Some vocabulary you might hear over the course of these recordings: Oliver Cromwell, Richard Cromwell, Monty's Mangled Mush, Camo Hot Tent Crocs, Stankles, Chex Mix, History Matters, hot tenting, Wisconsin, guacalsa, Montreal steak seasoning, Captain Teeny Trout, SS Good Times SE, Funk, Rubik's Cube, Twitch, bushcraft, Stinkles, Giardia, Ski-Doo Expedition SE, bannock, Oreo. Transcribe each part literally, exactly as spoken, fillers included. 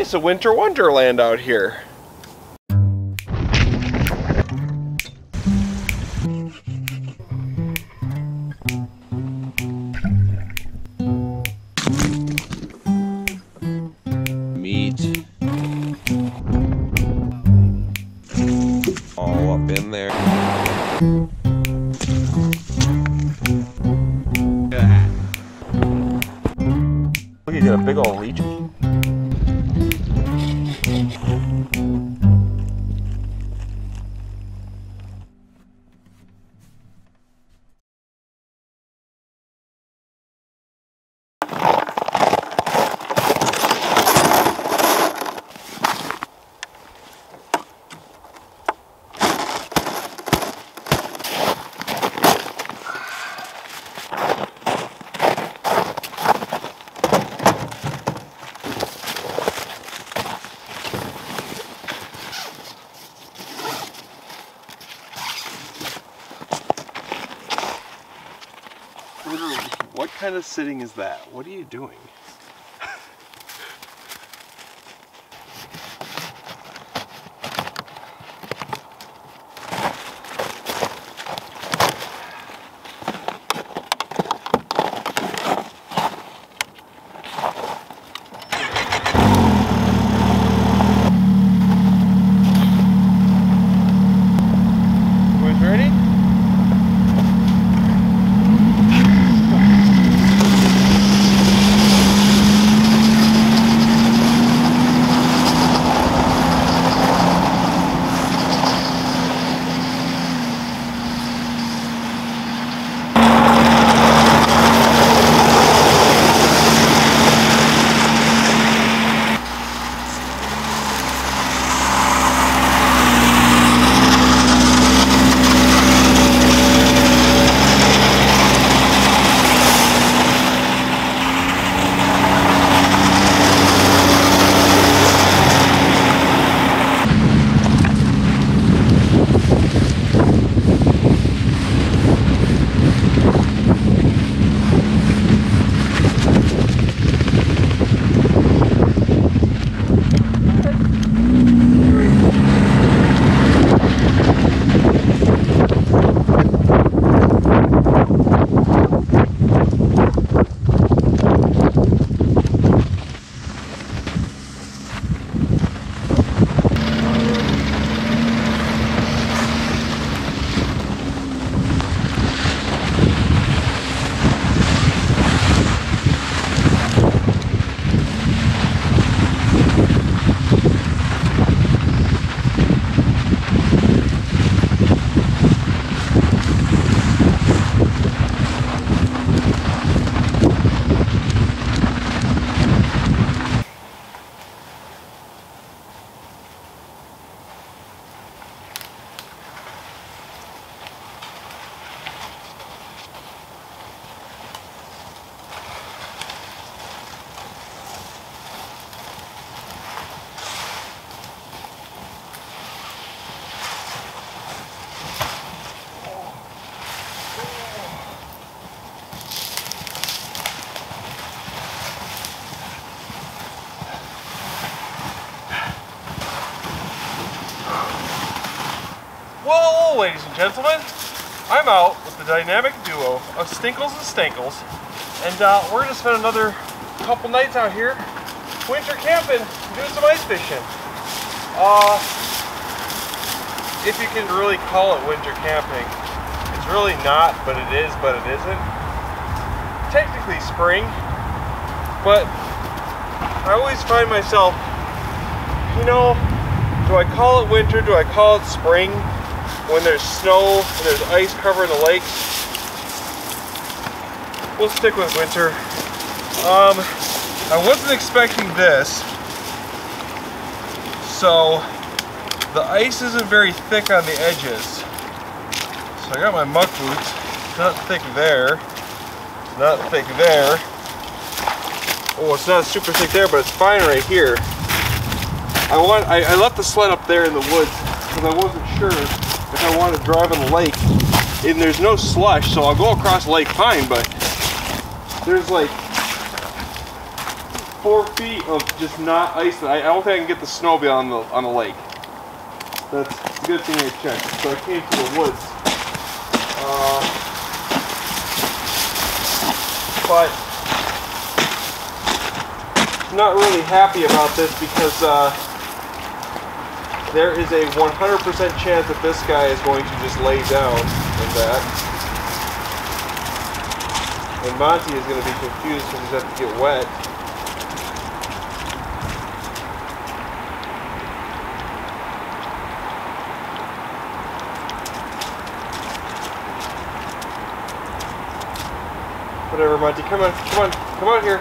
It's a winter wonderland out here. What kind of sitting is that? What are you doing? Ladies and gentlemen, I'm out with the dynamic duo of Stinkles and Stankles, and uh, we're gonna spend another couple nights out here winter camping, doing some ice fishing. Uh, if you can really call it winter camping, it's really not, but it is, but it isn't. Technically spring, but I always find myself, you know, do I call it winter? Do I call it spring? When there's snow, when there's ice covering the lakes, we'll stick with winter. Um, I wasn't expecting this, so the ice isn't very thick on the edges. So I got my muck boots. It's not thick there. It's not thick there. Oh, it's not super thick there, but it's fine right here. I want. I, I left the sled up there in the woods because I wasn't sure if I want to drive on the lake, and there's no slush, so I'll go across Lake Pine, but there's like four feet of just not ice. I don't think I can get the snow beyond the on the lake. That's a good thing I checked. So I came to the woods. Uh, but I'm not really happy about this because uh, there is a one hundred percent chance that this guy is going to just lay down in that. And Monty is going to be confused because he's going to have to get wet. Whatever, Monty. Come on. Come on. Come out here.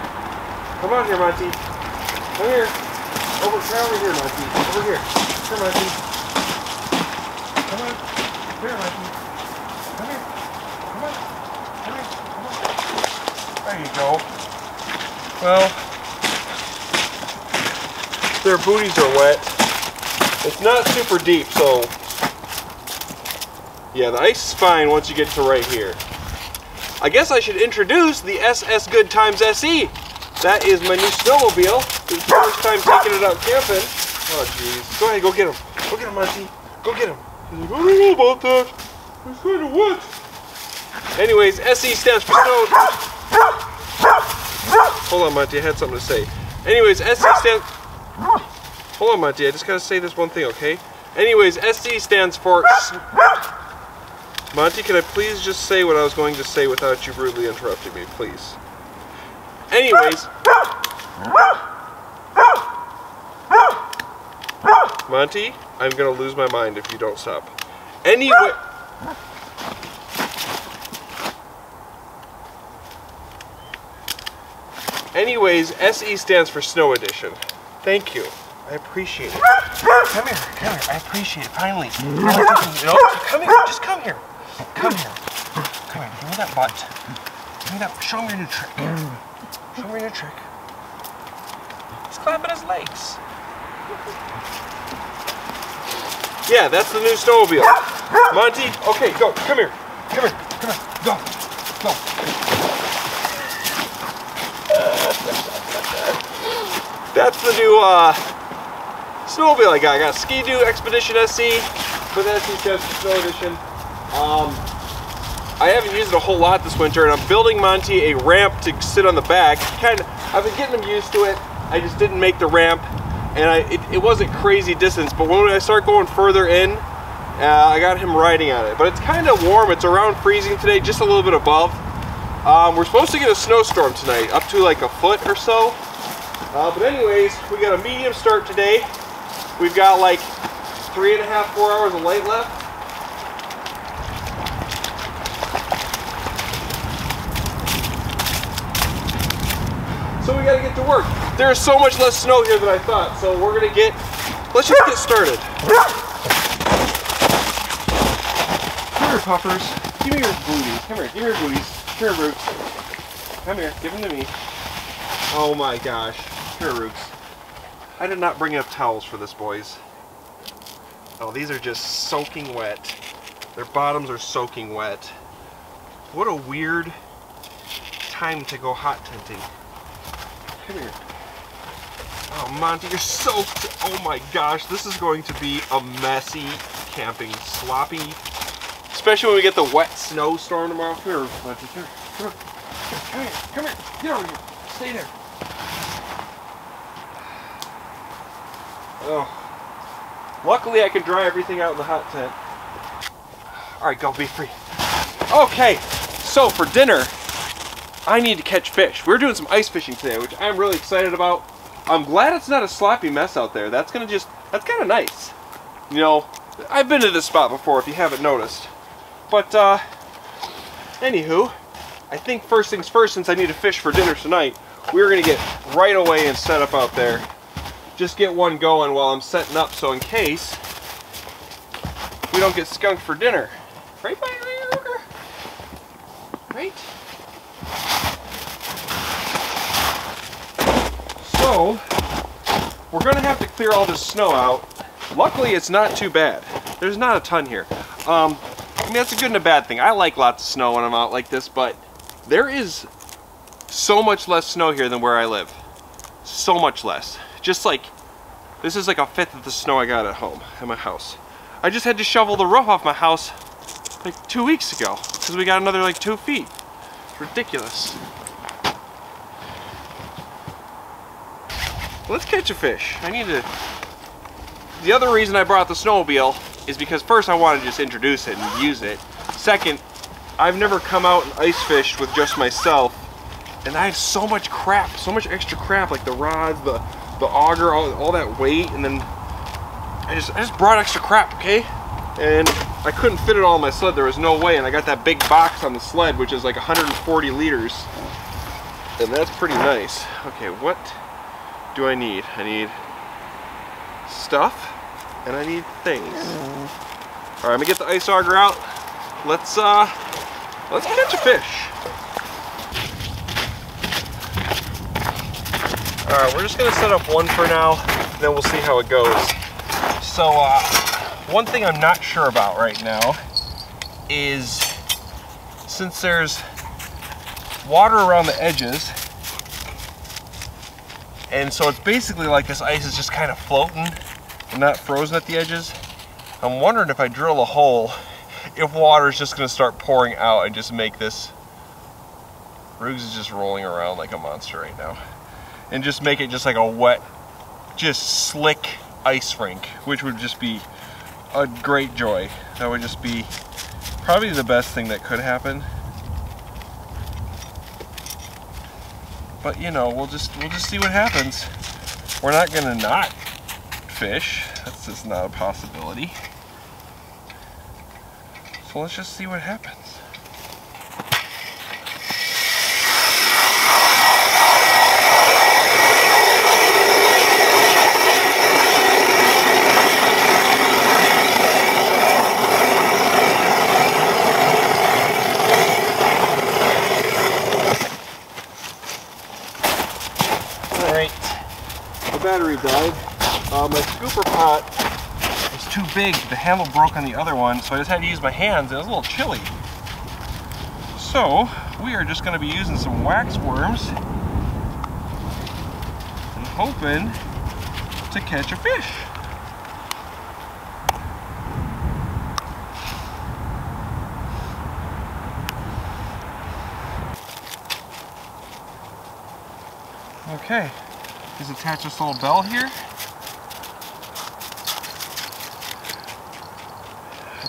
Come out here, Monty. Come here. Over, come over here, Monty. Over here. Come on, Monty. Come on. Here, Monty. Come here. Come on. Come here. Come on. There you go. Well, their booties are wet. It's not super deep, so yeah, the ice is fine once you get to right here. I guess I should introduce the S S Good Times S E. That is my new snowmobile. It's the first time taking it out camping. Oh jeez. Go ahead, go get him. Go get him, Monty. Go get him. He's like, I don't know about that. It's kind of wet. Anyways, S E stands for snow. Hold on, Monty, I had something to say. Anyways, S C stands... Hold on, Monty, I just gotta say this one thing, okay? Anyways, S C stands for... Monty, can I please just say what I was going to say without you rudely interrupting me, please? Anyways... Monty, I'm gonna lose my mind if you don't stop. Anyway... Anyways, S E stands for Snow Edition. Thank you. I appreciate it. Come here, come here. I appreciate it. Finally. Come here, just come here. Come here. Come here. Give me that butt. Give me that. Show me your new trick. Show me your new trick. He's clapping his legs. Yeah, that's the new snowmobile. Monty, okay, go. Come here. Come here. Come here. Go. Go. That's the new uh, snowmobile I got. I got a Ski-Doo Expedition S E, but that's the Snow Edition. Um, I haven't used it a whole lot this winter, and I'm building Monty a ramp to sit on the back. Kind of, I've been getting him used to it. I just didn't make the ramp, and I, it, it wasn't crazy distance, but when I start going further in, uh, I got him riding on it. But it's kind of warm. It's around freezing today, just a little bit above. Um, we're supposed to get a snowstorm tonight, up to like a foot or so. Uh, but anyways, we got a medium start today. We've got like three and a half, four hours of light left. So we gotta get to work. There's so much less snow here than I thought, so we're gonna get, let's just get started. Come here, puffers. Give me your booties. Come here, give me your booties. Come here, Roots. Come here, give them to me. Oh my gosh. Here, Rooks. I did not bring enough towels for this, boys. Oh, these are just soaking wet. Their bottoms are soaking wet. What a weird time to go hot tenting. Come here. Oh, Monty, you're soaked. Oh my gosh, this is going to be a messy camping. Sloppy. Especially when we get the wet snowstorm tomorrow. Come here, Monty. Come here. Come here. Come here. Get over here. Stay there. Oh. Luckily I can dry everything out in the hot tent. Alright, go, be free. Okay, so for dinner, I need to catch fish. We're doing some ice fishing today, which I'm really excited about. I'm glad it's not a sloppy mess out there. That's gonna just, that's kinda nice. You know, I've been to this spot before if you haven't noticed. But, uh, anywho, I think first things first, since I need to fish for dinner tonight, we're gonna get right away and set up out there. Just get one going while I'm setting up, so in case we don't get skunked for dinner. Right, by right? So, we're gonna have to clear all this snow out. Luckily, it's not too bad. There's not a ton here. Um, I mean, that's a good and a bad thing. I like lots of snow when I'm out like this, but there is so much less snow here than where I live. so much less. Just like, this is like a fifth of the snow I got at home, at my house. I just had to shovel the roof off my house like two weeks ago, because we got another like two feet. It's ridiculous. Let's catch a fish. I need to... The other reason I brought the snowmobile is because first I want to just introduce it and use it. Second, I've never come out and ice fished with just myself, and I have so much crap, so much extra crap, like the rods, the the auger, all, all that weight, and then I just I just brought extra crap, okay? And I couldn't fit it all on my sled. There was no way, and I got that big box on the sled, which is like one hundred forty liters, and that's pretty nice. Okay, what do I need? I need stuff, and I need things. All right, I'm gonna get the ice auger out. Let's uh, let's catch a fish. All right, we're just gonna set up one for now, and then we'll see how it goes. So, uh, one thing I'm not sure about right now is, since there's water around the edges, and so it's basically like this ice is just kind of floating and not frozen at the edges, I'm wondering if I drill a hole, if water's just gonna start pouring out and just make this... Rugs is just rolling around like a monster right now. And just make it just like a wet, just slick ice rink, which would just be a great joy. That would just be probably the best thing that could happen. But you know, we'll just we'll just see what happens. We're not gonna not fish. That's just not a possibility. So let's just see what happens. Battery died. Uh, my scooper pot was too big. The handle broke on the other one, so I just had to use my hands. It was a little chilly. So, we are just going to be using some wax worms and hoping to catch a fish. Okay. Just attach this little bell here. I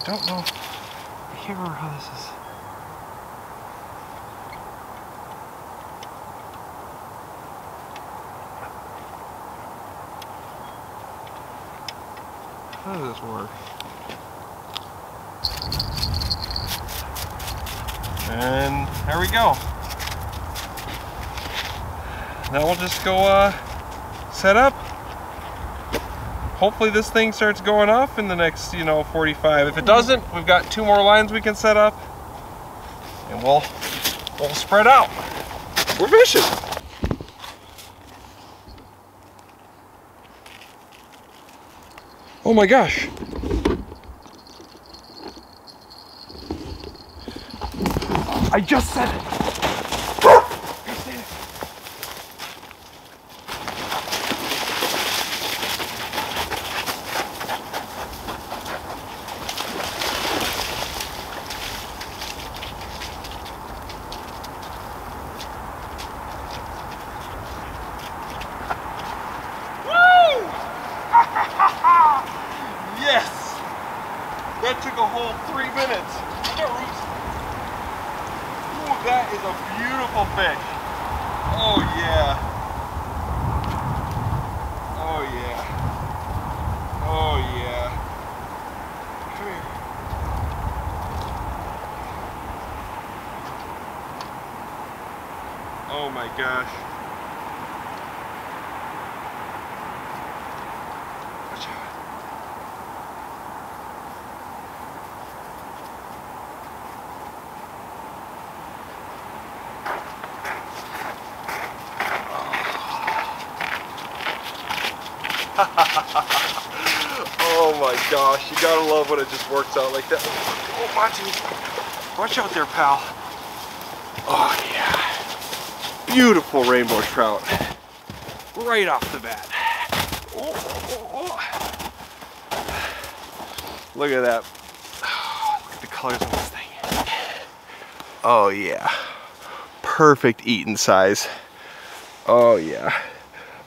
don't know. I can't remember how this is. How does this work? And there we go. Now we'll just go, uh, set up. Hopefully this thing starts going off in the next, you know, forty-five. If it doesn't, we've got two more lines we can set up, and we'll we'll spread out. We're fishing. Oh my gosh! I just said it. Oh my gosh. Watch out. Oh my gosh, you gotta love when it just works out like that. Oh, Monty. Watch out there, pal. Oh yeah. Beautiful rainbow trout. right off the bat. Oh, oh, oh. Look at that. Oh, look at the colors on this thing. Oh yeah. Perfect eating size. Oh yeah.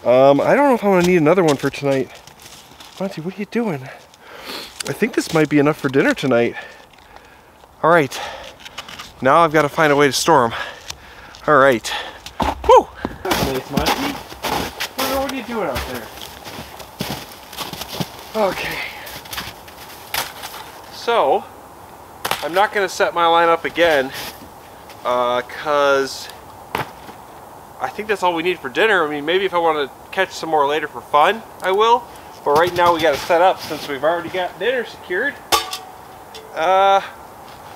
Um, I don't know if I'm gonna need another one for tonight. Monty, what are you doing? I think this might be enough for dinner tonight. All right. Now I've got to find a way to store them. All right. Woo! Nice, Monty. What are you doing out there? Okay. So, I'm not going to set my line up again uh, because I think that's all we need for dinner. I mean, maybe if I want to catch some more later for fun, I will. But right now we got to set up since we've already got dinner secured. Uh,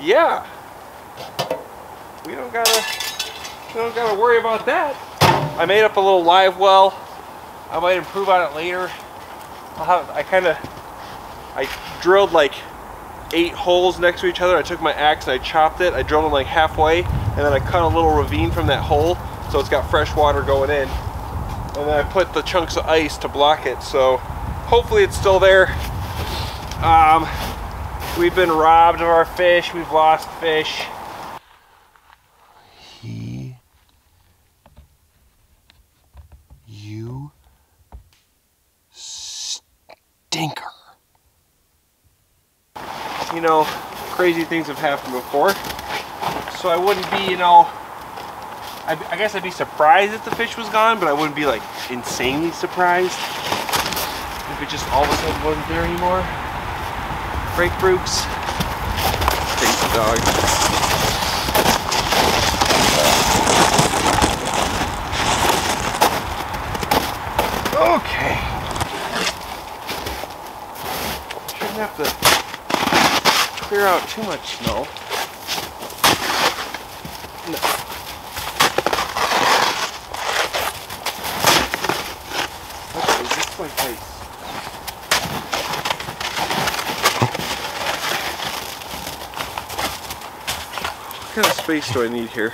yeah. We don't gotta, we don't gotta worry about that. I made up a little live well. I might improve on it later. I'll have, I kind of, I drilled like eight holes next to each other. I took my axe and I chopped it. I drilled them like halfway, and then I cut a little ravine from that hole, so it's got fresh water going in. And then I put the chunks of ice to block it. So hopefully it's still there. Um, we've been robbed of our fish. We've lost fish. He, you, stinker. You know, crazy things have happened before. So I wouldn't be, you know, I, I guess I'd be surprised if the fish was gone, but I wouldn't be like insanely surprised if it just all of a sudden wasn't there anymore. Break Brooks. Thanks, dog. Okay. Shouldn't have to clear out too much snow. No. What kind of space do I need here?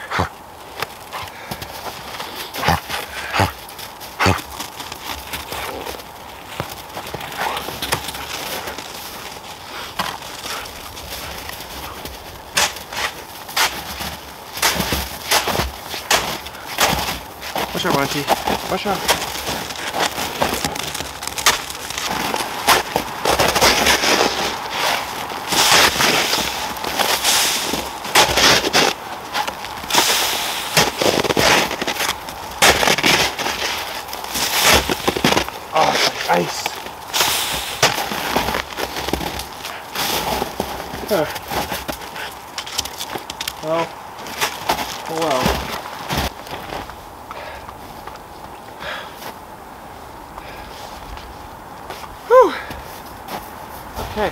Watch out, Monty. Watch out. Ice. Huh. Well, oh well. Whew. Okay.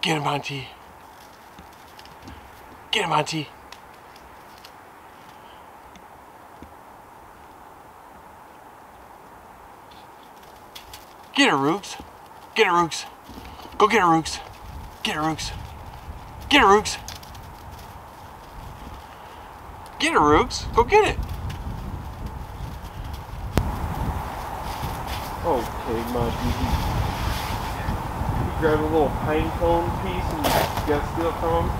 Get him, Monty. Get him, Monty. Get it, Rooks. Get it, Rooks. Go get it, Rooks. Get it, Rooks. Get it, Rooks. Get it, Rooks. Go get it. Okay, Monty. Grab a little pine cone piece and you gotta steal it from him.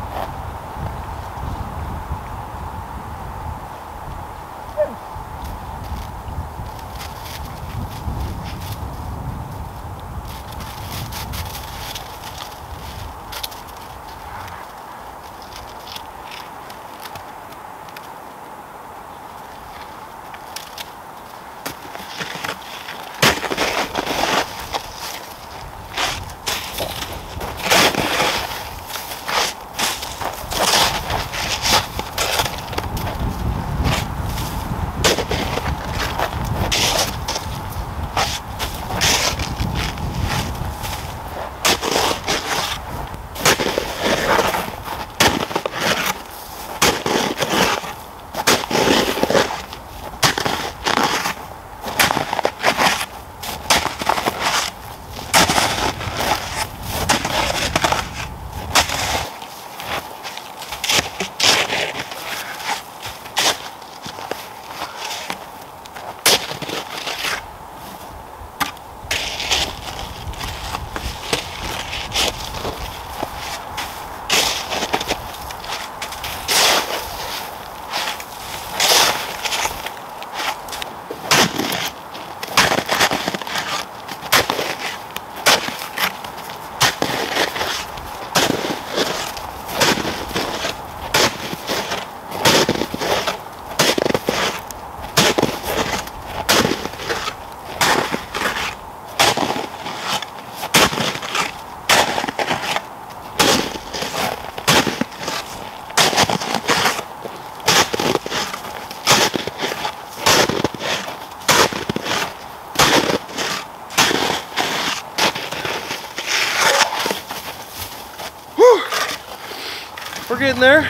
We're getting there.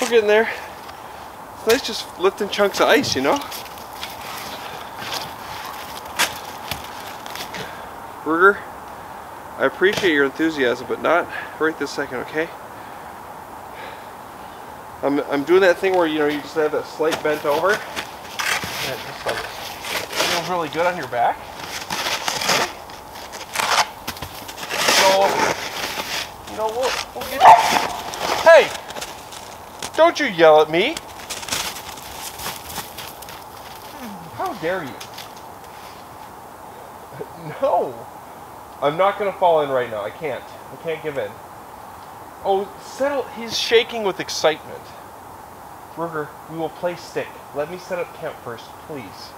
We're getting there. It's nice just lifting chunks of ice, you know? Ruger, I appreciate your enthusiasm, but not right this second, okay? I'm, I'm doing that thing where, you know, you just have that slight bent over. And it just like feels really good on your back. Okay. So, you know, we'll, we'll get there. Hey! Don't you yell at me! How dare you! No! I'm not going to fall in right now. I can't. I can't give in. Oh, settle. He's shaking with excitement. Ruger, we will play stick. Let me set up camp first, please.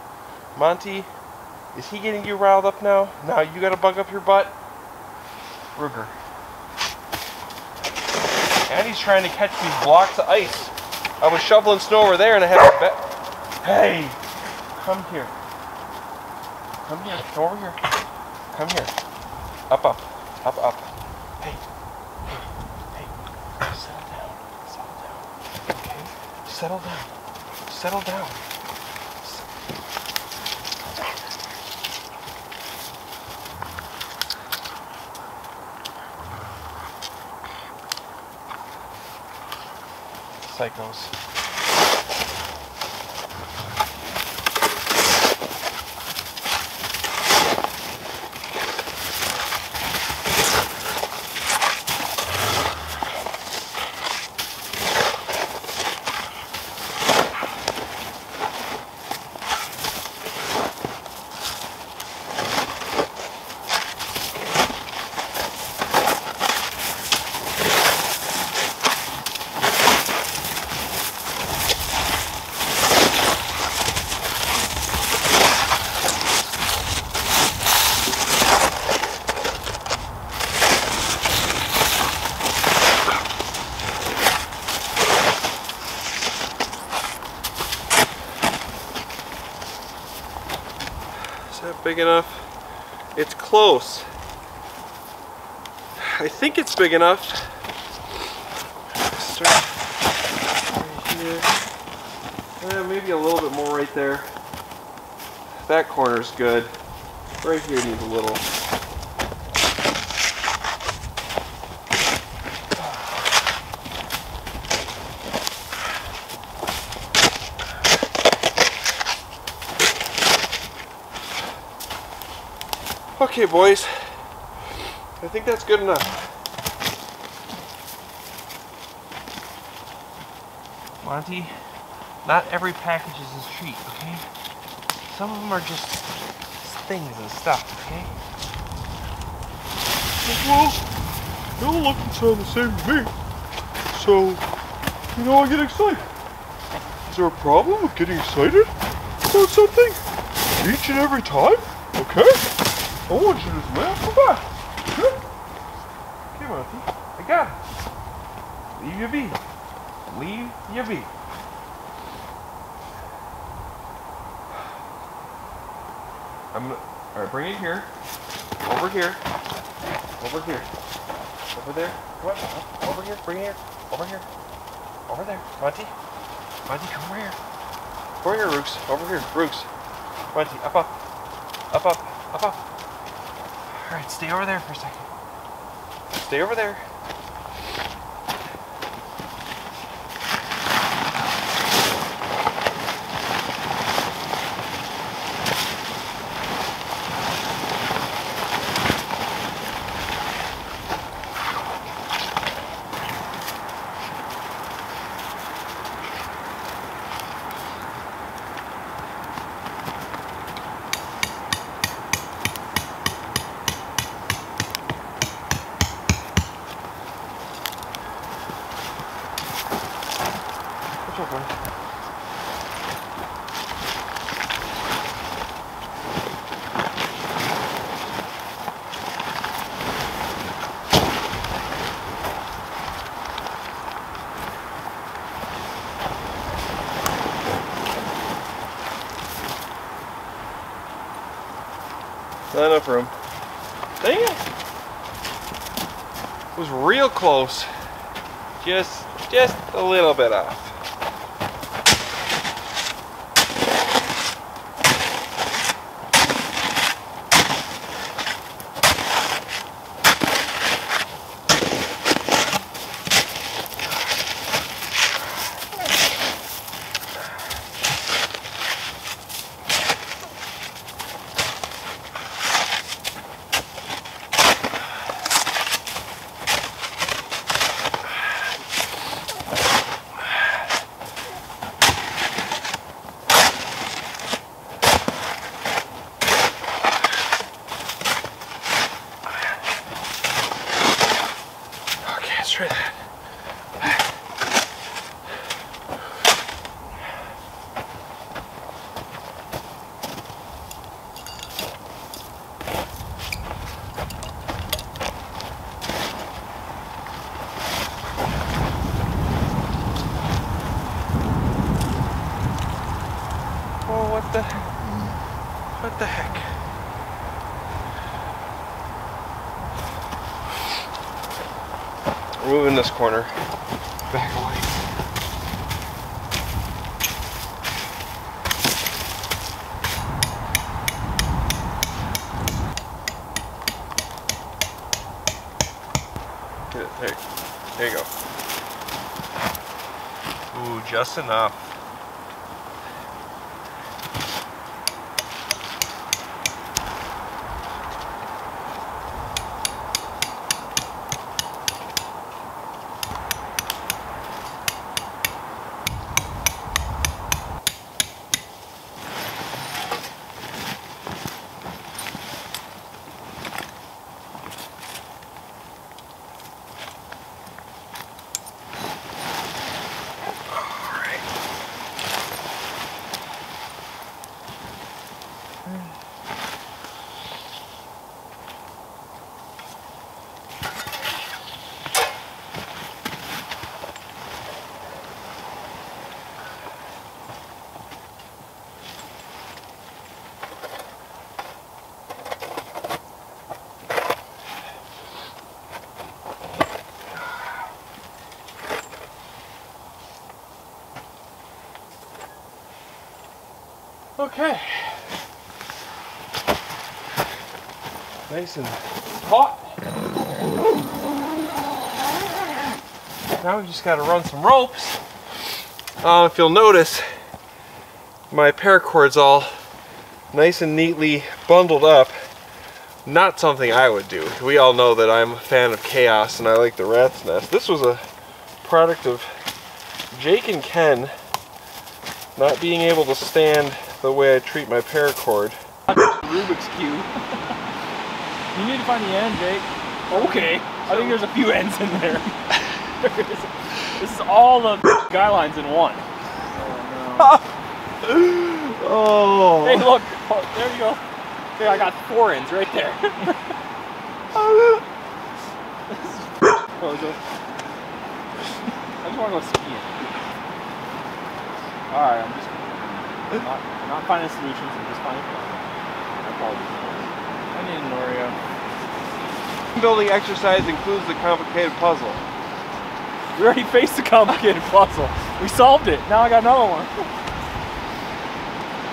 Monty, is he getting you riled up now? Now you got to bug up your butt? Ruger. And he's trying to catch these blocks of ice. I was shoveling snow over there and I had a bet. Hey! Come here. Come here. Go over here. Come here. Up, up. Up, up. Hey. Hey. Hey. Settle down. Settle down. Okay? Settle down. Settle down. Psychos. Big enough. It's close. I think it's big enough. Start right here. Eh, maybe a little bit more right there. That corner's good. Right here needs a little. Okay, boys, I think that's good enough. Monty, not every package is a treat, okay? Some of them are just things and stuff, okay? Well, they all look and sound the same to me. So, you know, I get excited. Is there a problem with getting excited about something each and every time? Okay? I want you to just laugh about it. Sure. Okay, Monty. I got it. Leave you be. Leave you be. I'm gonna, all right, bring it here. Over here. Over here. Over there. Come on. Over here. Bring it here. Over here. Over there. Monty. Monty, come over here. Over here, Rooks. Over here, Rooks. Monty, up, up. Up, up. Up, up. Alright, stay over there for a second. Stay over there. Not enough room. Dang it! was real close, just just a little bit off. Moving this corner back away. Get it, there, there you go. Ooh, just enough. Okay, nice and hot. Now we just got to run some ropes. Uh, if you'll notice, my paracord's all nice and neatly bundled up. Not something I would do. We all know that I'm a fan of chaos and I like the rat's nest. This was a product of Jake and Ken not being able to stand the way I treat my paracord. Rubik's Cube. You need to find the end, Jake. Okay. I think there's a few ends in there. This is all the guy lines in one. Oh, no. Oh. Hey, look. Oh, there you go. Hey, I got four ends right there. I just want to go skiing. Alright, I'm just I'm not, I'm not finding solutions, I'm just finding problems. I apologize. I need an Oreo. Building exercise includes the complicated puzzle. We already faced the complicated puzzle. We solved it. Now I got another one.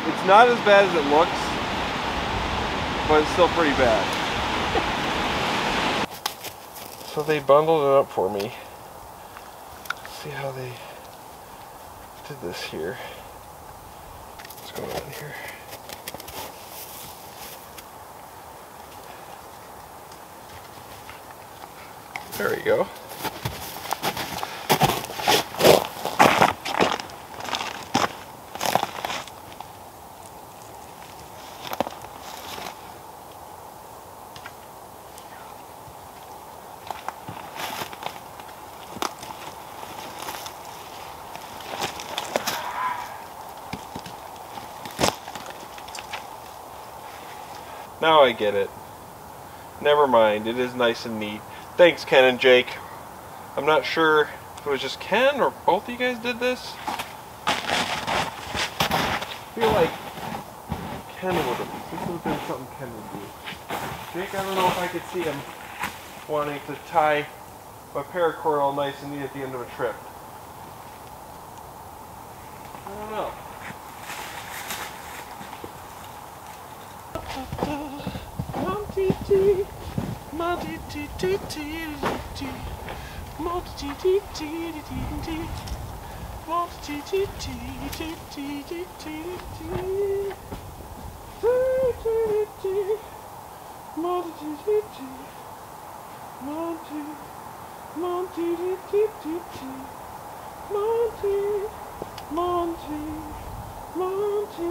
It's not as bad as it looks, but it's still pretty bad. So they bundled it up for me. Let's see how they did this here. What's going on here? There we go. Now I get it. Never mind, it is nice and neat. Thanks, Ken and Jake. I'm not sure if it was just Ken or both of you guys did this. I feel like Ken would have. This would have been something Ken would do. Jake, I don't know if I could see him wanting to tie my paracord all nice and neat at the end of a trip. I don't know. Monty T, Monty T T T T, Monty T T T T, Monty T T T T T T, Monty T T, Monty, Monty T T T T, Monty, Monty, Monty.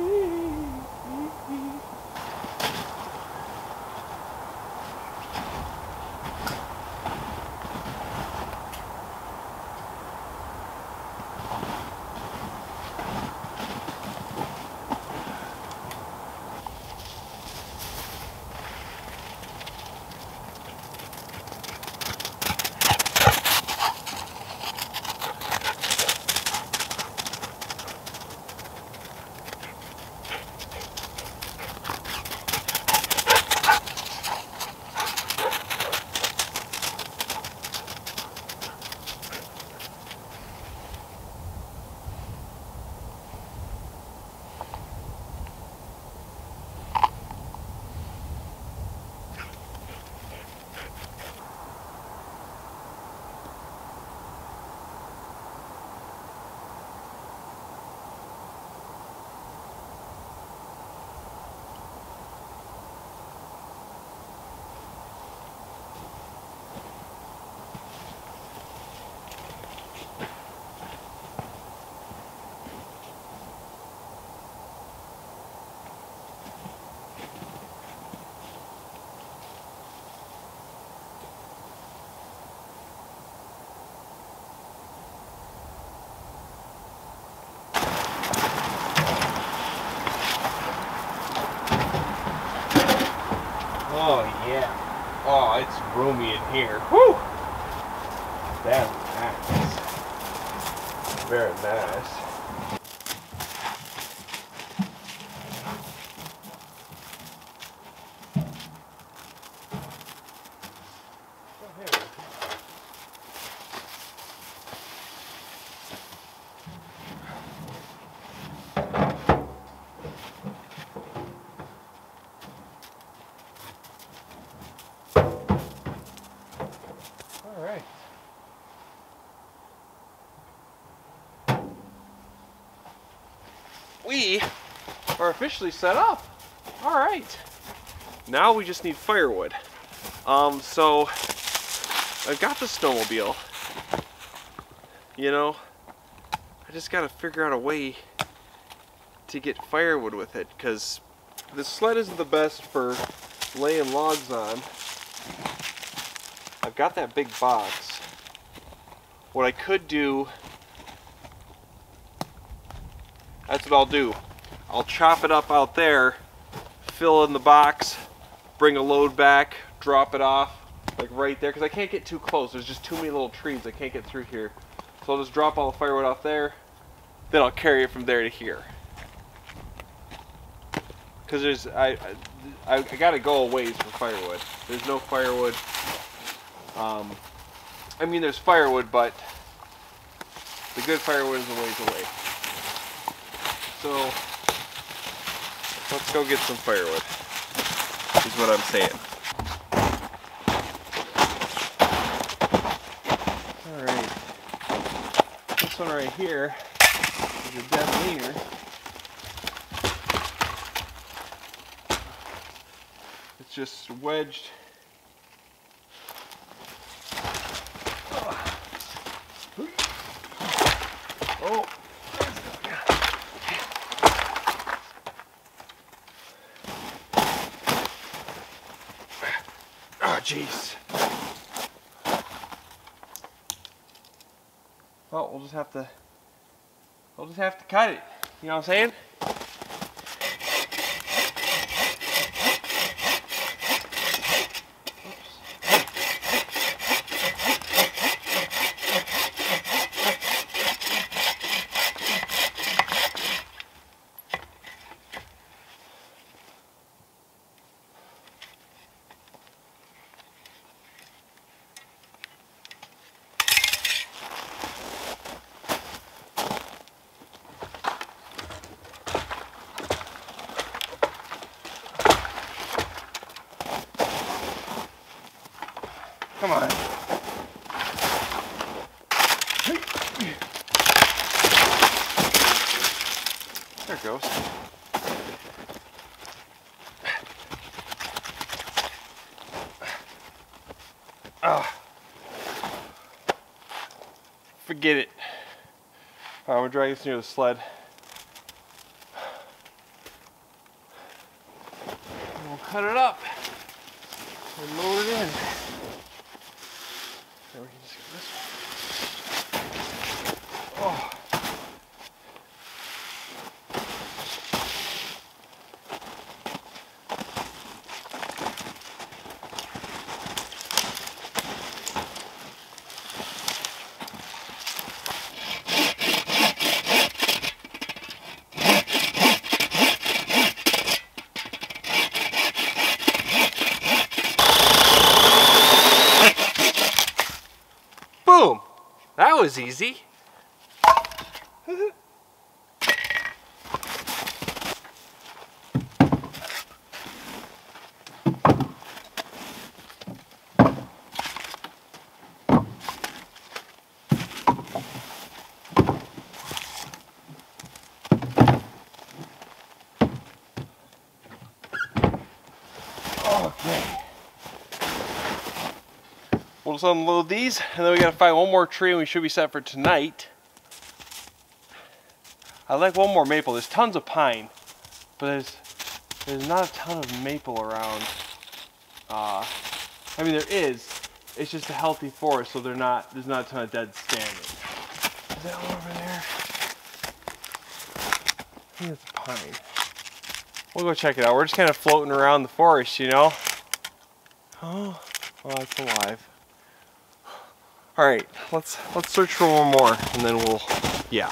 Oh yeah. Oh, it's roomy in here. Woo! That's nice. Very nice. Oh, here we We are officially set up. All right, now we just need firewood. Um, so I've got the snowmobile. You know, I just gotta figure out a way to get firewood with it because the sled isn't the best for laying logs on. I've got that big box. What I could do, that's what I'll do. I'll chop it up out there, fill in the box, bring a load back, drop it off, like right there, because I can't get too close. There's just too many little trees. I can't get through here. So I'll just drop all the firewood off there, then I'll carry it from there to here. Because there's, I, I, I gotta go a ways for firewood. There's no firewood. Um, I mean, there's firewood, but the good firewood is a ways away. So, let's go get some firewood, is what I'm saying. Alright, this one right here is a dead leaner. It's just wedged. Oh! Jeez. Well, we'll just have to, we'll just have to cut it. You know what I'm saying? Come on. There it goes. Oh. Forget it. All right, we're dragging this near the sled. And we'll cut it up and load it in. Then we can just get this one. Oh. That was easy. We'll just unload these, and then we gotta find one more tree, and we should be set for tonight. I like one more maple. There's tons of pine, but there's there's not a ton of maple around. Uh, I mean, there is. It's just a healthy forest, so they're not there's not a ton of dead standing. Is that one over there? I think it's pine. We'll go check it out. We're just kind of floating around the forest, you know. Oh, well, it's alive. All right, let's let's search for one more, and then we'll, yeah.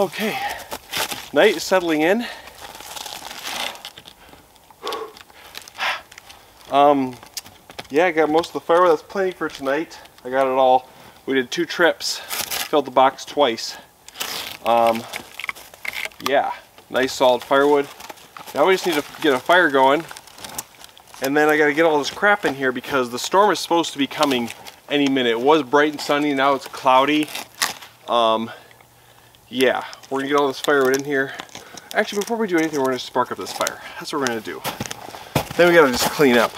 Okay, night is settling in. Um, yeah, I got most of the firewood. That's plenty for tonight. I got it all. We did two trips, filled the box twice. Um, yeah, nice solid firewood. Now we just need to get a fire going, and then I got to get all this crap in here because the storm is supposed to be coming any minute. It was bright and sunny. Now it's cloudy. Um, Yeah, we're gonna get all this firewood in here. Actually, before we do anything, we're gonna spark up this fire. That's what we're gonna do. Then we gotta just clean up.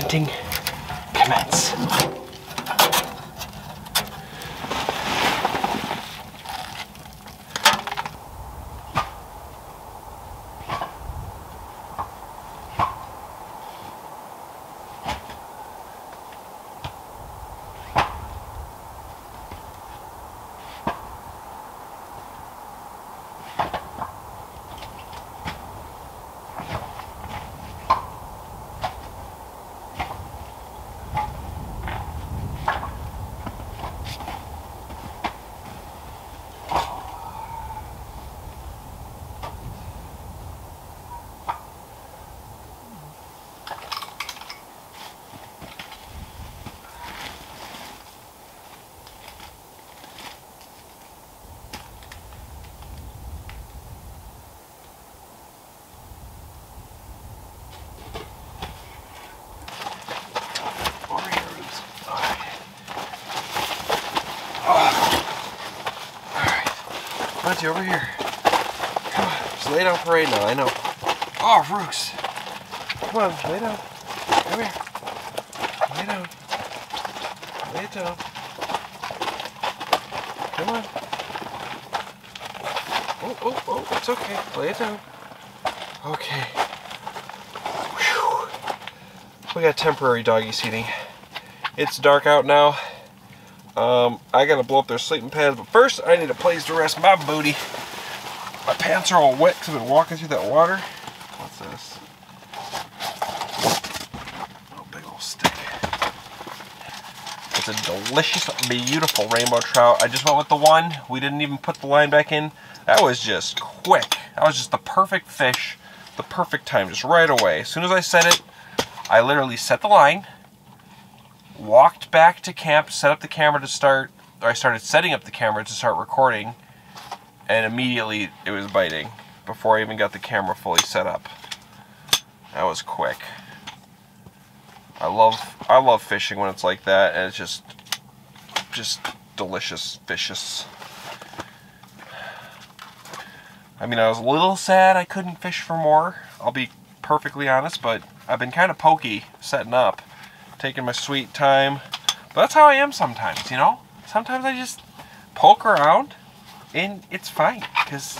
tenting commence. Monty, over here. Come on, just lay down for right now, I know. Oh, Rooks. Come on, lay down. Come here. Lay down. Lay down. Come on. Oh, oh, oh, it's okay. Lay it down. Okay. Whew. We got temporary doggy seating. It's dark out now. Um, I gotta blow up their sleeping pads, but first I need a place to rest my booty. My pants are all wet because I've been walking through that water. What's this? Oh, big old stick. It's a delicious, beautiful rainbow trout. I just went with the one. We didn't even put the line back in. That was just quick. That was just the perfect fish, the perfect time, just right away. As soon as I set it, I literally set the line, walked back to camp, set up the camera to start, or I started setting up the camera to start recording, and immediately it was biting before I even got the camera fully set up. That was quick. I love I love fishing when it's like that, and it's just just delicious, vicious. I mean, I was a little sad I couldn't fish for more, I'll be perfectly honest, but I've been kind of pokey setting up, taking my sweet time, but that's how I am sometimes, you know? Sometimes I just poke around and it's fine, because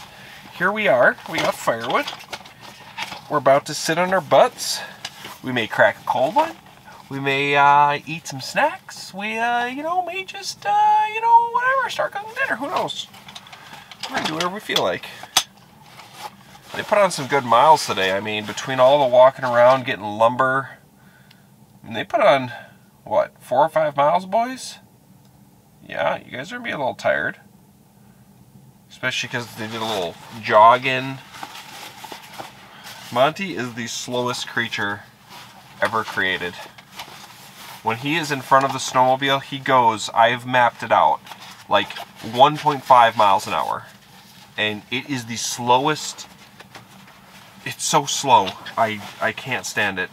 here we are, we got firewood, we're about to sit on our butts, we may crack a cold one, we may uh, eat some snacks, we, uh, you know, may just, uh, you know, whatever, start cooking dinner, who knows? We're gonna do whatever we feel like. They put on some good miles today. I mean, between all the walking around, getting lumber, and they put on, what, four or five miles, boys? Yeah, you guys are going to be a little tired. Especially because they did a little jogging. Monty is the slowest creature ever created. When he is in front of the snowmobile, he goes, I've mapped it out, like one point five miles an hour. And it is the slowest. It's so slow. I, I can't stand it.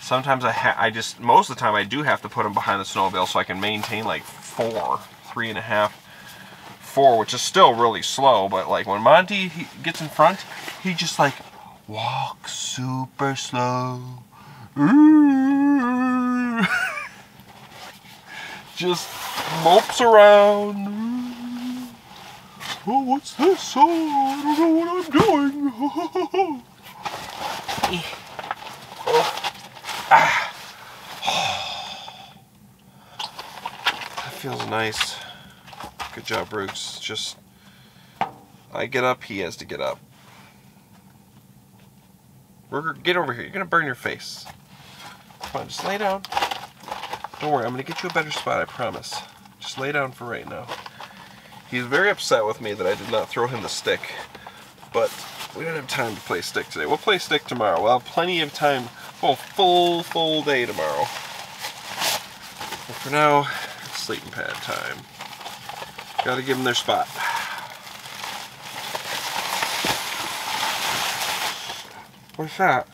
Sometimes I, ha I just, most of the time I do have to put them behind the snowmobile so I can maintain like four, three and a half, four, which is still really slow. But like when Monty he gets in front, he just like walks super slow. Just mopes around. Oh, what's this? Oh, I don't know what I'm doing. Oh. Ah. Oh. That feels nice. Good job, Brooks. Just, I get up, he has to get up. Brooker, get over here. You're going to burn your face. Come on, just lay down. Don't worry, I'm going to get you a better spot, I promise. Just lay down for right now. He's very upset with me that I did not throw him the stick, but we don't have time to play stick today. We'll play stick tomorrow. We'll have plenty of time. Well, full, full day tomorrow. But for now, it's sleeping pad time. Gotta give them their spot. What's that?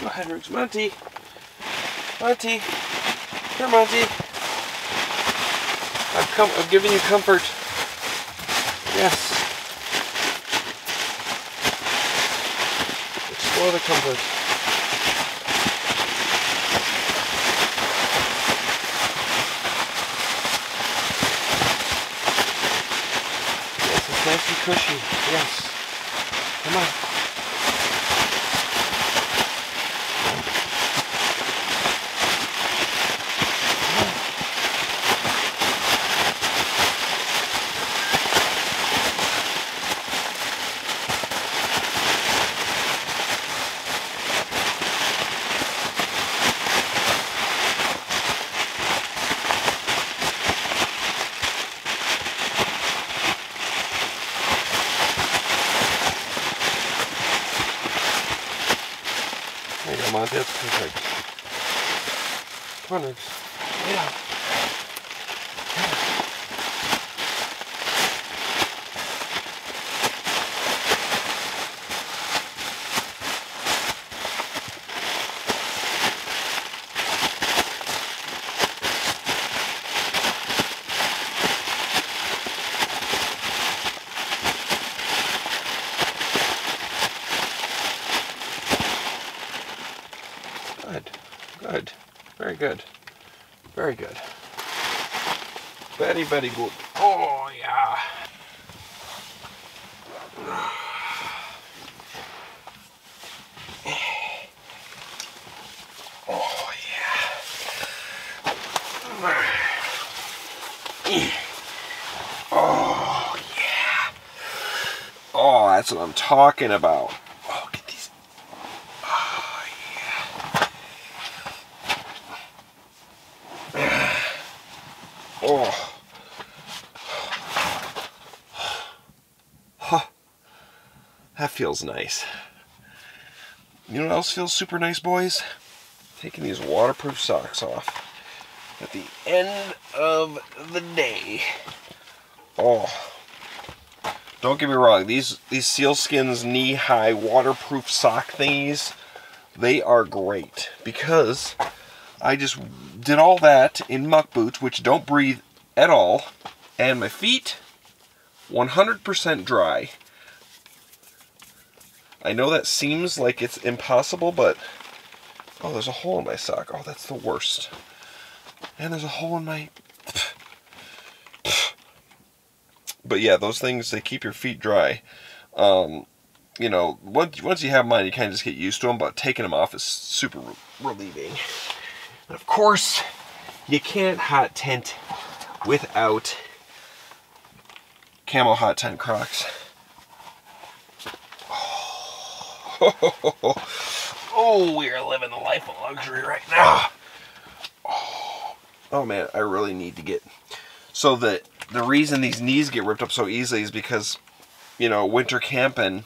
Go ahead, Rooks. Monty. Monty. Here, Monty. I've, com I've given you comfort. Yes. Explore the comfort. Yes, it's nice and cushy. Yes. Come on. That's perfect. Come on, Riggs. Lay down. Good. Very good. Very, very good. Oh, yeah. Oh, yeah. Oh, yeah. Oh, that's what I'm talking about. Feels nice. You know what else feels super nice, boys? Taking these waterproof socks off at the end of the day. Oh, don't get me wrong, these these Sealskins knee-high waterproof sock thingies, they are great because I just did all that in muck boots, which don't breathe at all, and my feet one hundred percent dry. I know that seems like it's impossible, but oh, there's a hole in my sock. Oh, that's the worst. And there's a hole in my... But yeah, those things, they keep your feet dry. Um, you know, once, once you have mine, you kind of just get used to them, but taking them off is super re relieving. And of course, you can't hot tent without Camo Hot Tent Crocs. Oh, we are living the life of luxury right now. Oh, oh man, I really need to get... So the, the reason these knees get ripped up so easily is because, you know, winter camping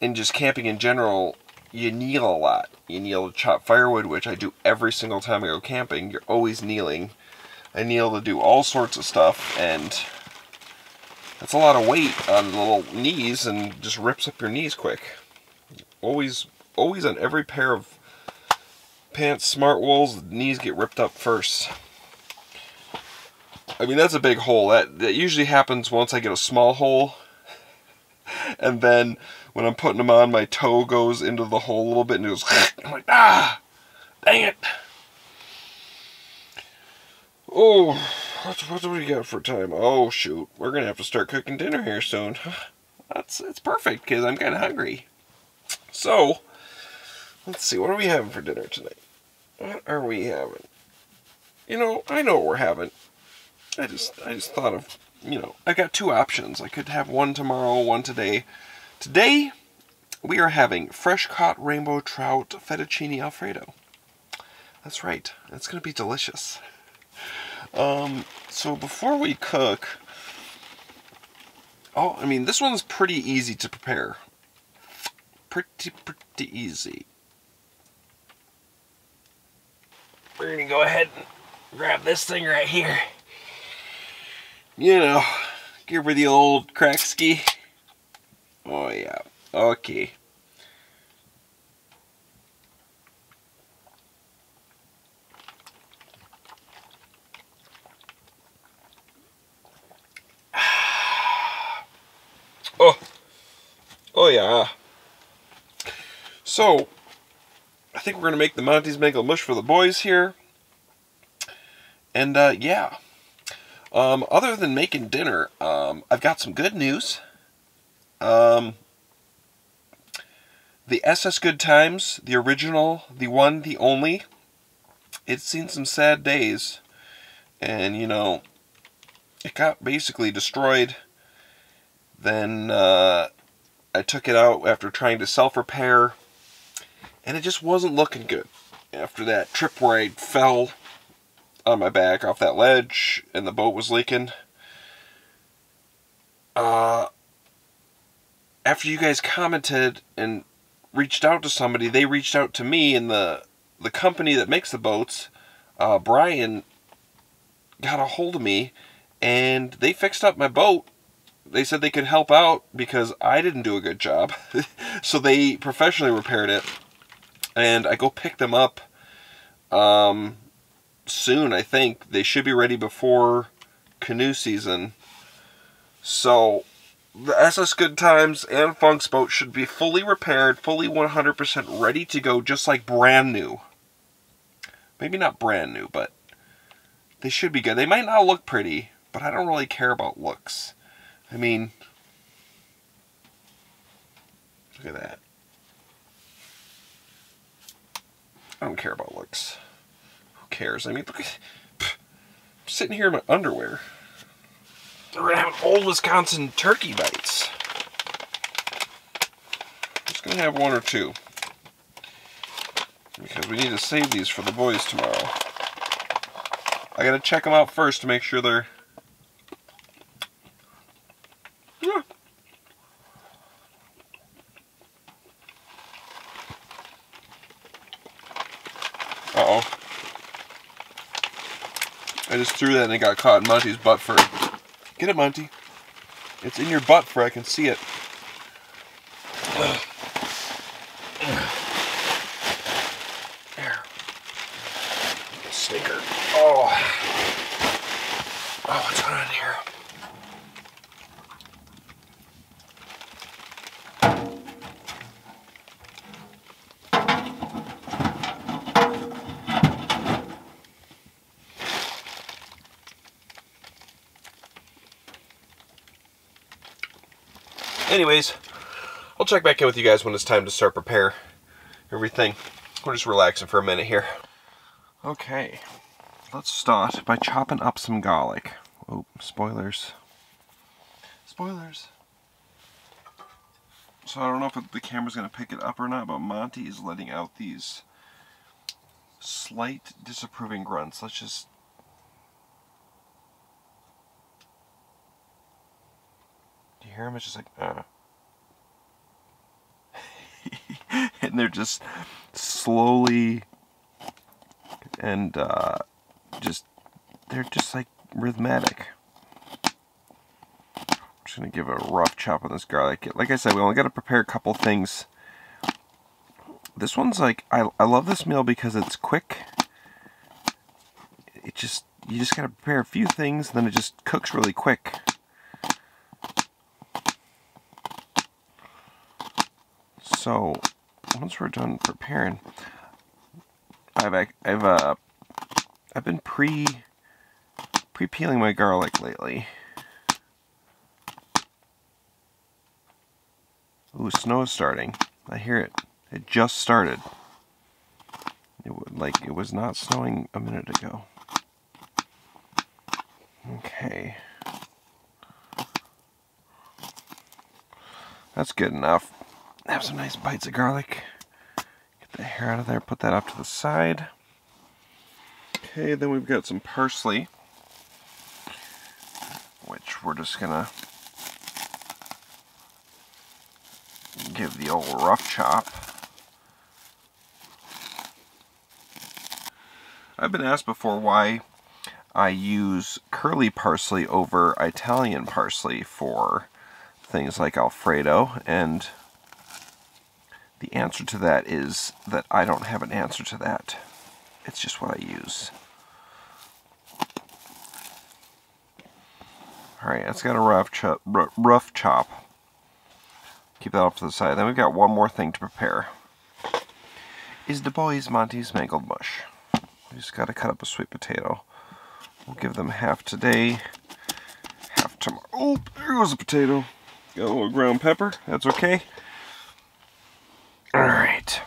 and just camping in general, you kneel a lot. You kneel to chop firewood, which I do every single time I go camping. You're always kneeling. I kneel to do all sorts of stuff, and that's a lot of weight on the little knees and just rips up your knees quick. Always, always on every pair of pants, smart wools, the knees get ripped up first. I mean, that's a big hole. That, that usually happens once I get a small hole. And then when I'm putting them on, my toe goes into the hole a little bit and it goes, I'm like, ah, dang it. Oh, what, what do we got for time? Oh, shoot. We're going to have to start cooking dinner here soon. That's, it's perfect because I'm kind of hungry. So, let's see, what are we having for dinner tonight? What are we having? You know, I know what we're having. I just, I just thought of, you know, I've got two options. I could have one tomorrow, one today. Today, we are having fresh-caught rainbow trout fettuccine alfredo. That's right. It's going to be delicious. Um, so before we cook, oh, I mean, this one's pretty easy to prepare. Pretty, pretty easy. We're gonna go ahead and grab this thing right here. You know, give her the old crack ski. Oh yeah, okay. yeah. So, I think we're going to make the Monty's Mangled Mush for the boys here. And, uh, yeah. Um, other than making dinner, um, I've got some good news. Um, the S S Good Times, the original, the one, the only, it's seen some sad days. And, you know, it got basically destroyed. Then, uh, I took it out after trying to self-repair. And it just wasn't looking good after that trip where I fell on my back off that ledge and the boat was leaking. Uh, after you guys commented and reached out to somebody, they reached out to me, and the, the company that makes the boats, uh, Brian, got a hold of me, and they fixed up my boat. They said they could help out because I didn't do a good job. So they professionally repaired it. And I go pick them up um, soon, I think. They should be ready before canoe season. So the S S Good Times and Funk's boat should be fully repaired, fully one hundred percent ready to go, just like brand new. Maybe not brand new, but they should be good. They might not look pretty, but I don't really care about looks. I mean, look at that. I don't care about looks. Who cares? I mean, look at, pff, I'm sitting here in my underwear. We're gonna have old Wisconsin turkey bites. I'm just gonna have one or two because we need to save these for the boys tomorrow. I gotta check them out first to make sure they're. I just threw that and it got caught in Monty's butt fur. Get it, Monty. It's in your butt fur. I can see it. Ugh. Ugh. There. Snicker. Oh. Oh, what's going on here. Anyways, I'll check back in with you guys when it's time to start prepare everything. We're just relaxing for a minute here. Okay, let's start by chopping up some garlic. Oh, spoilers. Spoilers. So I don't know if the camera's going to pick it up or not, but Monty is letting out these slight disapproving grunts. Let's just... hear him, it's just like, uh. And they're just slowly and uh, just, they're just like rhythmatic. I'm just going to give a rough chop on this garlic. Like I said, we only got to prepare a couple things. This one's like, I, I love this meal because it's quick. It just, you just got to prepare a few things, and then it just cooks really quick. So, once we're done preparing, I've I've uh I've been pre pre peeling my garlic lately. Ooh, snow is starting. I hear it. It just started. It like it was not snowing a minute ago. Okay. That's good enough. Have some nice bites of garlic. Get the hair out of there, put that up to the side. Okay, then we've got some parsley, which we're just gonna give the old rough chop. I've been asked before why I use curly parsley over Italian parsley for things like Alfredo, and the answer to that is that I don't have an answer to that. It's just what I use. Alright, that's got a rough chop. Rough chop. Keep that off to the side. Then we've got one more thing to prepare. Is the boys Monty's Mangled Mush. We just gotta cut up a sweet potato. We'll give them half today, half tomorrow. Oh, there goes a potato. Got a little ground pepper, that's okay. All right.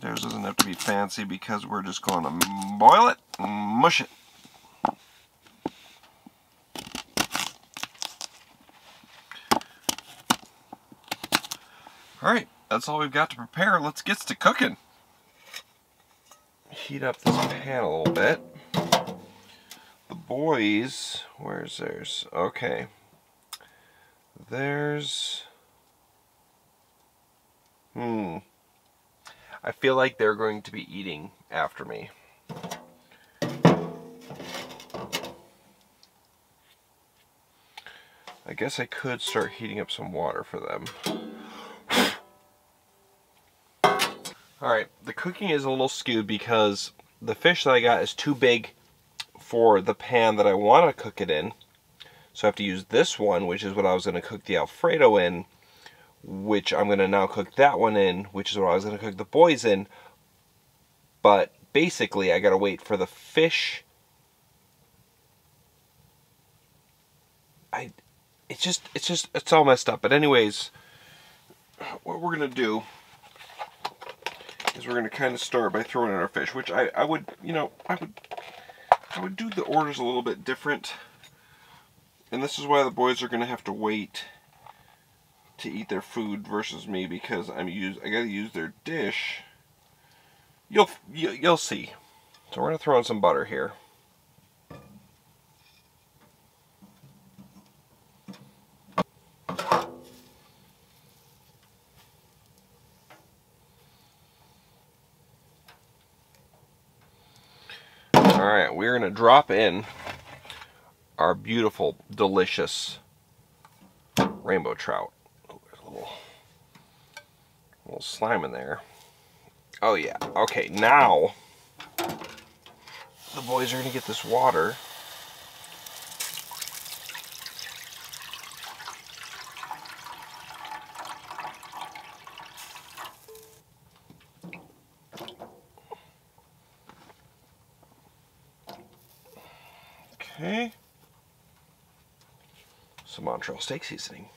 Theirs doesn't have to be fancy because we're just going to boil it and mush it. All right, that's all we've got to prepare. Let's get to cooking. Heat up this pan a little bit. The boys, where's theirs? Okay. There's, hmm. I feel like they're going to be eating after me. I guess I could start heating up some water for them. Alright, the cooking is a little skewed because the fish that I got is too big for the pan that I want to cook it in. So I have to use this one, which is what I was going to cook the Alfredo in, which I'm going to now cook that one in, which is what I was going to cook the boys in. But basically, I got to wait for the fish. I, it's just, it's just, it's all messed up. But anyways, what we're going to do is we're going to kind of start by throwing in our fish, which I, I would, you know, I would I would do the orders a little bit different. And this is why the boys are going to have to wait to eat their food versus me, because I'm use I got to use their dish. You'll, you'll see. So we're going to throw in some butter here. Alright, we're going to drop in our beautiful, delicious rainbow trout. Oh, there's a little, a little slime in there. Oh yeah, okay, now the boys are going to get this water. Okay, some Montreal steak seasoning,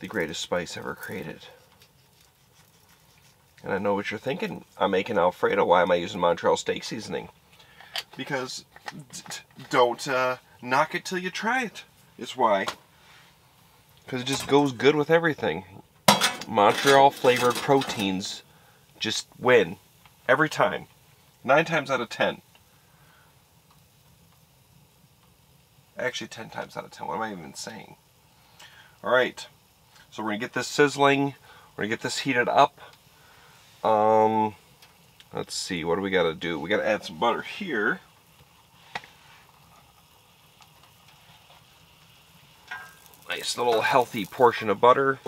the greatest spice ever created. And I know what you're thinking, I'm making Alfredo, why am I using Montreal steak seasoning? Because don't uh, knock it till you try it, is why. Because it just goes good with everything. Montreal flavored proteins just win, every time, nine times out of ten. Actually, ten times out of ten. What am I even saying? All right. So we're going to get this sizzling. We're going to get this heated up. Um, let's see. What do we got to do? We got to add some butter here. Nice little healthy portion of butter.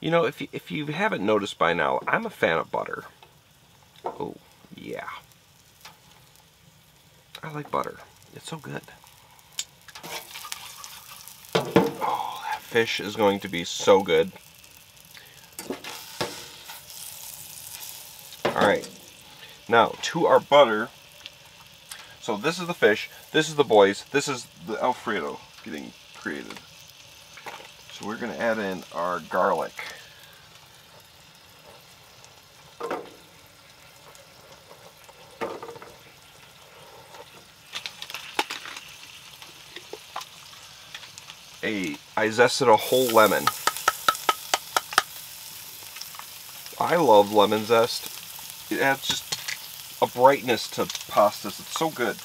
You know, if you, if you haven't noticed by now, I'm a fan of butter. Oh, yeah. I like butter. It's so good. Fish is going to be so good. Alright, now to our butter. So this is the fish, this is the boys, this is the Alfredo getting created. So we're going to add in our garlic. A, I zested a whole lemon. I love lemon zest. It adds just a brightness to pastas. It's so good.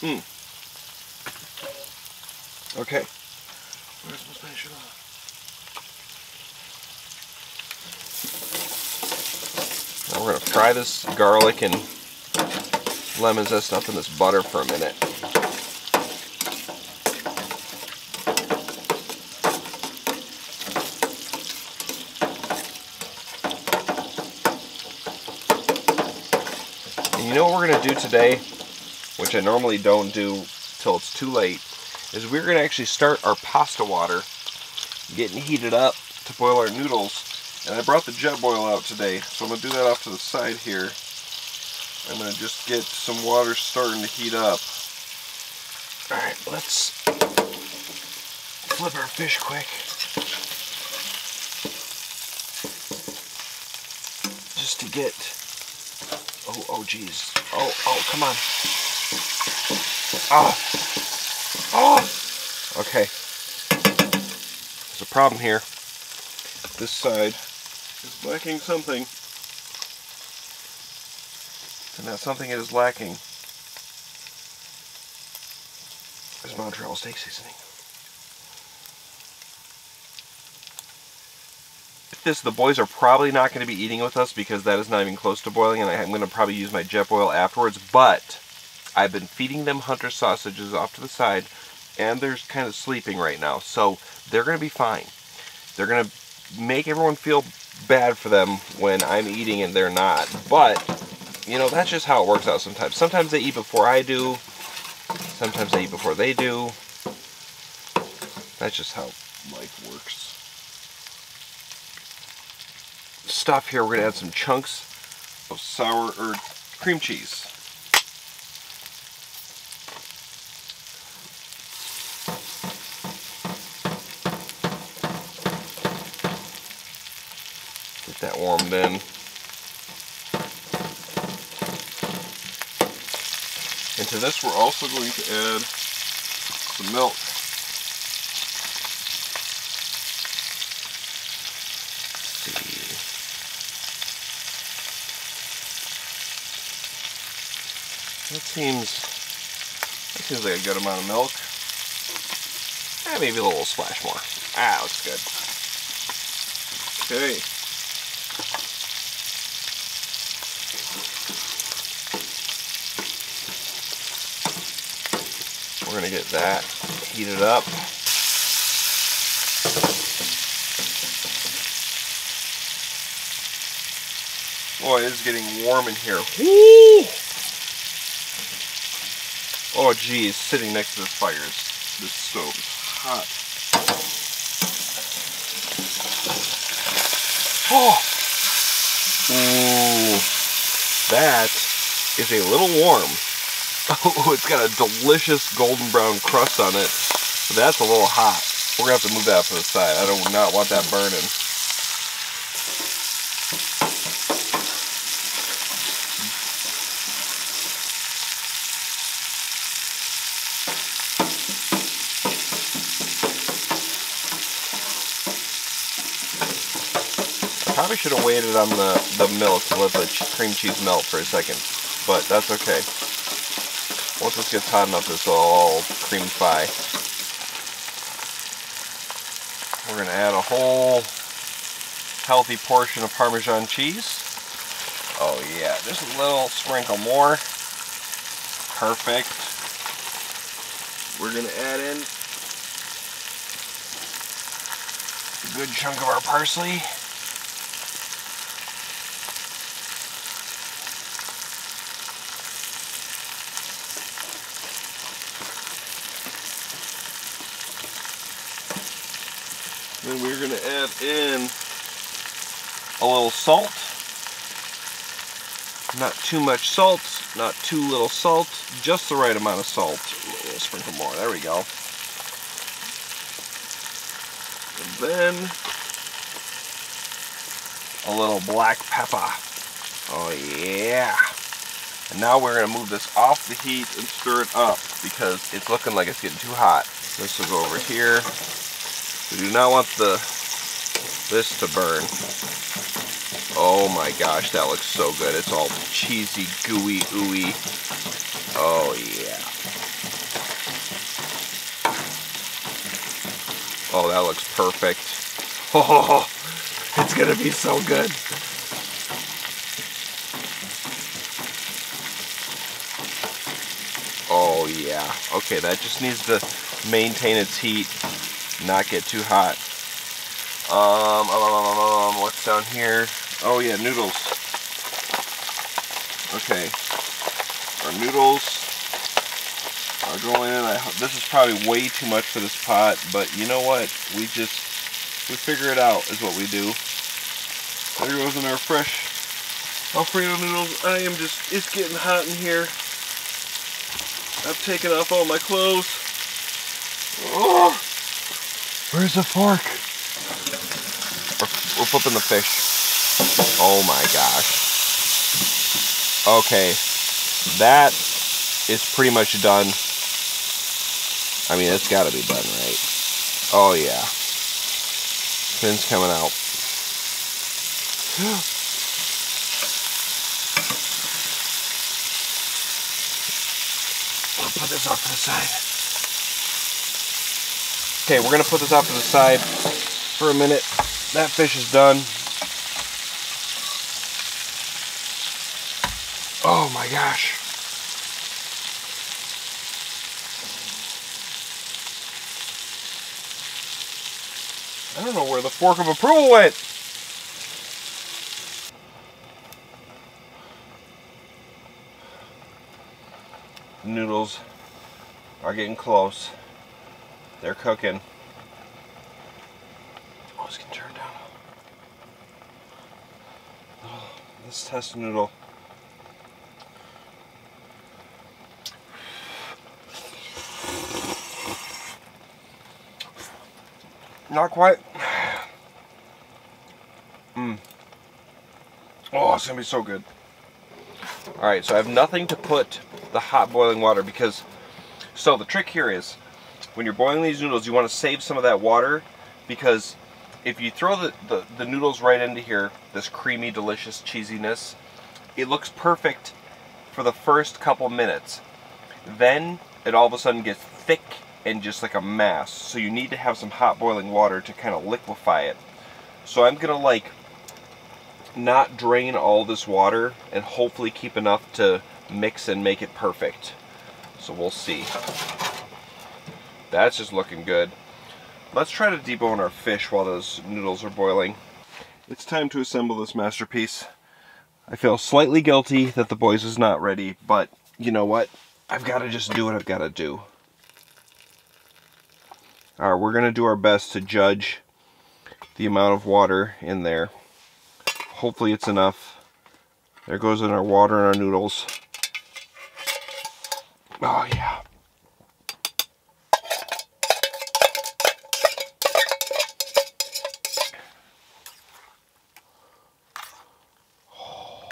Mm. Okay. Where's my spatula? Now we're going to fry this garlic and lemon zest up in this butter for a minute. you know what we're going to do today, which I normally don't do till it's too late, is we're going to actually start our pasta water getting heated up to boil our noodles. And I brought the jet boil out today, so I'm going to do that off to the side here. I'm going to just get some water starting to heat up. Alright, let's flip our fish quick. Just to get... Oh, oh, geez. Oh, oh, come on. Oh. Oh. Okay. There's a problem here. This side is lacking something. And that something it is lacking is Montreal steak seasoning. This, the boys are probably not going to be eating with us because that is not even close to boiling, and I'm going to probably use my jet boil afterwards, but I've been feeding them hunter sausages off to the side, and they're kind of sleeping right now, so they're going to be fine. They're going to make everyone feel bad for them when I'm eating and they're not, but, you know, that's just how it works out sometimes. Sometimes they eat before I do, sometimes they eat before they do. That's just how life works. Stuff here, we're gonna add some chunks of sour or cream cheese. Get that warmed in. And to this, we're also going to add some milk. That seems, that seems like a good amount of milk. Eh, maybe a little splash more. Ah, looks good. Okay. We're gonna get that heated up. Boy, it is getting warm in here. Woo! Oh geez, sitting next to this fire, is, this stove is hot. Oh, ooh, that is a little warm. Oh, it's got a delicious golden brown crust on it, but that's a little hot. We're gonna have to move that to the side. I do not want that burning. Probably should have waited on the, the milk to let the cream cheese melt for a second, but that's okay. Once this gets hot enough, this will all creamify. We're going to add a whole healthy portion of Parmesan cheese. Oh yeah, just a little sprinkle more. Perfect. We're going to add in a good chunk of our parsley. Then we're going to add in a little salt. Not too much salt, not too little salt, just the right amount of salt. A little sprinkle more, there we go. And then a little black pepper. Oh yeah. And now we're going to move this off the heat and stir it up because it's looking like it's getting too hot. This will go over here. We do not want the this to burn. Oh my gosh, that looks so good. It's all cheesy, gooey, ooey. Oh yeah. Oh, that looks perfect. Oh, it's gonna be so good. Oh yeah. Okay, that just needs to maintain its heat. Not get too hot. Um, um, um, what's down here? Oh yeah, noodles. Okay, our noodles are going in. I, this is probably way too much for this pot, but you know what? We just, we figure it out is what we do. There goes in our fresh Alfredo noodles. I am just, it's getting hot in here. I've taken off all my clothes. Oh, where's the fork? We're, we're flipping the fish. Oh my gosh. Okay, that is pretty much done. I mean, it's gotta be done, right? Oh yeah. Fin's coming out. I'll put this off to the side. Okay, we're gonna put this off to the side for a minute. That fish is done. Oh my gosh. I don't know where the fork of approval went. The noodles are getting close. They're cooking. Oh, it's getting turned down. Oh, let's test the noodle. Not quite. Mm. Oh, it's gonna be so good. All right, so I have nothing to put the hot boiling water because, so the trick here is, when you're boiling these noodles, you wanna save some of that water because if you throw the, the, the noodles right into here, this creamy, delicious cheesiness, it looks perfect for the first couple minutes. Then it all of a sudden gets thick and just like a mass, so you need to have some hot boiling water to kind of liquefy it. So I'm gonna like not drain all this water and hopefully keep enough to mix and make it perfect. So we'll see. That's just looking good. Let's try to debone our fish while those noodles are boiling. It's time to assemble this masterpiece. I feel slightly guilty that the boys is not ready, but you know what? I've got to just do what I've got to do. All right, we're gonna do our best to judge the amount of water in there. Hopefully it's enough. There goes in our water and our noodles. Oh yeah. Oh.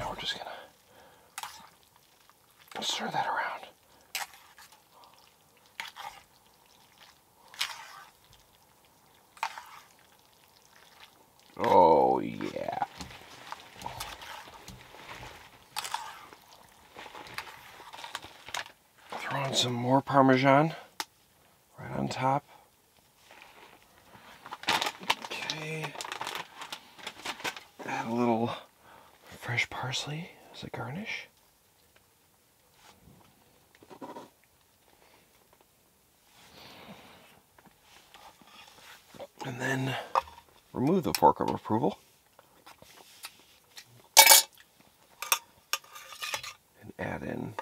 Now we're just gonna stir that around. Oh, yeah. Throw in some more Parmesan right on top. Okay. Add a little fresh parsley as a garnish. And then remove the fork of approval and add in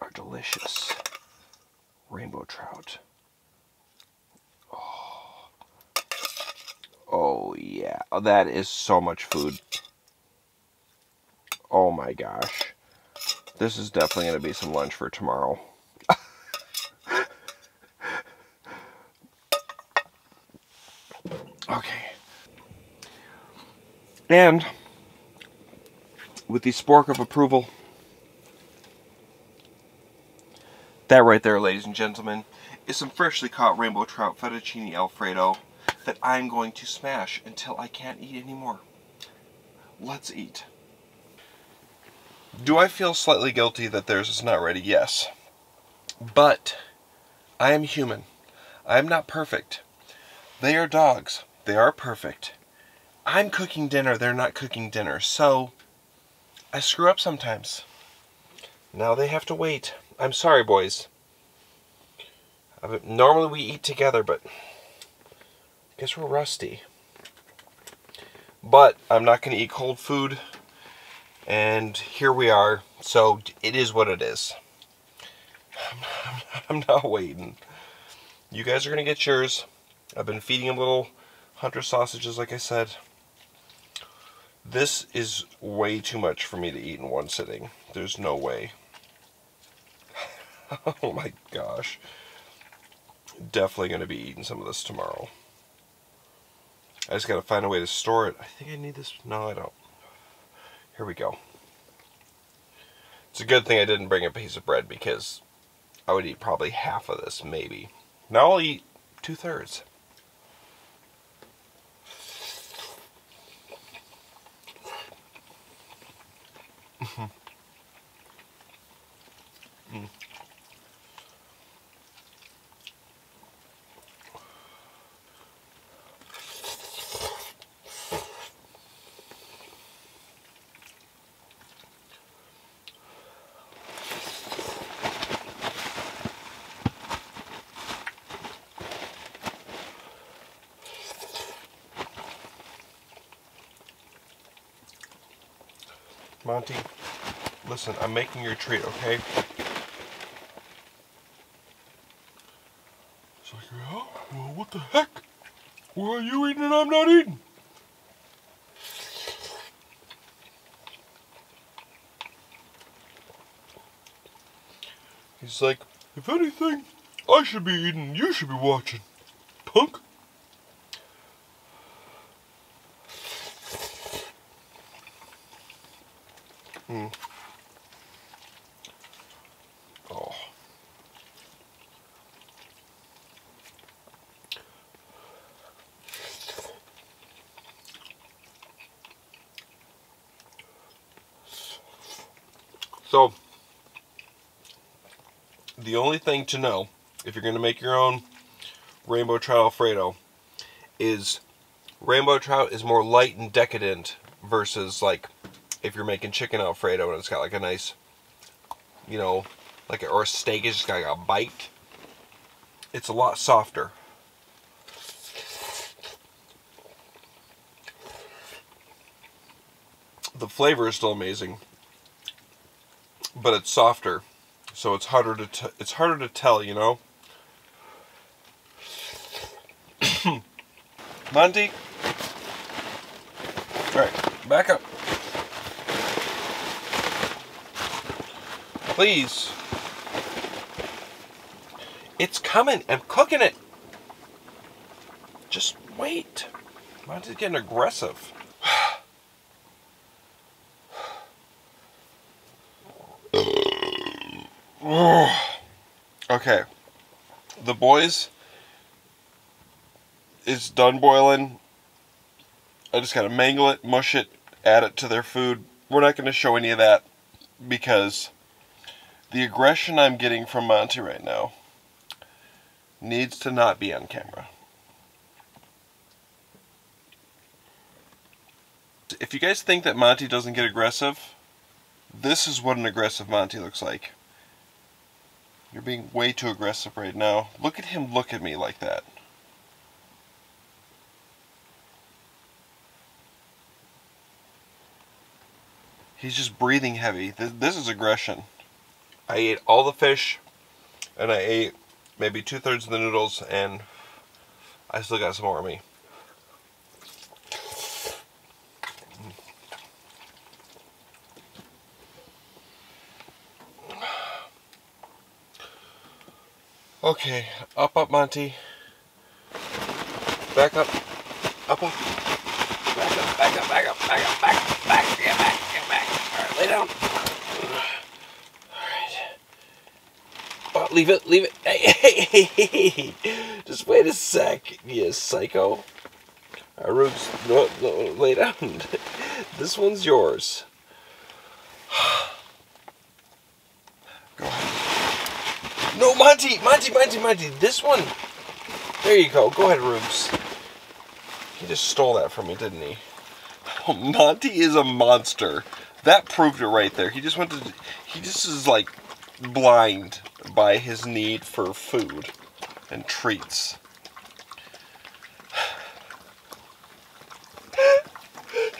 our delicious rainbow trout. Oh, oh yeah, oh, that is so much food. Oh my gosh, this is definitely going to be some lunch for tomorrow. And with the spork of approval, that right there, ladies and gentlemen, is some freshly caught rainbow trout fettuccine Alfredo that I'm going to smash until I can't eat anymore. Let's eat. Do I feel slightly guilty that theirs is not ready? Yes. But I am human. I am not perfect. They are dogs. They are perfect. I'm cooking dinner, they're not cooking dinner, so I screw up sometimes. Now they have to wait. I'm sorry, boys. I've, normally we eat together, but I guess we're rusty. But I'm not going to eat cold food, and here we are. So it is what it is. I'm not, I'm not waiting. You guys are gonna get yours. I've been feeding them little hunter sausages, like I said. This is way too much for me to eat in one sitting. There's no way. Oh my gosh. Definitely gonna be eating some of this tomorrow. I just gotta find a way to store it. I think I need this. No, I don't. Here we go. It's a good thing I didn't bring a piece of bread, because I would eat probably half of this, maybe. Now I'll eat two-thirds. Mm-hmm. Mm. Monty, listen, I'm making your treat, okay? It's like, oh, well, what the heck? Why are you eating and I'm not eating? He's like, if anything, I should be eating, you should be watching, punk. Mm. Oh. So, the only thing to know, if you're going to make your own rainbow trout Alfredo, is rainbow trout is more light and decadent versus, like, if you're making chicken Alfredo and it's got like a nice, you know, like a, or a steak, it's just got like a bite. It's a lot softer. The flavor is still amazing, but it's softer, so it's harder to t it's harder to tell, you know. Monty, all right, back up. Please. It's coming. I'm cooking it. Just wait. Mine's just getting aggressive. Okay. The boys is done boiling. I just gotta mangle it, mush it, add it to their food. We're not gonna show any of that because the aggression I'm getting from Monty right now needs to not be on camera. If you guys think that Monty doesn't get aggressive, this is what an aggressive Monty looks like. You're being way too aggressive right now. Look at him look at me like that. He's just breathing heavy. This is aggression. I ate all the fish, and I ate maybe two-thirds of the noodles, and I still got some more of me. Okay, up, up, Monty. Back up, up, up. Back up, back up, back up, back up, back up, back up, yeah, back, yeah, back. All right, lay down. Leave it, leave it. Hey, hey, hey, hey. Just wait a sec, you psycho. Our roots, no, no, lay down. This one's yours. Go ahead. No, Monty, Monty, Monty, Monty. This one. There you go. Go ahead, Rubes. He just stole that from me, didn't he? Oh, Monty is a monster. That proved it right there. He just went to. He just is like blind by his need for food and treats.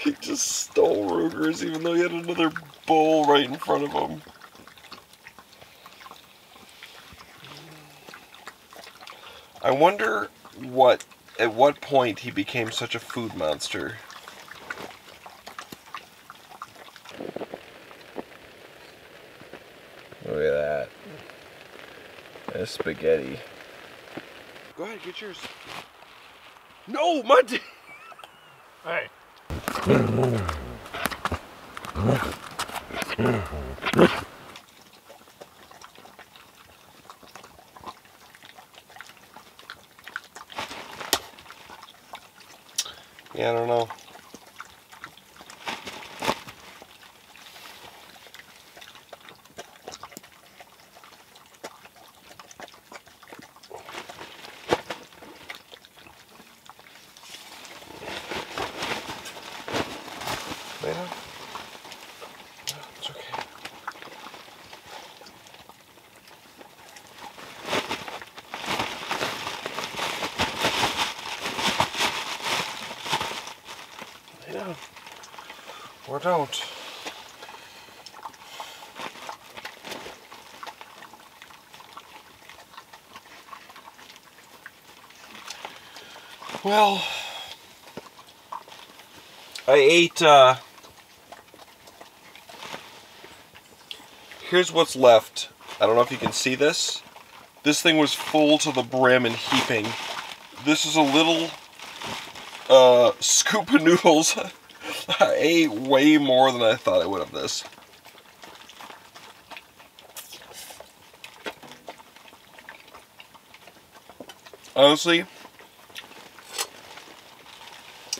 He just stole Ruger's even though he had another bowl right in front of him. I wonder what, at what point he became such a food monster. Look at that. That's spaghetti. Go ahead, get yours. No, my d- Hey. Yeah, I don't know. Or don't. Well, I ate, uh, here's what's left. I don't know if you can see this. This thing was full to the brim and heaping. This is a little uh, scoop of noodles. I ate way more than I thought I would of this. Honestly,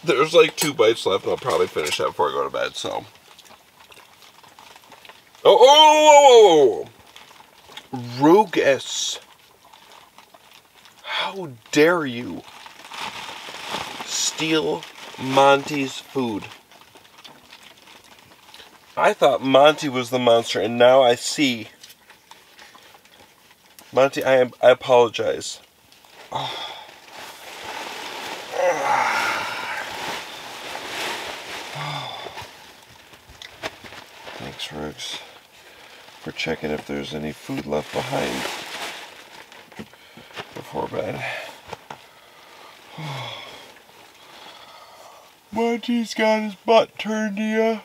there's like two bites left, and I'll probably finish that before I go to bed, so. Oh, oh, oh, oh. Rugus. How dare you steal Monty's food? I thought Monty was the monster, and now I see. Monty, I am, I apologize. Oh. Oh. Thanks, Rooks, for checking if there's any food left behind before bed. Oh. Monty's got his butt turned to you.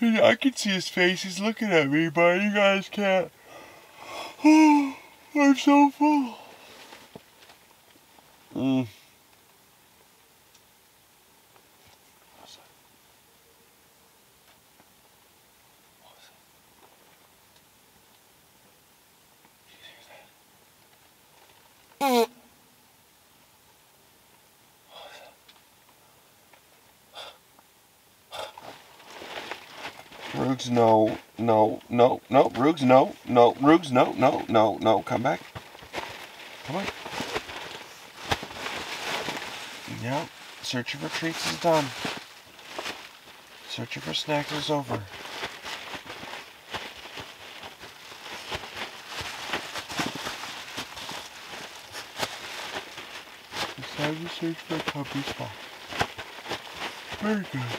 I can see his face, he's looking at me, but you guys can't. Oh, I'm so full. Mm. Rugs, no, no, no, no, Rugs, no, no, Rugs, no, no, no, no, come back. Come on. Yeah, searching for treats is done. Searching for snacks is over. It's time to search for a puppy spot. Very good.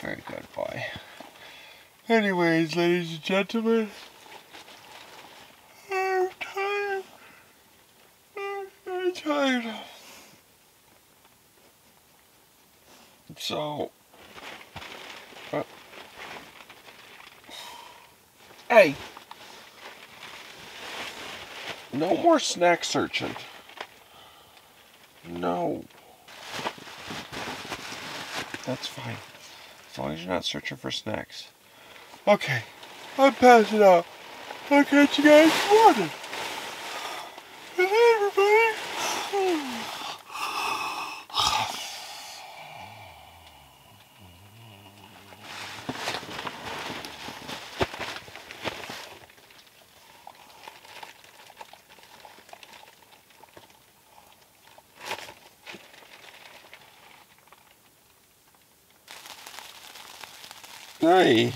Very good boy. Anyways, ladies and gentlemen, I'm tired. I'm very tired. So, uh, hey, no more snack searching. No, that's fine. As long as you're not searching for snacks. Okay, I'm passing out. I'll catch you guys in the morning. Good night, everybody. three.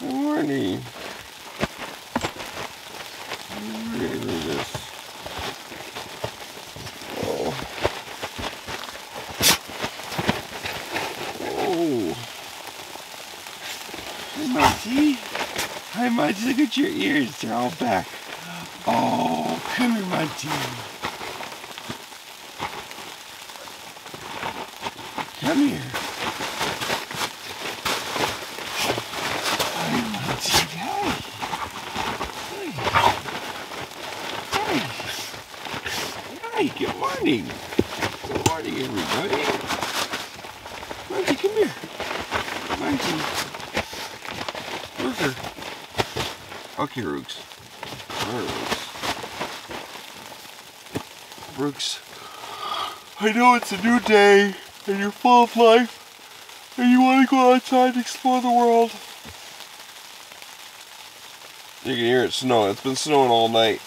Good morning. I'm ready to do this. Oh. Oh. Hey, Monty. Hi, Monty. Look at your ears. They're all back. Oh, come here, Monty. Come here. Hi, Monty. Hi. Hi. Hi. Hi. Good morning. Good morning, everybody. Monty, come here. Monty. Rooker. Okay, Rooks. All right, Rooks. Rooks. I know it's a new day. And you're full of life, and you want to go outside and explore the world. You can hear it snowing. It's been snowing all night.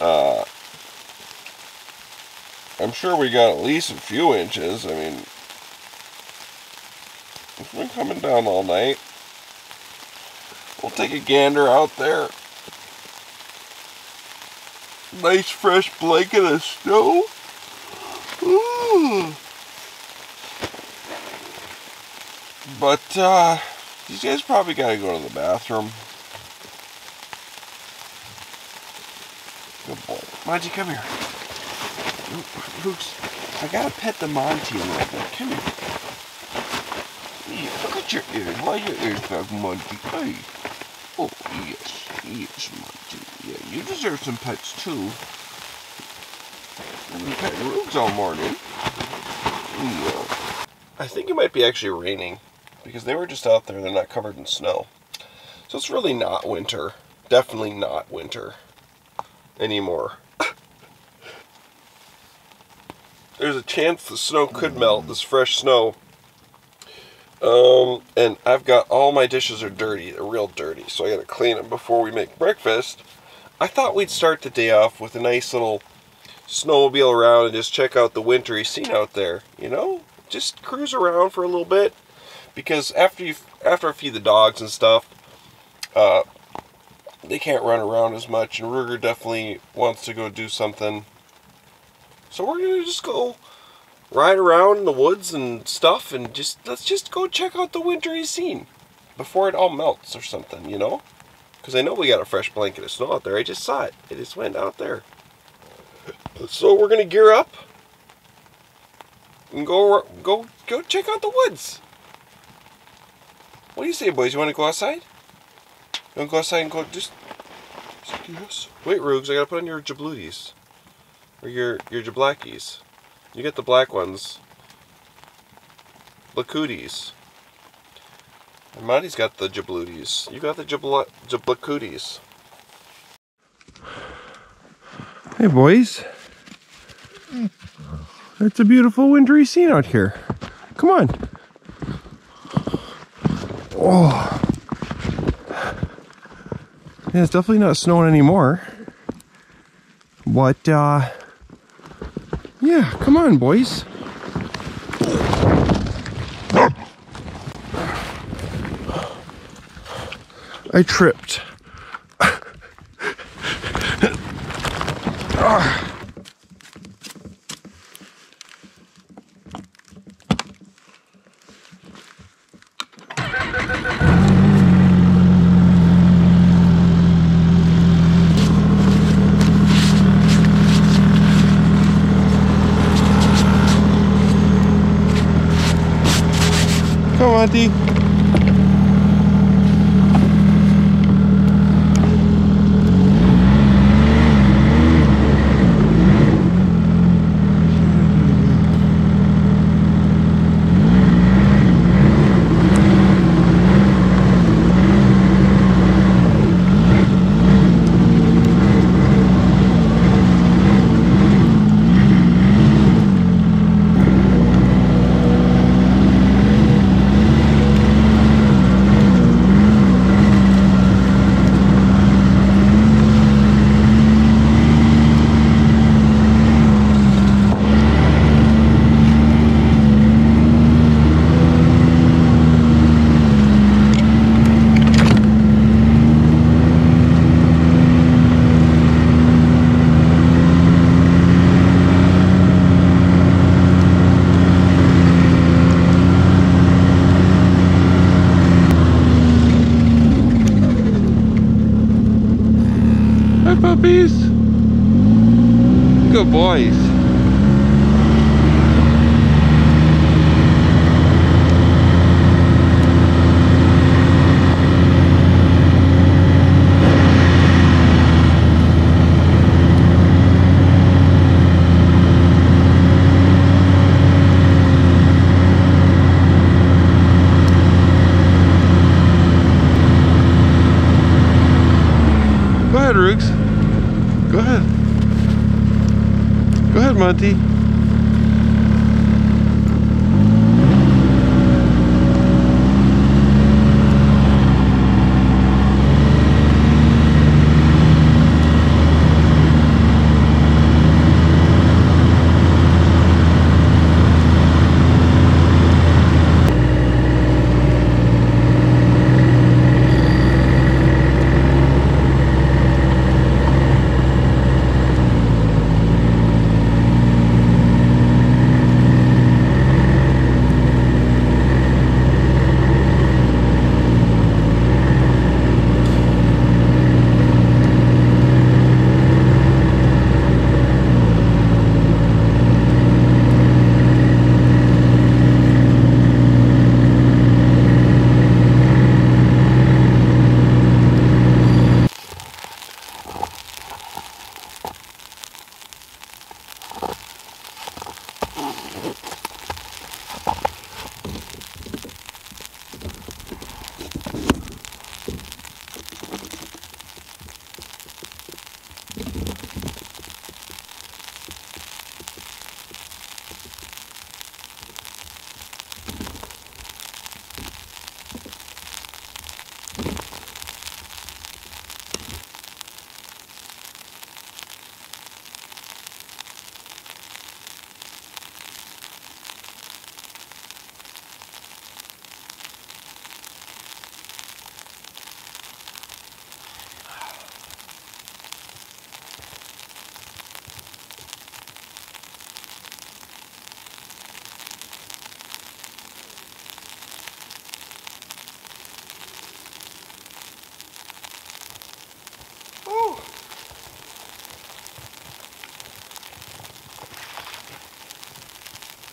Uh, I'm sure we got at least a few inches. I mean, it's been coming down all night. We'll take a gander out there. Nice fresh blanket of snow. Ooh. But, uh, these guys probably gotta go to the bathroom. Good boy. Monty, come here. Oops. I gotta pet the Monty a little bit. Come here. Yeah, look at your ears. Why your ears back, Monty? Hey. Oh, yes. Yes, Monty. Yeah, you deserve some pets, too. I've been petting Rooks all morning. Yeah. I think it might be actually raining, because they were just out there, they're not covered in snow. So it's really not winter. Definitely not winter anymore. There's a chance the snow could melt, this fresh snow. Um, and I've got all my dishes are dirty, they're real dirty, so I gotta clean them before we make breakfast. I thought we'd start the day off with a nice little snowmobile around and just check out the wintry scene out there, you know? Just cruise around for a little bit. Because after you, after I feed the dogs and stuff, uh, they can't run around as much, and Ruger definitely wants to go do something. So we're gonna just go ride around in the woods and stuff, and just let's just go check out the wintry scene before it all melts or something, you know? Because I know we got a fresh blanket of snow out there. I just saw it. It just went out there. So we're gonna gear up and go go go check out the woods. What do you say, boys? You want to go outside? You want to go outside and go just... just do this? Wait, Roogs, I gotta put on your jabluties. Or your, your jablackies. You get the black ones. Blacooties. And Monty's got the jabluties. You got the jabla jablacooties. Hey, boys. It's a beautiful wintry scene out here. Come on. Oh, yeah, it's definitely not snowing anymore, but uh, yeah, come on, boys. I tripped. Monty. puppies. Good boys. Go ahead. Go ahead, Monty.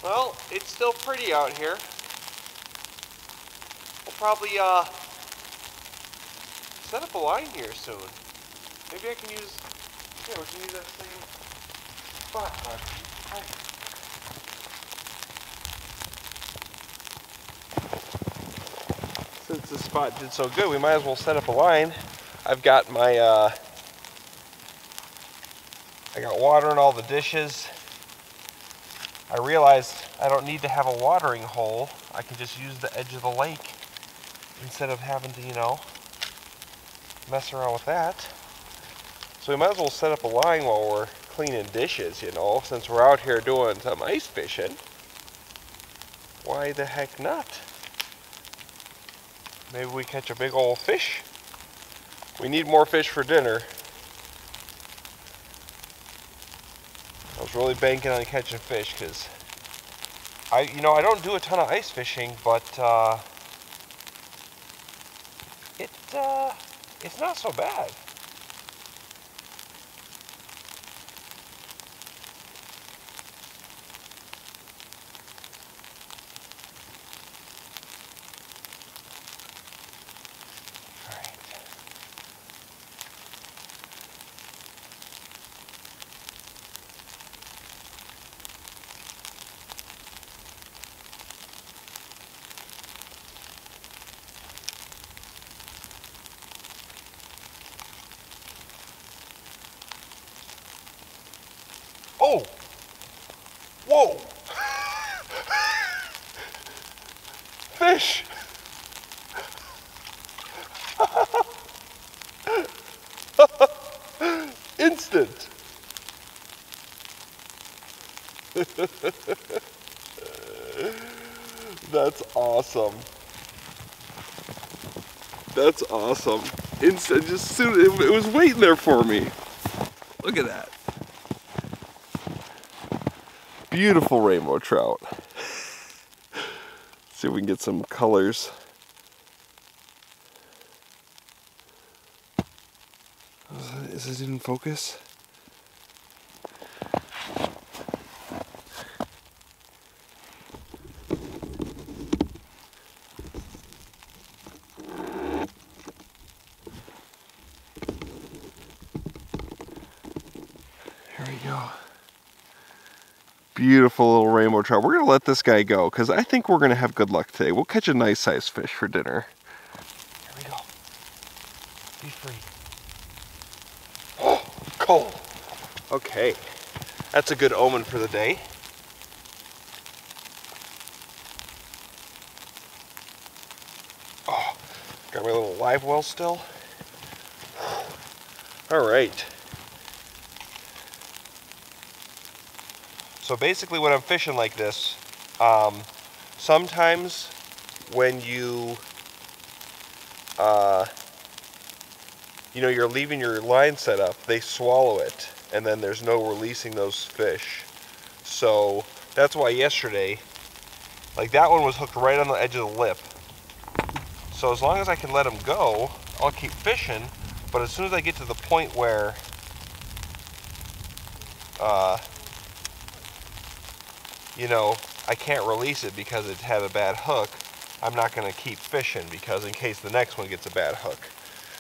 Well, it's still pretty out here. We'll probably uh, set up a line here soon. Maybe I can use, yeah, we can use that thing. Fuck, fuck. Since this spot did so good, we might as well set up a line. I've got my, uh, I got water in all the dishes. I realized I don't need to have a watering hole. I can just use the edge of the lake instead of having to, you know, mess around with that. So we might as well set up a line while we're cleaning dishes, you know, since we're out here doing some ice fishing. Why the heck not? Maybe we catch a big old fish. We need more fish for dinner. I was really banking on catching fish because I, you know, I don't do a ton of ice fishing, but uh, it uh, it's not so bad. Whoa! Fish! Instant! That's awesome. That's awesome. Instant, just soon, it, it was waiting there for me. Look at that. Beautiful rainbow trout. See if we can get some colors. Is it in focus? Here we go. Beautiful little rainbow trout. We're gonna let this guy go because I think we're gonna have good luck today. We'll catch a nice sized fish for dinner. Here we go. Be free. Oh, cold. Okay, that's a good omen for the day. Oh, got my little live well still. All right. So basically when I'm fishing like this, um, sometimes when you, uh, you know, you're leaving your line set up, they swallow it, and then there's no releasing those fish. So that's why yesterday, like that one was hooked right on the edge of the lip. So as long as I can let them go, I'll keep fishing, but as soon as I get to the point where, uh, you know, I can't release it because it had a bad hook, I'm not gonna keep fishing because in case the next one gets a bad hook.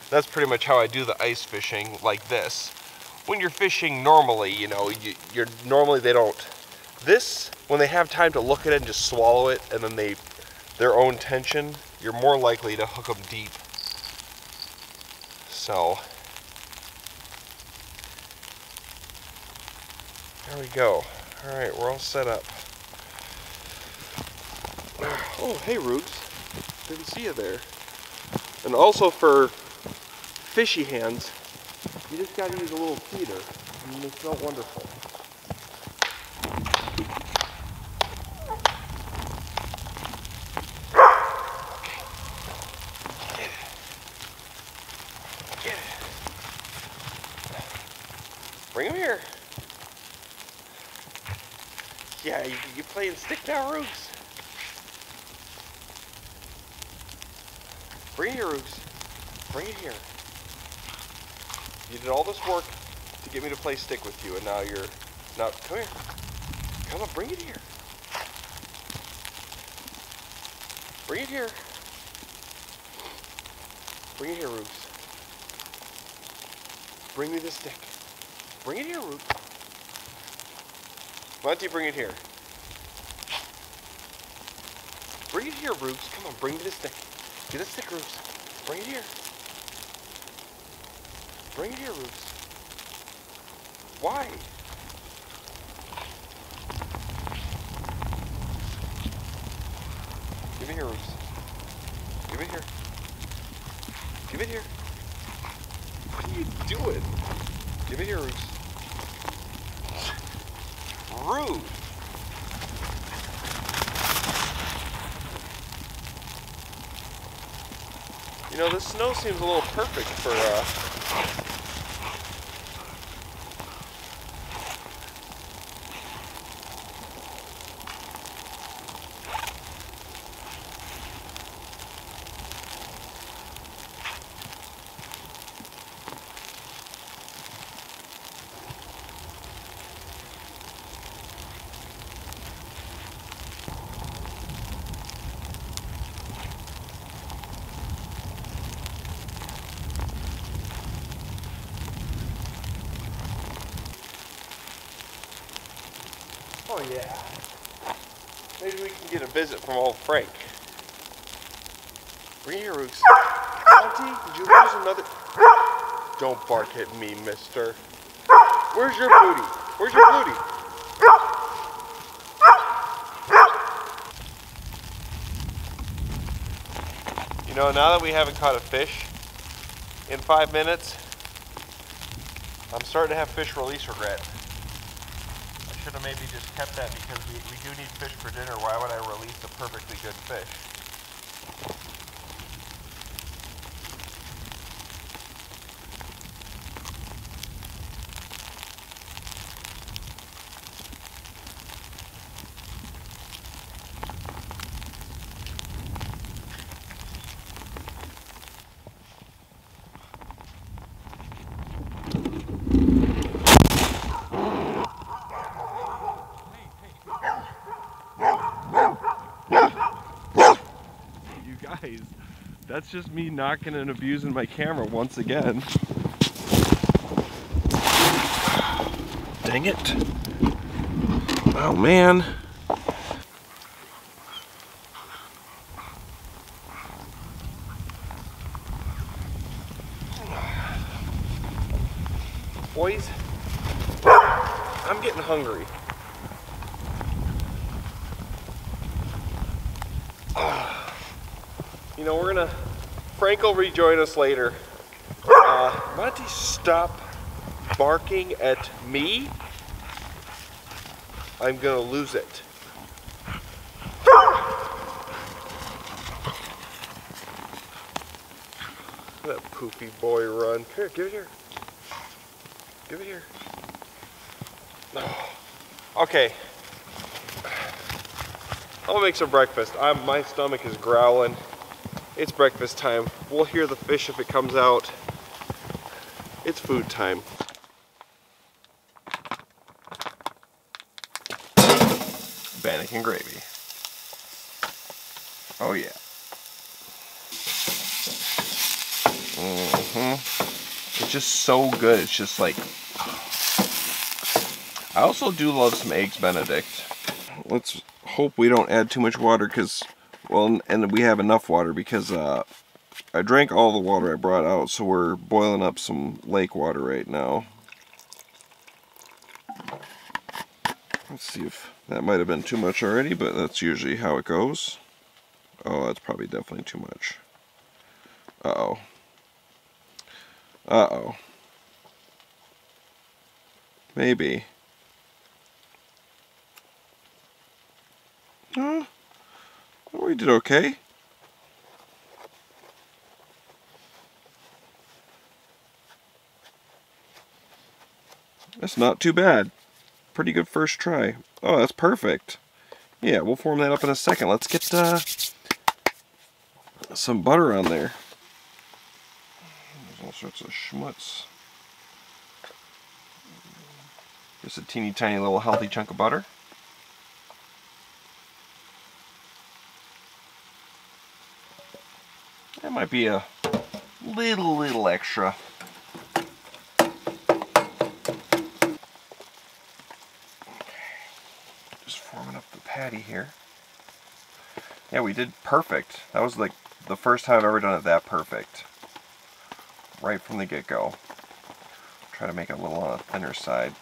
That's pretty much how I do the ice fishing like this. When you're fishing normally, you know, you, you're normally they don't, this, when they have time to look at it and just swallow it and then they, their own tension, you're more likely to hook them deep. So, there we go. All right, we're all set up. Oh, hey, Roots. Didn't see you there. And also for fishy hands, you just gotta use a little feeder, and they smell wonderful. Okay. Get it. Get it. Bring him here. Yeah, you, you're playing stick now, Roots. Bring it here, Roots. Bring it here. You did all this work to get me to play stick with you, and now you're not. Come here. Come on, bring it here. Bring it here. Bring it here, Roots. Bring me the stick. Bring it here, Roots. Monty, bring it here. Bring it here, Roots. Come on, bring me the stick. Get the stick, Roots. Bring it here. Bring it here, Roots. Why? Give it here, Roots. Give it here. Give it here. What are you doing? Give it here, Roots. Rude. You know, this snow seems a little perfect for, uh. Oh yeah, maybe we can get a visit from old Frank. Bring here, Roots. Monty, did you lose another? Don't bark at me, mister. Where's your booty? Where's your booty? You know, now that we haven't caught a fish in five minutes, I'm starting to have fish release regret. Should have maybe just kept that because we, we do need fish for dinner. Why would I release a perfectly good fish? That's just me knocking and abusing my camera once again. Dang it. Oh man. Boys, I'm getting hungry. You know, we're gonna, Frank will rejoin us later. Uh, Monty, stop barking at me. I'm gonna lose it. That poopy boy run. Here, give it here. Give it here. Oh. Okay. I'll make some breakfast. I'm, my stomach is growling. It's breakfast time. We'll hear the fish if it comes out. It's food time. Bannock and gravy. Oh yeah. Mm-hmm. It's just so good. It's just like... I also do love some eggs Benedict. Let's hope we don't add too much water because... Well, and we have enough water because uh, I drank all the water I brought out, so we're boiling up some lake water right now. Let's see if that might have been too much already, but that's usually how it goes. Oh, that's probably definitely too much. Uh-oh. Uh-oh. Maybe. Huh? We did okay. That's not too bad. Pretty good first try. Oh, that's perfect. Yeah, we'll form that up in a second. Let's get uh, some butter on there. There's all sorts of schmutz. Just a teeny tiny little healthy chunk of butter. That might be a little, little extra. Just forming up the patty here. Yeah, we did perfect. That was like the first time I've ever done it that perfect. Right from the get-go. Try to make it a little on the thinner side.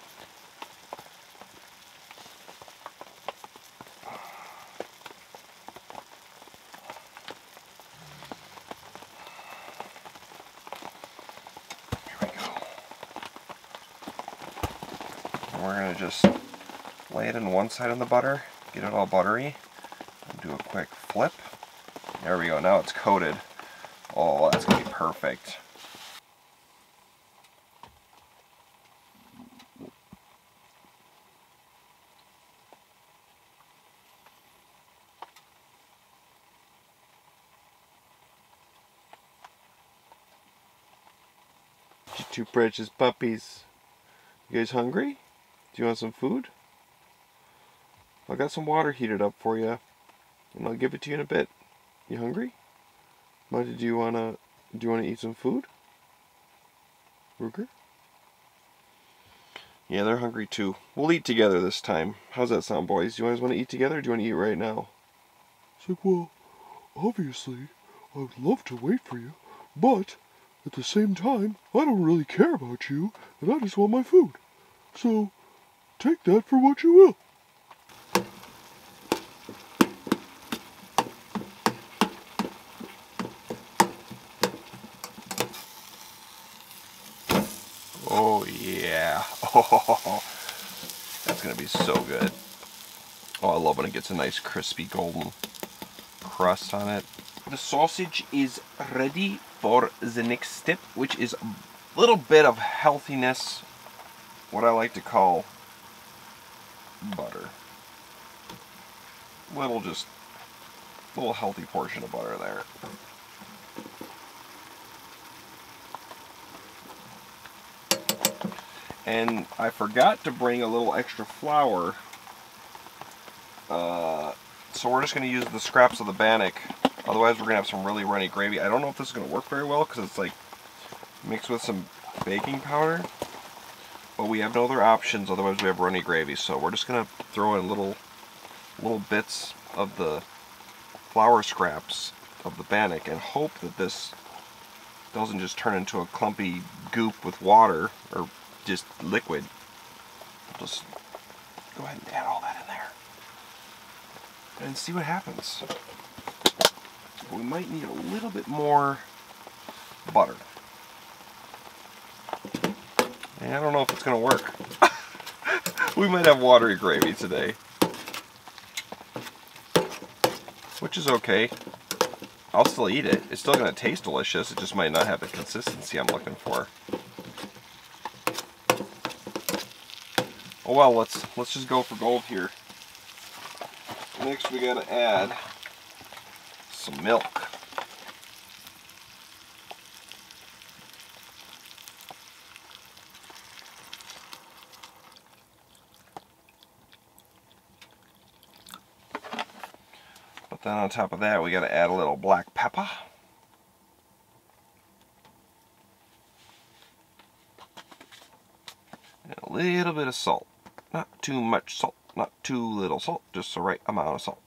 Just lay it in one side of the butter, get it all buttery, and do a quick flip. There we go, now it's coated. Oh, that's gonna be perfect. You two precious puppies. You guys hungry? Do you want some food? I got some water heated up for you, and I'll give it to you in a bit. You hungry? Monty, do you wanna do you wanna eat some food? Ruger? Yeah, they're hungry too. We'll eat together this time. How's that sound, boys? Do you guys want to eat together? Or do you want to eat right now? It's like, well, obviously, I would love to wait for you, but at the same time, I don't really care about you, and I just want my food. So. Take that for what you will. Oh yeah. Oh, that's gonna be so good. Oh, I love when it gets a nice crispy golden crust on it. The sausage is ready for the next step, which is a little bit of healthiness, what I like to call butter. Little just little healthy portion of butter there. And I forgot to bring a little extra flour. Uh, so we're just going to use the scraps of the bannock Otherwise, we're going to have some really runny gravy. I don't know if this is going to work very well because it's like mixed with some baking powder. But we have no other options, otherwise we have runny gravy. So we're just going to throw in little little bits of the flour scraps of the bannock and hope that this doesn't just turn into a clumpy goop with water or just liquid. We'll just go ahead and add all that in there and see what happens. We might need a little bit more butter. And I don't know if it's going to work. We might have watery gravy today, which is okay. I'll still eat it. It's still going to taste delicious. It just might not have the consistency I'm looking for. Oh well, let's let's just go for gold here. Next, we got to add some milk. But then on top of that, we got to add a little black pepper. And a little bit of salt. Not too much salt, not too little salt, just the right amount of salt.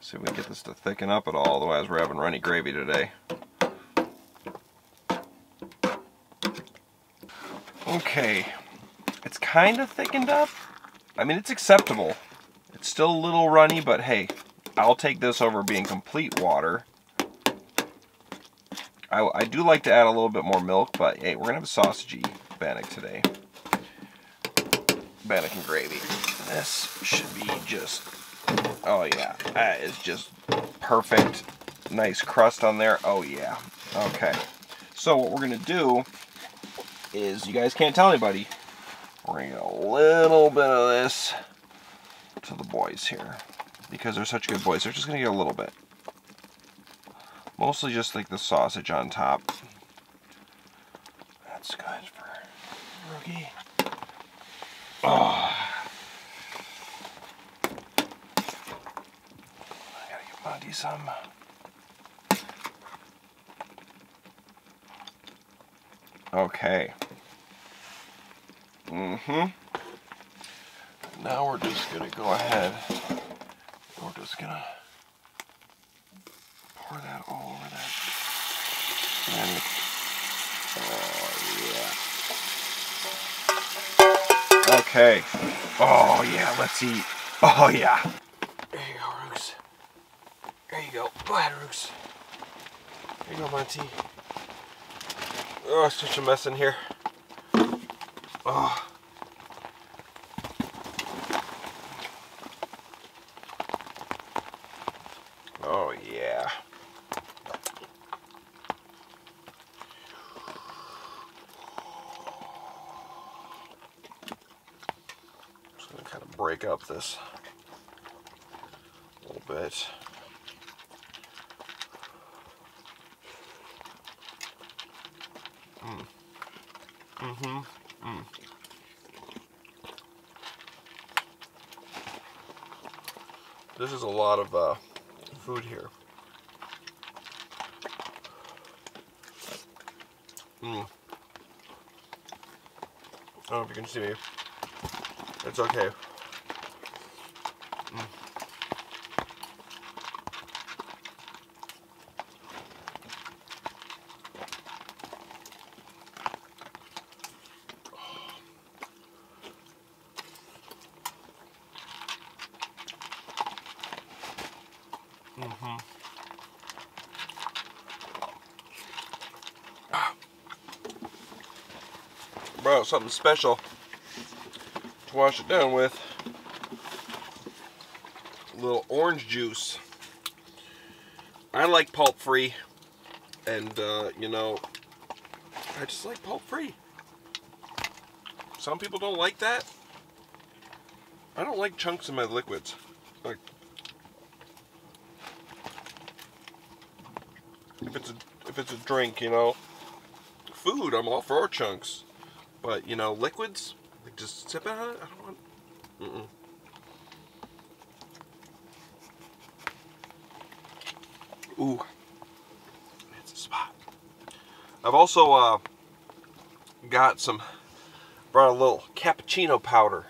See if we can get this to thicken up at all, otherwise we're having runny gravy today. Okay, it's kind of thickened up. I mean, it's acceptable. It's still a little runny, but hey, I'll take this over being complete water. I, I do like to add a little bit more milk, but hey, we're gonna have a sausagey bannock today. Bannock and gravy. This should be just... oh yeah, that is just perfect. Nice crust on there. Oh yeah. Okay. So what we're gonna do is, you guys can't tell anybody, we're gonna get a little bit of this to the boys here because they're such good boys. They're just gonna get a little bit, mostly just like the sausage on top. That's good for Rookie. Oh. Monty some. Okay. Mm-hmm. Now we're just gonna go ahead. We're just gonna pour that all over that. And oh yeah. Okay. Oh yeah, let's eat. Oh yeah. Go. Go ahead, Rooks. Here you go, Monty. Oh, it's such a mess in here. Oh. Oh, yeah. Just gonna kind of break up this a little bit. Mm-hmm. Mm. This is a lot of uh, food here. Mm. I don't know if you can see me. It's okay. Mm. Brought something special to wash it down with. A little orange juice. I like pulp free, and uh, you know, I just like pulp free. Some people don't like that. I don't like chunks in my liquids. Like, if it's a, if it's a drink, you know, food, I'm all for chunks. But, you know, liquids, like just sipping on it, I don't want... Mm-mm. Ooh, it's a spot. I've also uh, got some, brought a little cappuccino powder,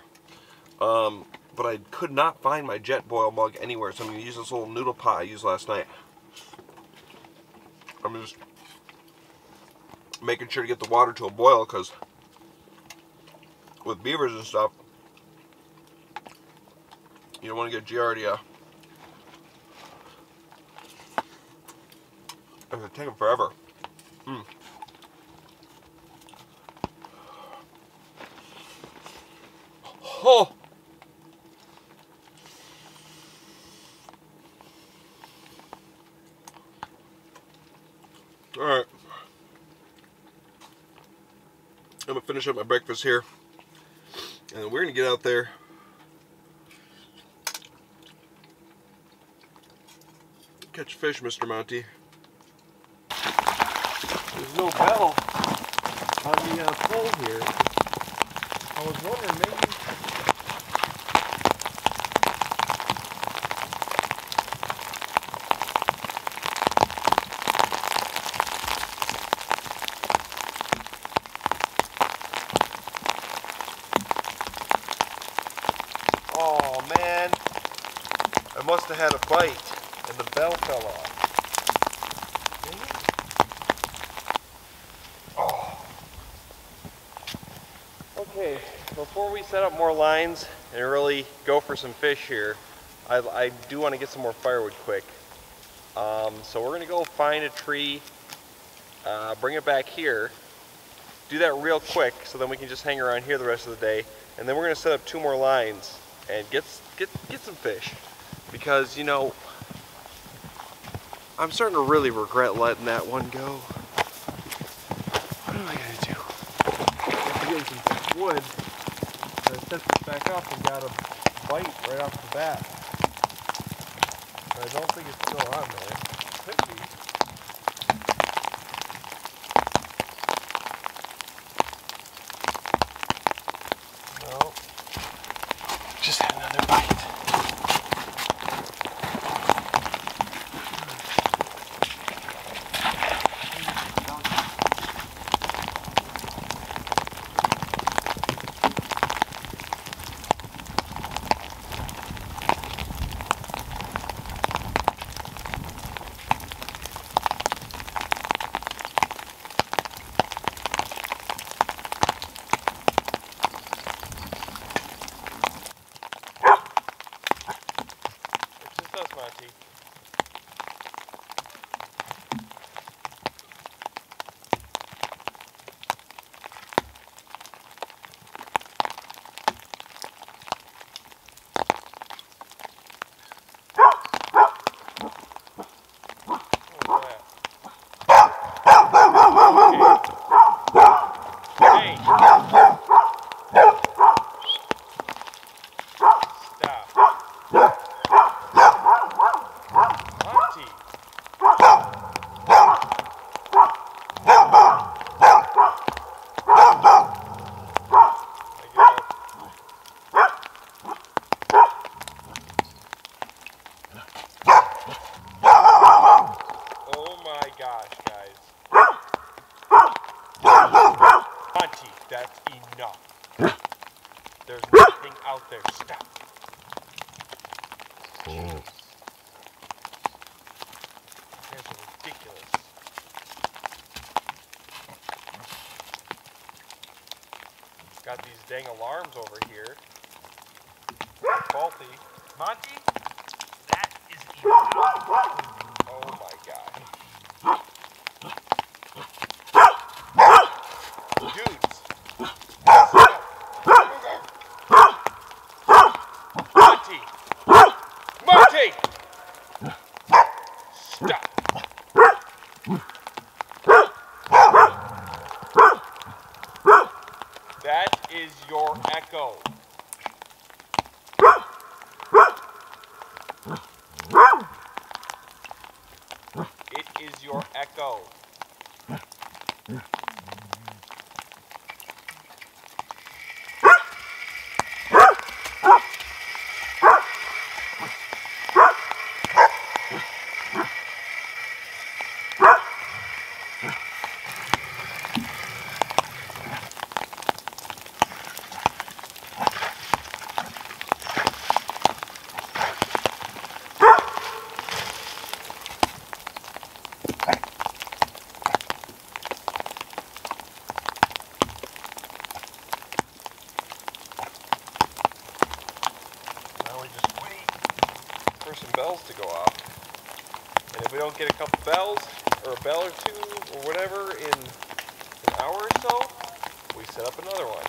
um, but I could not find my jet boil mug anywhere, so I'm going to use this little noodle pot I used last night. I'm just making sure to get the water to a boil, because with beavers and stuff, you don't want to get Giardia. It's going to take them forever. Mm. Oh! Alright. I'm going to finish up my breakfast here. And we're going to get out there. Catch fish, Mister Monty. There's no bell on the uh, pole here. I was wondering maybe... must have had a bite, and the bell fell off. Oh. Okay, before we set up more lines and really go for some fish here, I, I do want to get some more firewood quick. Um, so we're going to go find a tree, uh, bring it back here, do that real quick, so then we can just hang around here the rest of the day, and then we're going to set up two more lines and get, get, get some fish. Because, you know, I'm starting to really regret letting that one go. What am I going to do? I'm getting some thick wood. So I set this back up and got a bite right off the bat. But I don't think it's still on there. It could be. No. Just had another bite. Got these dang alarms over here. Faulty. Monty? That is evil. Oh my god. Dudes. Monty! Monty! Stop. Is your echo. It is your echo. off. And if we don't get a couple bells, or a bell or two, or whatever, in an hour or so, we set up another one.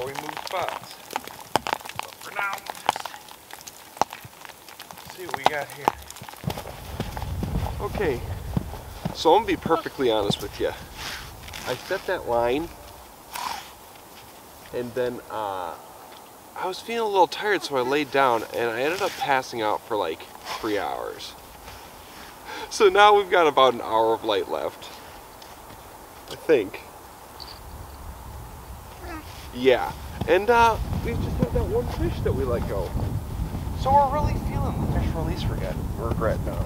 Or we move spots. But for now, let's see what we got here. Okay, so I'm going to be perfectly honest with you. I set that line, and then uh, I was feeling a little tired, so I laid down, and I ended up passing out for like three hours. So now we've got about an hour of light left, I think. Yeah, and uh, we've just had that one fish that we let go. So we're really feeling the fish release regret, regret now.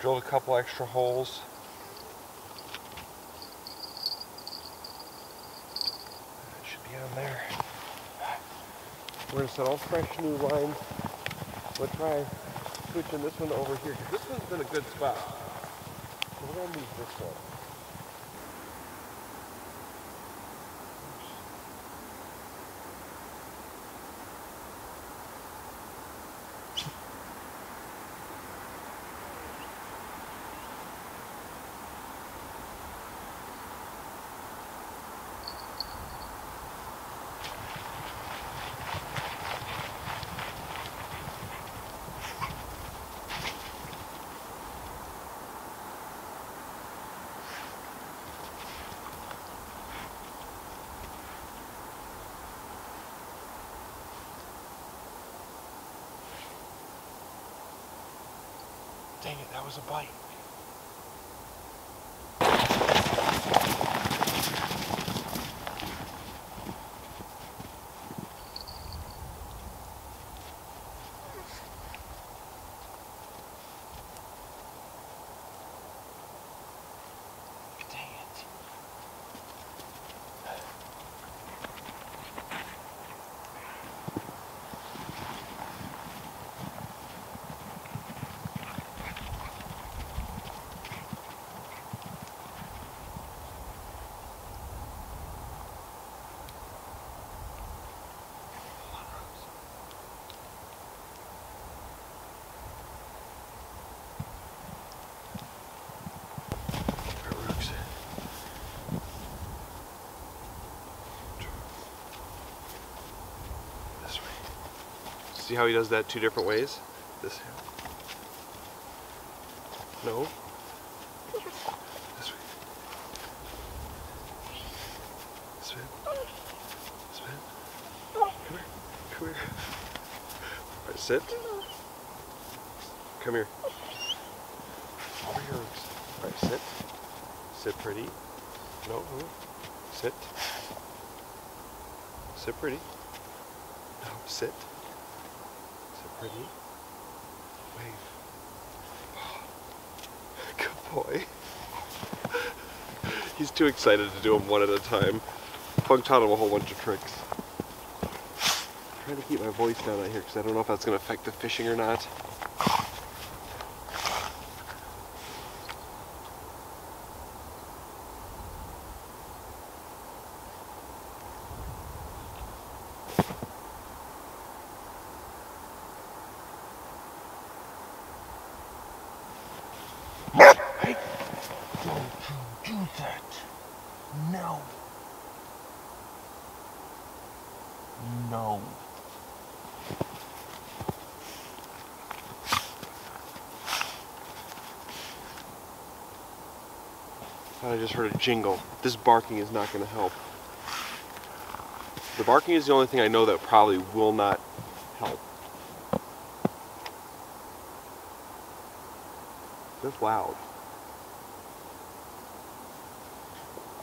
Drilled a couple extra holes. That should be on there. We're gonna set all fresh new lines. We'll try switching this one over here. This one's been a good spot. So we're gonna move this one. Dang it, that was a bite. See how he does that two different ways? This way. No. This way. This way. This way. Come here. Come here. All right, sit. Come here. Over here. All right, sit. Sit pretty. No. Sit. Sit pretty. No, sit. Pretty. Wave. Good boy. He's too excited to do them one at a time. Funk taught him a whole bunch of tricks. I'm trying to keep my voice down out here because I don't know if that's going to affect the fishing or not. I just heard a jingle. This barking is not going to help. The barking is the only thing I know that probably will not help. That's loud.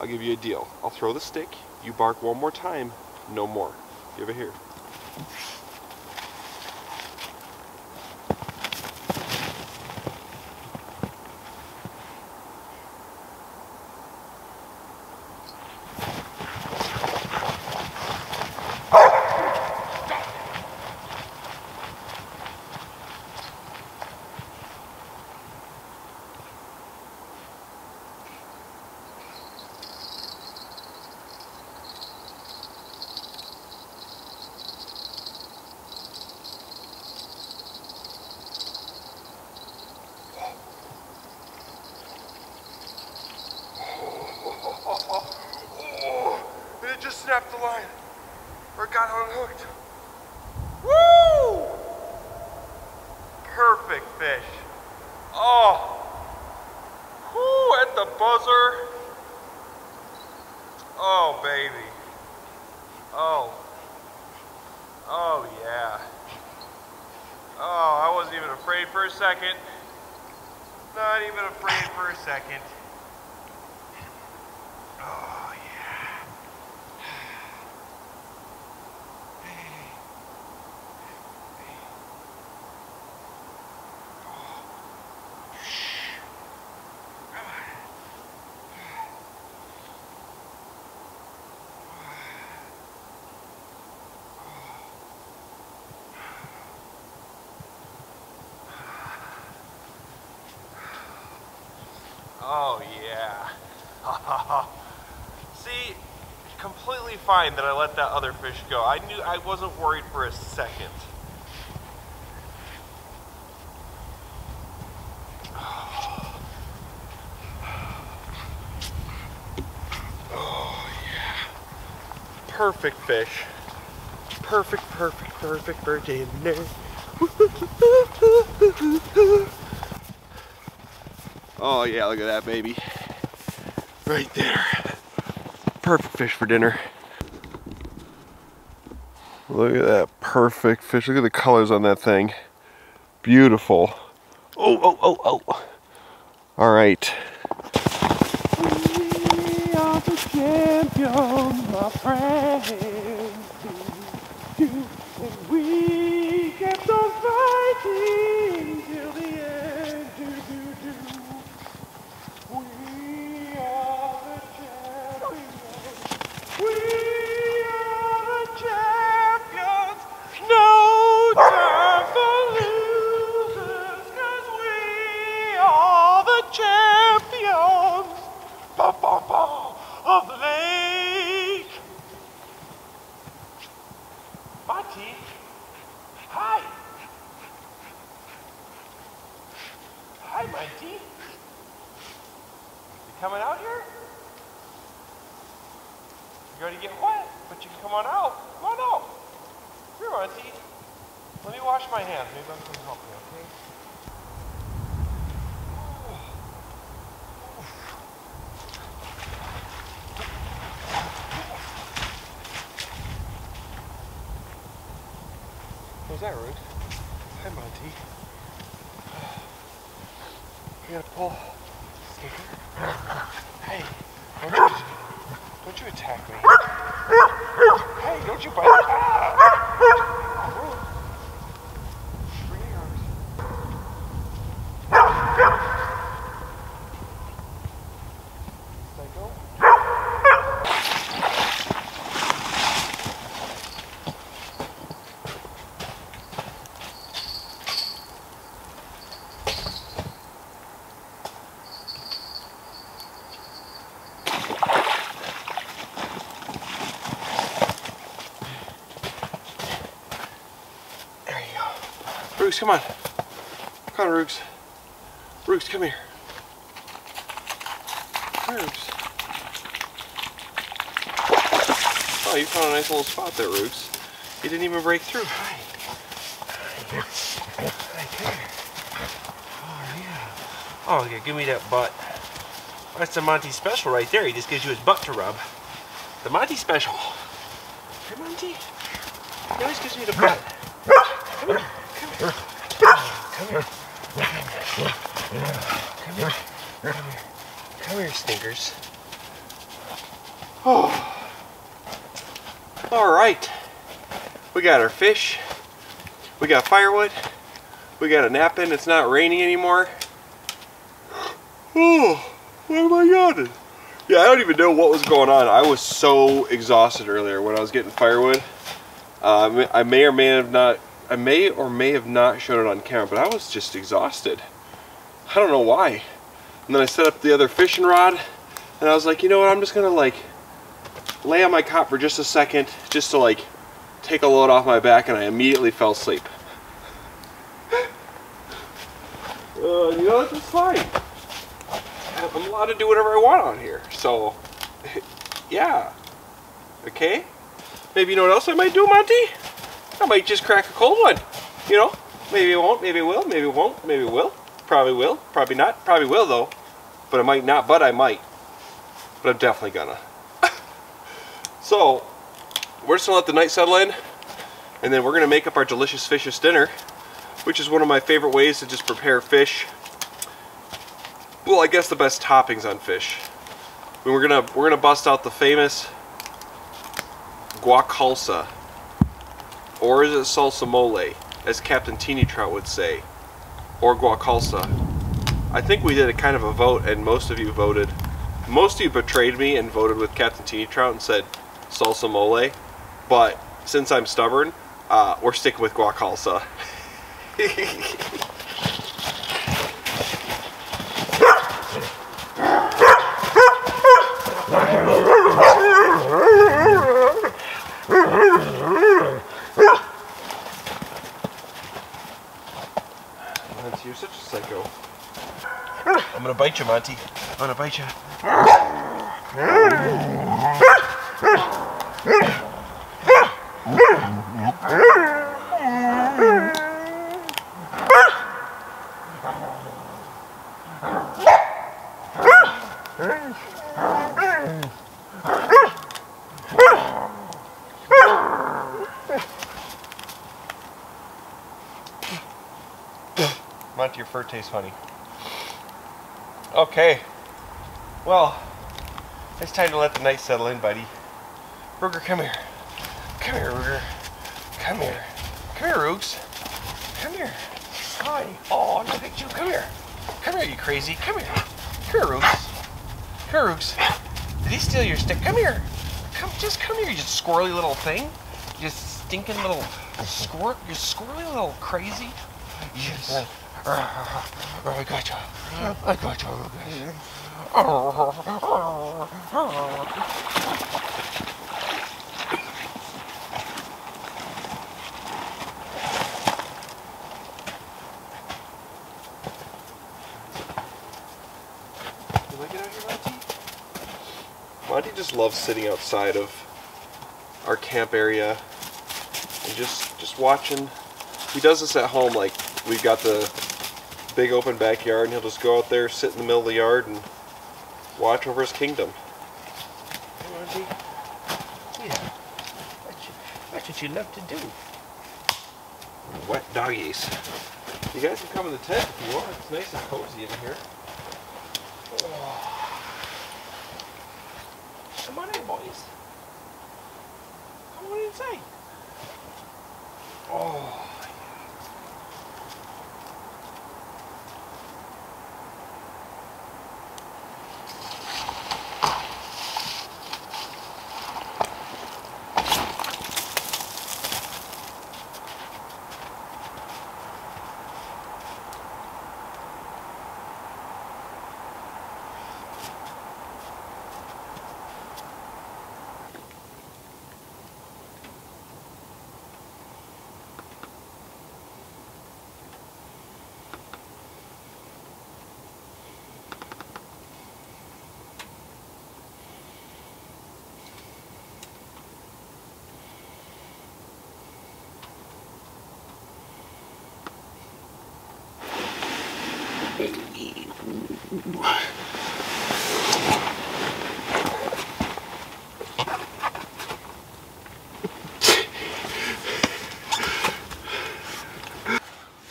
I'll give you a deal. I'll throw the stick. You bark one more time, no more. Give it here. just snapped the line, or got unhooked. Woo! Perfect fish. Oh! Woo, at the buzzer. Oh, baby. Oh. Oh, yeah. Oh, I wasn't even afraid for a second. Not even afraid for a second. Oh, yeah. Oh yeah. See, completely fine that I let that other fish go. I knew I wasn't worried for a second. Oh yeah. Perfect fish. Perfect, perfect, perfect birthday dinner. Oh yeah, look at that baby. Right there. Perfect fish for dinner. Look at that perfect fish. Look at the colors on that thing. Beautiful. Oh, oh, oh, oh. All right. We are the champions, my friend. And we kept on fighting till the end. Was that rude? Hi, Monty. We gotta pull. Hey, don't you, don't you attack me. Hey, don't you bite me. Ah. Come on. Come on, Roogs. Roogs, come here. Roogs. Oh, you found a nice little spot there, Roogs. You didn't even break through. Hi. Hi, come here. Oh, yeah. Oh, yeah, give me that butt. That's the Monty special right there. He just gives you his butt to rub. The Monty special. Hey, Monty. He always gives me the butt. Come here. Come here. Come here. Come here. Come here. Come here, Stinkers. Oh. All right. We got our fish. We got firewood. We got a napkin. It's not raining anymore. Oh, what am I yawning? Yeah, I don't even know what was going on. I was so exhausted earlier when I was getting firewood. Uh, I may or may have not I may or may have not shown it on camera, but I was just exhausted. I don't know why. And then I set up the other fishing rod, and I was like, you know what, I'm just gonna like lay on my cot for just a second, just to like take a load off my back, and I immediately fell asleep. uh, you know, that's fine. I'm allowed to do whatever I want on here, so yeah. Okay? Maybe you know what else I might do, Monty? I might just crack a cold one. You know? Maybe it won't, maybe it will, maybe it won't, maybe it will. Probably will, probably not, probably will though. But I might not, but I might. But I'm definitely gonna. So, we're just gonna let the night settle in, and then we're gonna make up our delicious fish's dinner, which is one of my favorite ways to just prepare fish. Well, I guess the best toppings on fish. I mean, we're gonna we're gonna bust out the famous guacalsa, or is it salsa mole, as Captain Teeny Trout would say, or guacalsa. I think we did a kind of a vote, and most of you voted. Most of you betrayed me and voted with Captain Teeny Trout and said salsa mole, but since I'm stubborn, uh, we're sticking with guacalsa. You're such a psycho. I'm gonna bite you, Monty. I'm gonna bite you. Monty, your fur tastes funny. Okay. Well, it's time to let the night settle in, buddy. Ruger, come here. Come here, Ruger. Come here. Come here, Roogs. Come here. Hi. Oh, look at you. Come here. Come here, you crazy. Come here. Come here, Roogs. Come here, Roogs. Did he steal your stick? Come here. Come, just come here, you squirrely little thing. You just stinking little squirt. You squirrely little crazy. Yes. I got you. I got you. You like it out here, Monty? Monty just loves sitting outside of our camp area and just just watching. He does this at home. Like, we've got the big open backyard, and he'll just go out there, sit in the middle of the yard, and watch over his kingdom. Hey, Monty. Yeah. That's, that's what you love to do. Wet doggies. You guys can come in the tent if you want. It's nice and cozy in here. Oh. Come on in, boys. Come on inside. Oh.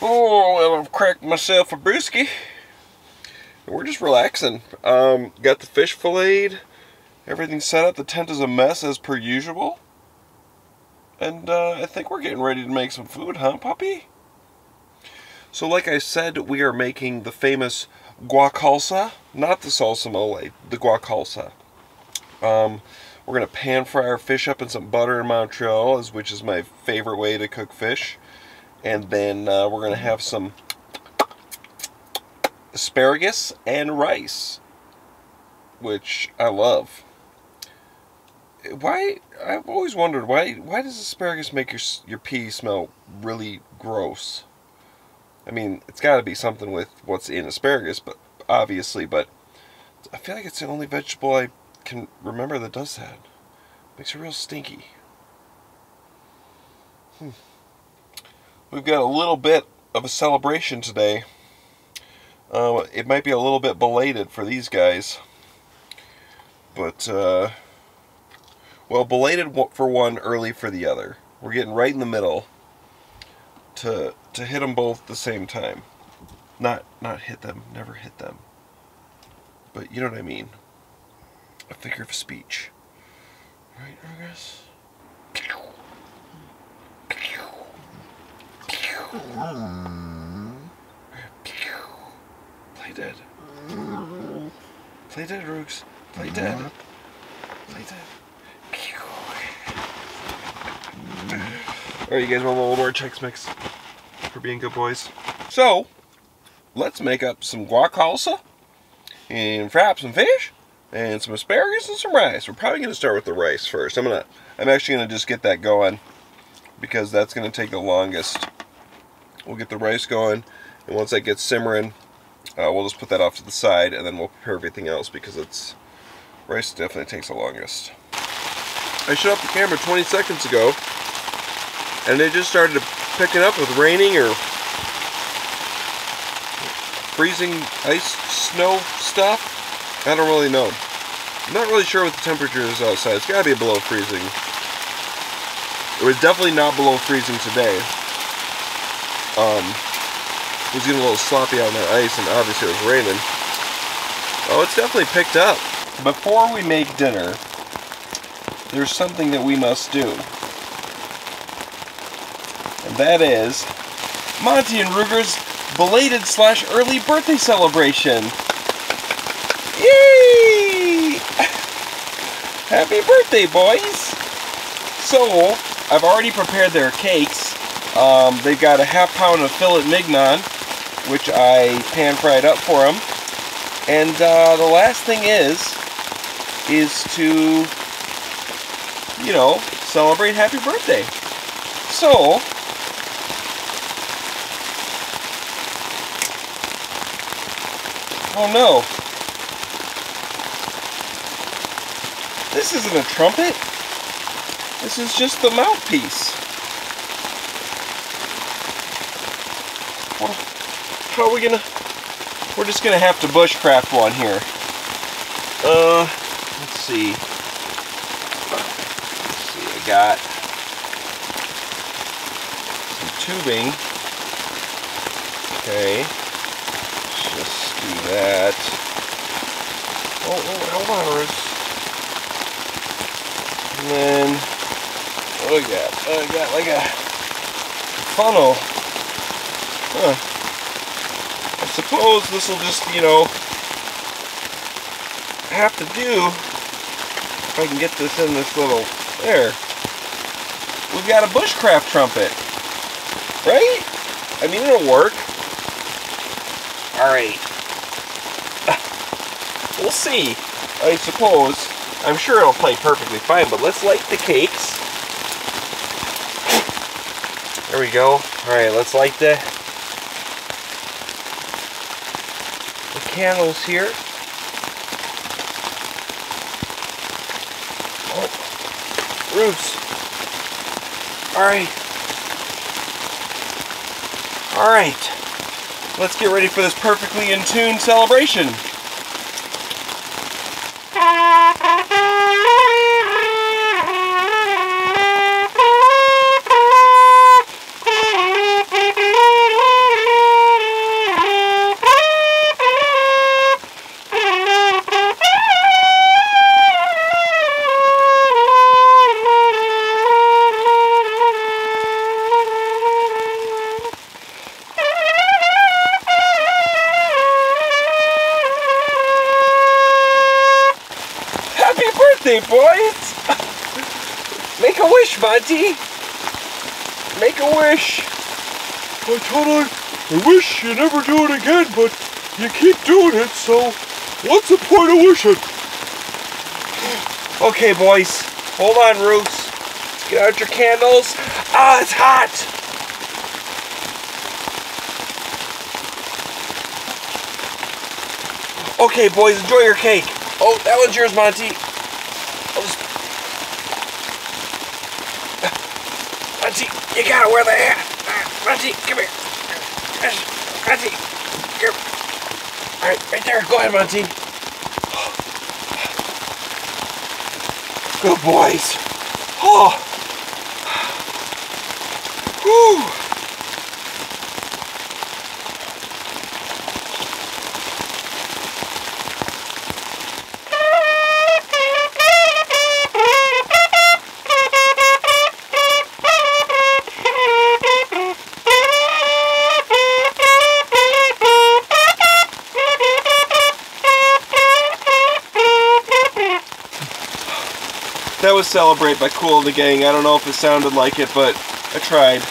Oh, well, I've cracked myself a brewski. We're just relaxing. Um, got the fish filleted, everything set up. The tent is a mess as per usual. And uh, I think we're getting ready to make some food, huh, puppy? So like I said, we are making the famous guacalsa, not the salsa mole, the guacalsa. Um, we're going to pan fry our fish up in some butter in Montreal, which is my favorite way to cook fish. And then uh, we're going to have some asparagus and rice, which I love. Why, I've always wondered, why why does asparagus make your, your pee smell really gross? I mean, it's got to be something with what's in asparagus, but obviously, but I feel like it's the only vegetable I can remember that does that. Makes it real stinky. Hmm. We've got a little bit of a celebration today. Uh, it might be a little bit belated for these guys. But, uh, well, belated for one, early for the other. We're getting right in the middle to to hit them both at the same time. Not, not hit them, never hit them. But you know what I mean. A figure of speech. Right, Argus? Play dead. Play dead, Rooks. Play dead. Play dead. Alright, you guys want a little more Chex Mix for being good boys? So, let's make up some guacalsa and fry up some fish and some asparagus and some rice. We're probably going to start with the rice first. I'm gonna, I'm actually going to just get that going because that's going to take the longest. We'll get the rice going, and once that gets simmering, uh, we'll just put that off to the side, and then we'll prepare everything else because it's rice definitely takes the longest. I shut off the camera twenty seconds ago, and it just started picking up with raining or freezing ice, snow stuff. I don't really know. I'm not really sure what the temperature is outside. It's got to be below freezing. It was definitely not below freezing today. Um, it was getting a little sloppy on that ice, and obviously it was raining. Oh, it's definitely picked up. Before we make dinner, there's something that we must do. And that is Monty and Ruger's belated slash early birthday celebration. Yay! Happy birthday, boys! So, I've already prepared their cakes. Um, they've got a half pound of fillet mignon, which I pan fried up for them. And uh, the last thing is, is to, you know, celebrate happy birthday. So, oh no. This isn't a trumpet. This is just the mouthpiece. Well, how are we gonna? We're just gonna have to bushcraft one here. Uh, let's see. Let's see. I got some tubing. Okay. Let's just do that. Oh, oh, hold on, Russ. And then, what do I got? I got like a funnel. Huh. I suppose this will just, you know, have to do if I can get this in this little, there. We've got a bushcraft trumpet, right? I mean, it'll work. All right. We'll see, I suppose. I'm sure it'll play perfectly fine, but let's light the cakes. There we go. Alright, let's light the, the candles here. Oh, roots. Alright. Alright. Let's get ready for this perfectly in tune celebration. Boys, make a wish, Monty. Make a wish. I told her, I wish you never do it again, but you keep doing it, so what's the point of wishing? Okay, boys, hold on, Roots. Get out your candles. Ah, it's hot. Okay, boys, enjoy your cake. Oh, that one's yours, Monty. Munchie, you gotta wear the hat. Munchie, come here. Munchie, here. All right, right there. Go ahead, Munchie. Good boys. Oh. Whew. That was Celebrate by Cool and the Gang. I don't know if it sounded like it, but I tried.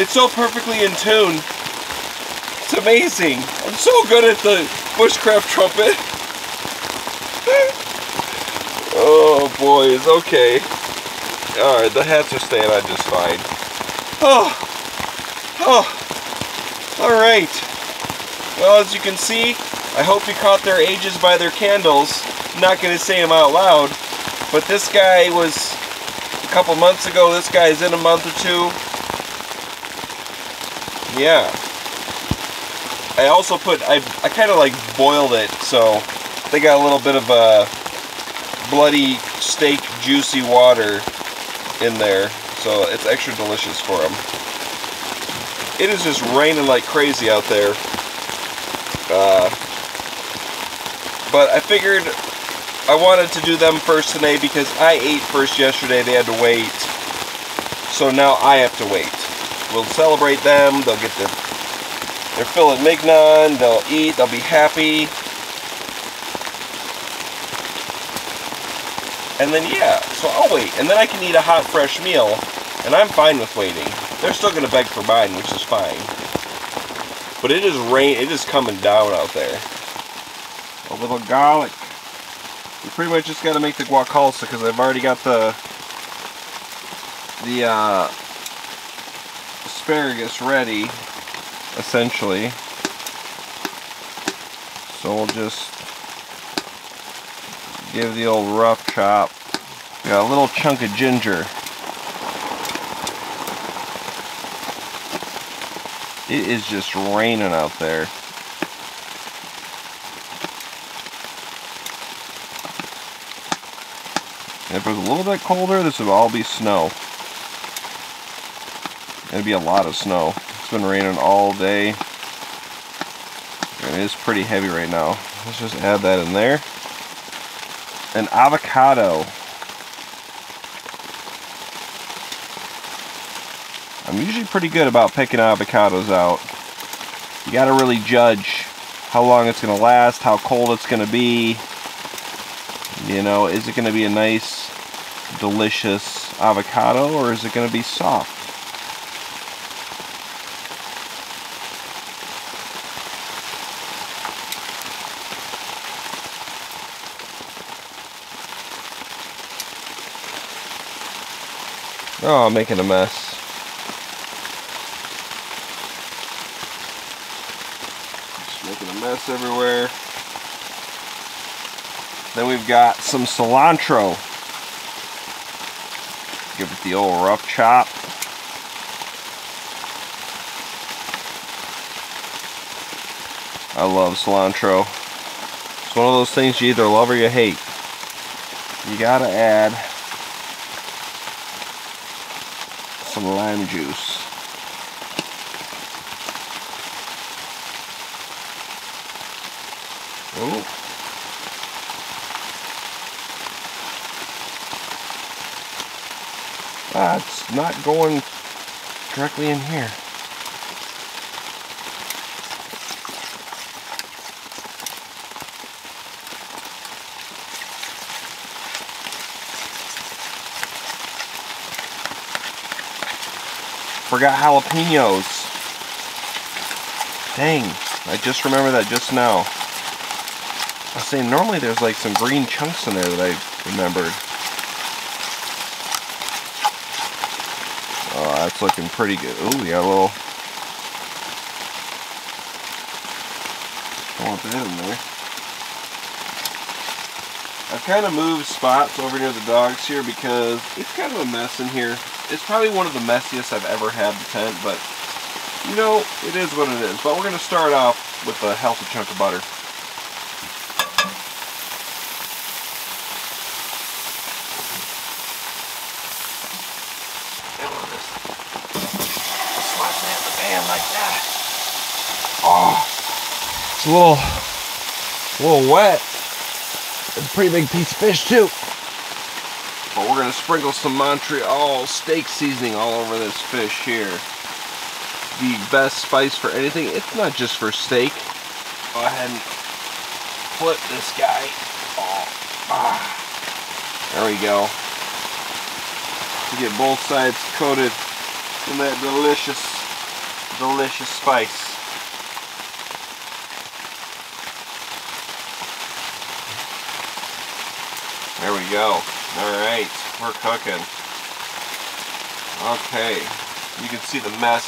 It's so perfectly in tune. It's amazing. I'm so good at the bushcraft trumpet. Oh boys, okay. Alright, the hats are staying on just fine. Oh, oh, alright. Well, as you can see, I hope you caught their ages by their candles. I'm not going to say them out loud, but this guy was a couple months ago. This guy's in a month or two. Yeah. I also put, I, I kind of like boiled it, so they got a little bit of a bloody steak juicy water in there, so it's extra delicious for them. It is just raining like crazy out there, uh, but I figured I wanted to do them first today because I ate first yesterday, they had to wait, so now I have to wait. We'll celebrate them, they'll get their They're filling mignon, they'll eat, they'll be happy. And then yeah, so I'll wait. And then I can eat a hot, fresh meal, and I'm fine with waiting. They're still gonna beg for mine, which is fine. But it is rain, it is coming down out there. A little garlic. We pretty much just gotta make the guacalsa because I've already got the, the uh, asparagus ready. Essentially, so we'll just give the old rough chop. Got a little chunk of ginger. It is just raining out there. If it was a little bit colder, this would all be snow. It'd be a lot of snow. It's been raining all day. It is pretty heavy right now. Let's just add that in there. An avocado. I'm usually pretty good about picking avocados out. You gotta really judge how long it's gonna last, how cold it's gonna be. You know, is it gonna be a nice, delicious avocado or is it gonna be soft? Oh, I'm making a mess. Just making a mess everywhere. Then we've got some cilantro. Give it the old rough chop. I love cilantro. It's one of those things you either love or you hate. You gotta add some lime juice. Oh. Ah, it's not going directly in here. Forgot jalapenos. Dang, I just remembered that just now. I was saying, normally there's like some green chunks in there that I remembered. Oh, that's looking pretty good. Ooh, we got a little... I want that in there. I've kind of moved spots over near the dogs here because it's kind of a mess in here. It's probably one of the messiest I've ever had the tent, but you know, it is what it is. But we're going to start off with a healthy chunk of butter. It's a little, a little wet. It's a pretty big piece of fish too. But we're gonna sprinkle some Montreal steak seasoning all over this fish here. The best spice for anything. It's not just for steak. Go ahead and flip this guy. Oh, ah. There we go. You get both sides coated in that delicious, delicious spice. There we go. Alright, we're cooking. Okay, you can see the mess.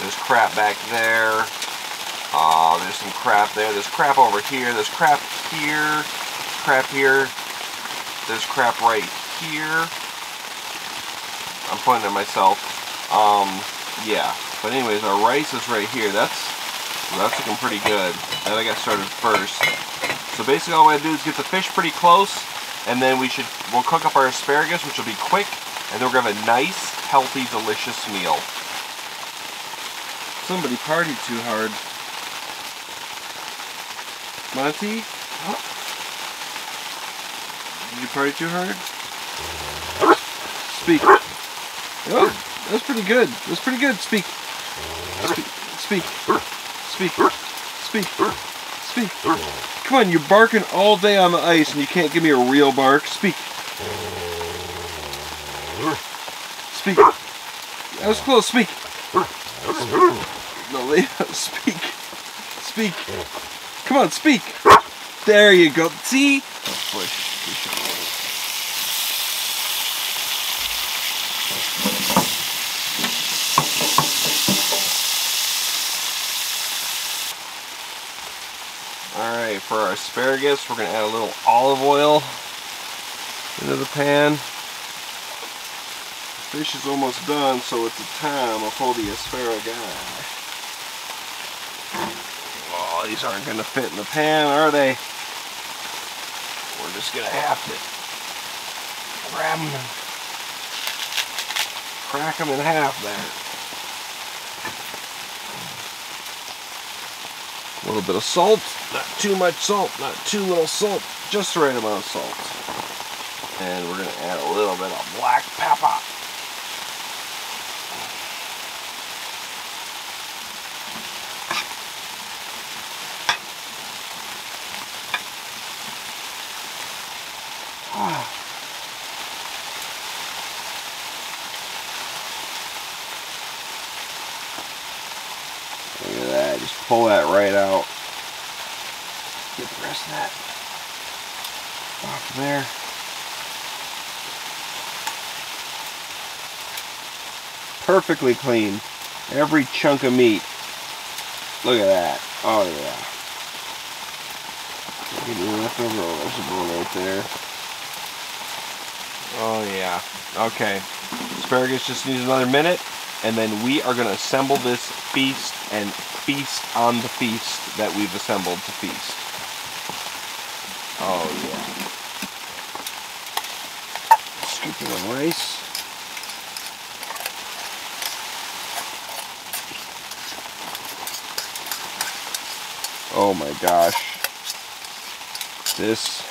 There's crap back there. Uh, there's some crap there. There's crap over here. There's crap here. Crap here. There's crap right here. I'm pointing at myself. Um, yeah. But anyways, our rice is right here. That's, well, that's looking pretty good. Now I got started first. So basically all I do is get the fish pretty close. And then we should, we'll cook up our asparagus, which will be quick, and then we're gonna have a nice, healthy, delicious meal. Somebody partied too hard. Monty? Huh? Did you party too hard? Speak. Oh, that was pretty good. That was pretty good. Speak. Speak. Speak. Speak. Speak. Speak. Speak. Come on, you're barking all day on the ice and you can't give me a real bark. Speak. Speak. That was close. Speak. No, leave. Speak. Speak. Come on, speak. There you go. See? Alright, for our asparagus, we're going to add a little olive oil into the pan. The fish is almost done, so it's a time of holding the asparagus. Oh, these aren't going to fit in the pan, are they? We're just going to have to grab them and crack them in half there. A little bit of salt, not too much salt, not too little salt, just the right amount of salt. And we're going to add a little bit of black pepper. Pull that right out. Get the rest of that off there. Perfectly clean. Every chunk of meat. Look at that. Oh yeah. Get the leftover vegetable right there. Oh yeah. Okay. Asparagus just needs another minute, and then we are going to assemble this feast and feast on the feast that we've assembled to feast. Oh yeah. Scoop the rice. Oh my gosh. This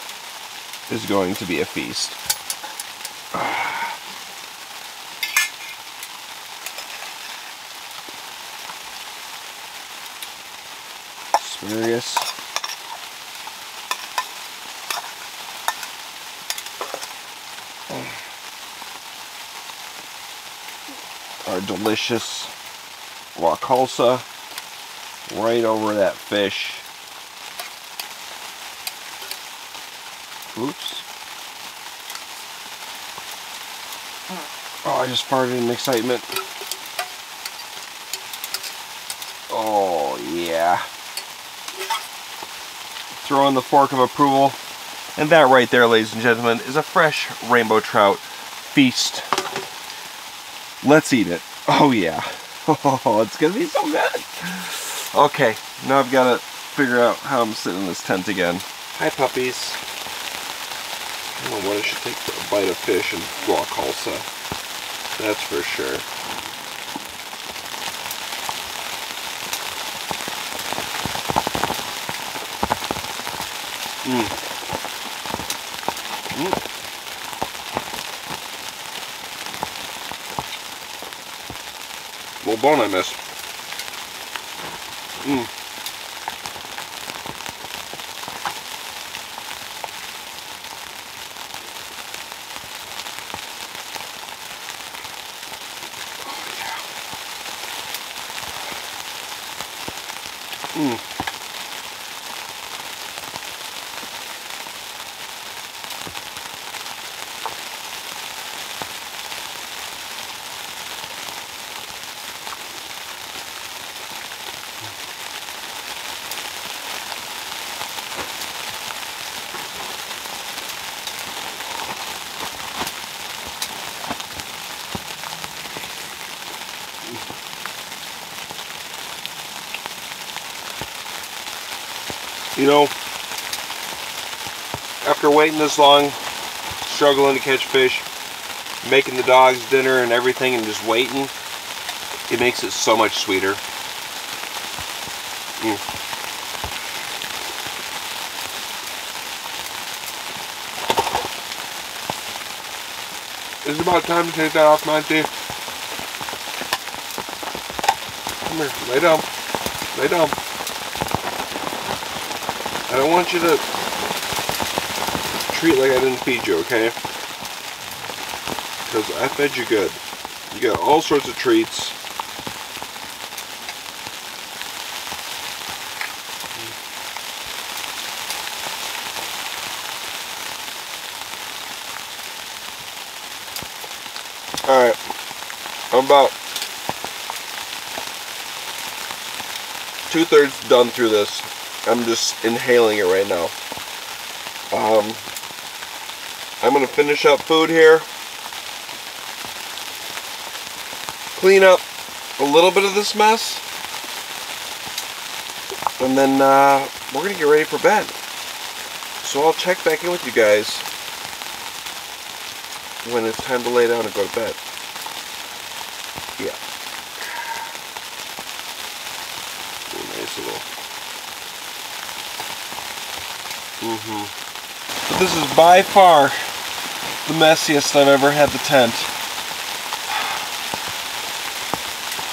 is going to be a feast. Asparagus. Our delicious guacalsa right over that fish. Oops. Oh, I just farted in excitement. Oh, yeah. Throw in the fork of approval. And that right there, ladies and gentlemen, is a fresh rainbow trout feast. Let's eat it. Oh, yeah. Oh, it's going to be so good. Okay, now I've got to figure out how I'm sitting in this tent again. Hi, puppies. I don't know what I should take for a bite of fish and guacalsa. That's for sure. Mmm. Little bone I missed. Mm. Oh, yeah. Mm. You know, after waiting this long, struggling to catch fish, making the dogs dinner and everything and just waiting, it makes it so much sweeter. Mm. It's about time to take that off, Monty. Come here, lay down, lay down. I don't want you to treat like I didn't feed you, okay? Because I fed you good. You got all sorts of treats. Alright, I'm about two-thirds done through this. I'm just inhaling it right now. Um, I'm going to finish up food here. Clean up a little bit of this mess. And then uh, we're going to get ready for bed. So I'll check back in with you guys when it's time to lay down and go to bed. Yeah. Nice little... Mm-hmm. But this is by far the messiest I've ever had the tent.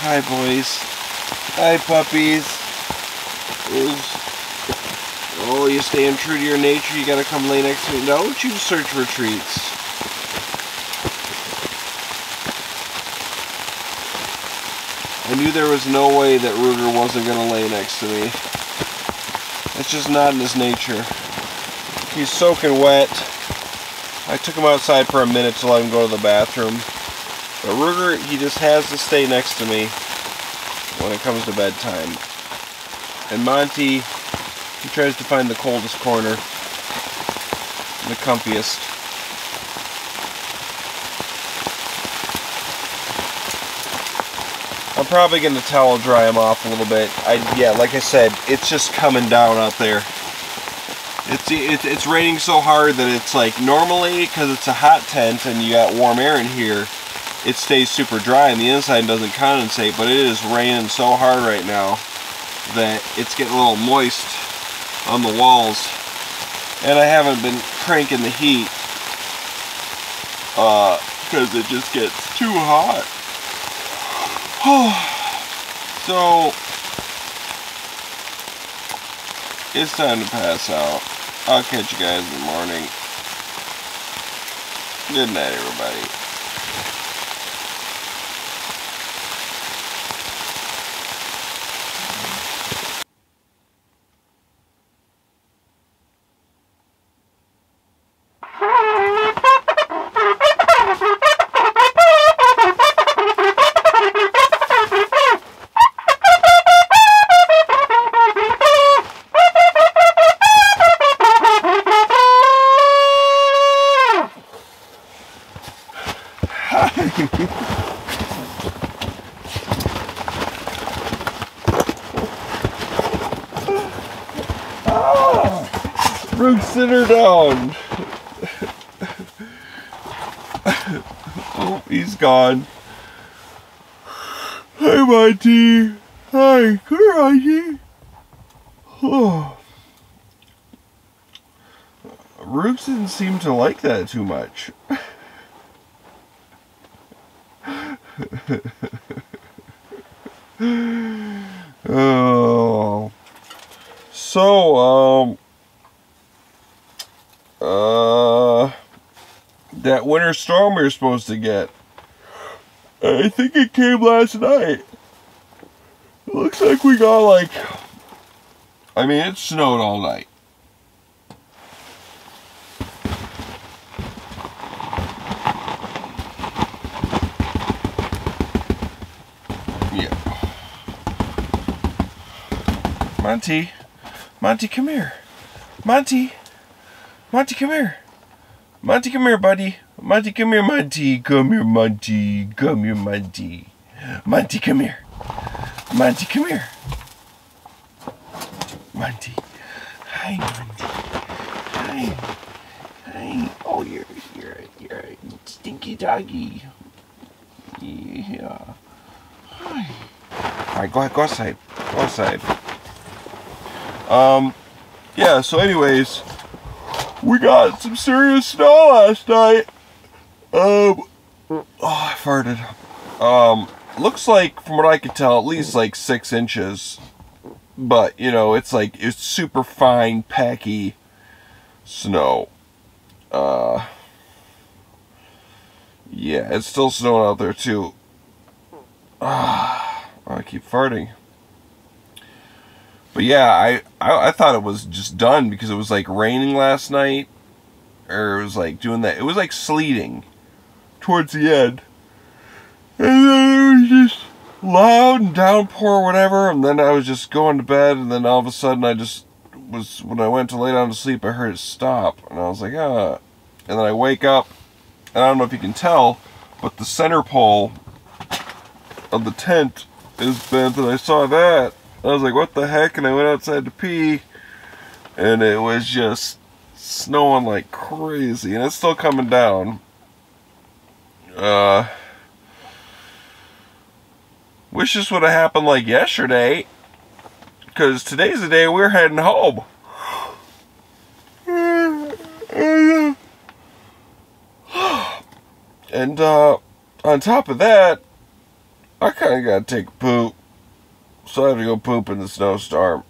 Hi, boys. Hi, puppies. Oh, you're staying true to your nature. You gotta come lay next to me. Don't you search for treats. I knew there was no way that Ruger wasn't gonna lay next to me. It's just not in his nature. He's soaking wet. I took him outside for a minute to let him go to the bathroom. But Ruger, he just has to stay next to me when it comes to bedtime. And Monty, he tries to find the coldest corner, the comfiest. I'm probably going to towel dry him off a little bit. I, yeah, like I said, it's just coming down out there. It's, it, it's raining so hard that it's like, normally, because it's a hot tent and you got warm air in here, it stays super dry and the inside doesn't condensate, but it is raining so hard right now that it's getting a little moist on the walls. And I haven't been cranking the heat uh, because it just gets too hot. So, it's time to pass out. I'll catch you guys in the morning. Good night, everybody. Ah, root center down. Oh, he's gone. Hi, Monty. Hi, good Monty. Oh. Roots didn't seem to like that too much. Oh. So, um, uh, that winter storm we were supposed to get, I think it came last night. It looks like we got like, I mean, it snowed all night. Monty, Monty, come here. Monty, Monty, come here. Monty, come here, buddy. Monty, come here, Monty. Come here, Monty. Come here, Monty. Monty, come here. Monty, come here. Monty. Hi, Monty. Hi. Hi. Oh, you're, you're, you're a stinky doggy. Yeah. Hi. All right, go ahead. Go outside. Go outside. Um, yeah, so anyways, we got some serious snow last night. Um, oh, I farted. Um, looks like, from what I could tell, at least like six inches. But, you know, it's like, it's super fine, packy snow. Uh, yeah, it's still snowing out there too. Uh, I keep farting. But yeah, I, I I thought it was just done because it was like raining last night, or it was like doing that. It was like sleeting towards the end, and then it was just loud and downpour, whatever. And then I was just going to bed, and then all of a sudden I just was when I went to lay down to sleep, I heard it stop, and I was like, ah. And then I wake up, and I don't know if you can tell, but the center pole of the tent is bent, and I saw that. I was like, what the heck? And I went outside to pee, and it was just snowing like crazy, and it's still coming down. Uh, wish this would have happened like yesterday, because today's the day we're heading home. And uh, on top of that, I kind of got to take a poop. So I have to go poop in the snowstorm.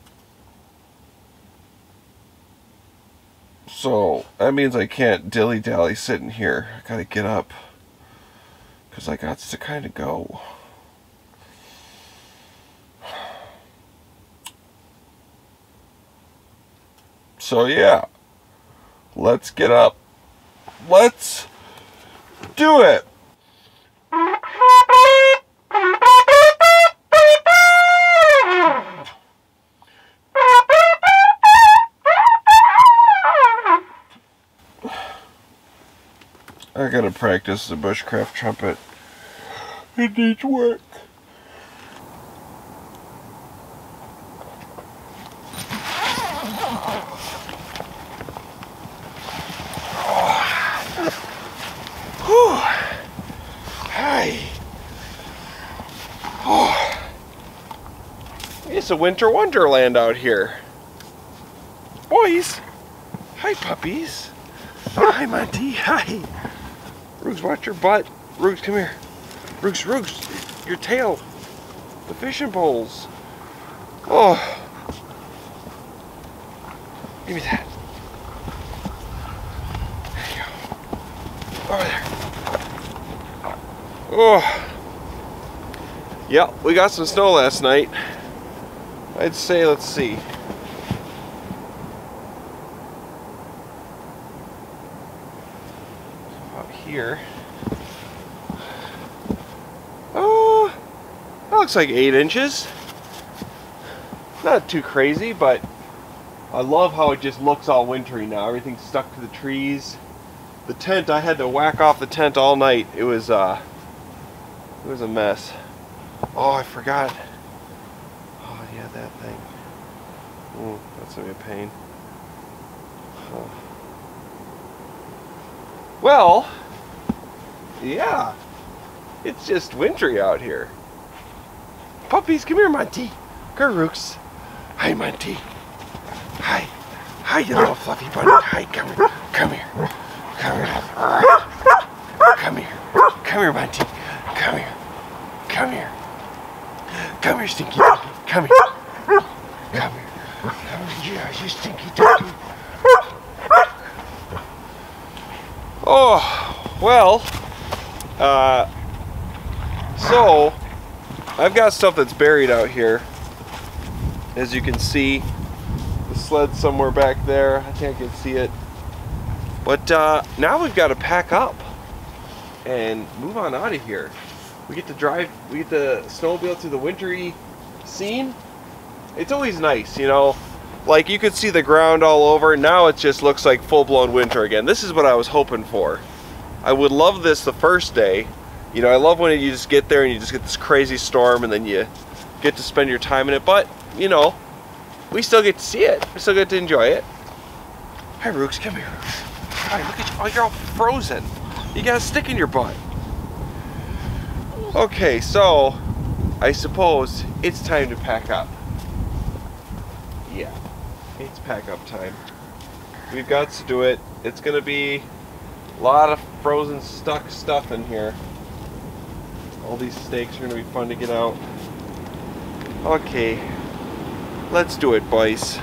So that means I can't dilly-dally sitting here. I gotta get up. Because I got to kind of go. So yeah. Let's get up. Let's do it. I gotta practice the bushcraft trumpet. It needs work. Hi. Oh. It's a winter wonderland out here. Boys. Hi, puppies. Hi, Monty. Hi. Roogs, watch your butt. Roogs, come here. Roogs, Roogs, your tail. The fishing poles. Oh. Give me that. There you go. Over there. Oh. Yeah, we got some snow last night. I'd say, let's see. Here. Oh, that looks like eight inches. Not too crazy, but I love how it just looks all wintry now. Everything's stuck to the trees. The tent, I had to whack off the tent all night. It was uh, It was a mess. Oh, I forgot. Oh, yeah, that thing. Mm, that's gonna be a pain. Huh. Well, yeah. It's just wintry out here. Puppies, come here, Monty. Karooks. Hi, Monty. Hi. Hi, you little fluffy bunny. Hi, come here. Come here. Come here. Come here. Come here, Monty. Come here. Come here. Come here, Stinky Ducky. Come here. Come here. Come here. Yeah, you Stinky Ducky. Oh, well. Uh, so, I've got stuff that's buried out here. As you can see, the sled's somewhere back there. I think I can see it. But uh, now we've got to pack up and move on out of here. We get to drive, we get to snowmobile through the wintry scene. It's always nice, you know. Like, you could see the ground all over. Now it just looks like full-blown winter again. This is what I was hoping for. I would love this the first day. You know, I love when you just get there and you just get this crazy storm and then you get to spend your time in it. But, you know, we still get to see it. We still get to enjoy it. Hi, Rooks. Come here, Rooks. Hi, look at you. Oh, you're all frozen. You got a stick in your butt. Okay, so I suppose it's time to pack up. Yeah, it's pack up time. We've got to do it. It's going to be a lot of frozen, stuck stuff in here. All these steaks are gonna be fun to get out. Okay, let's do it, boys.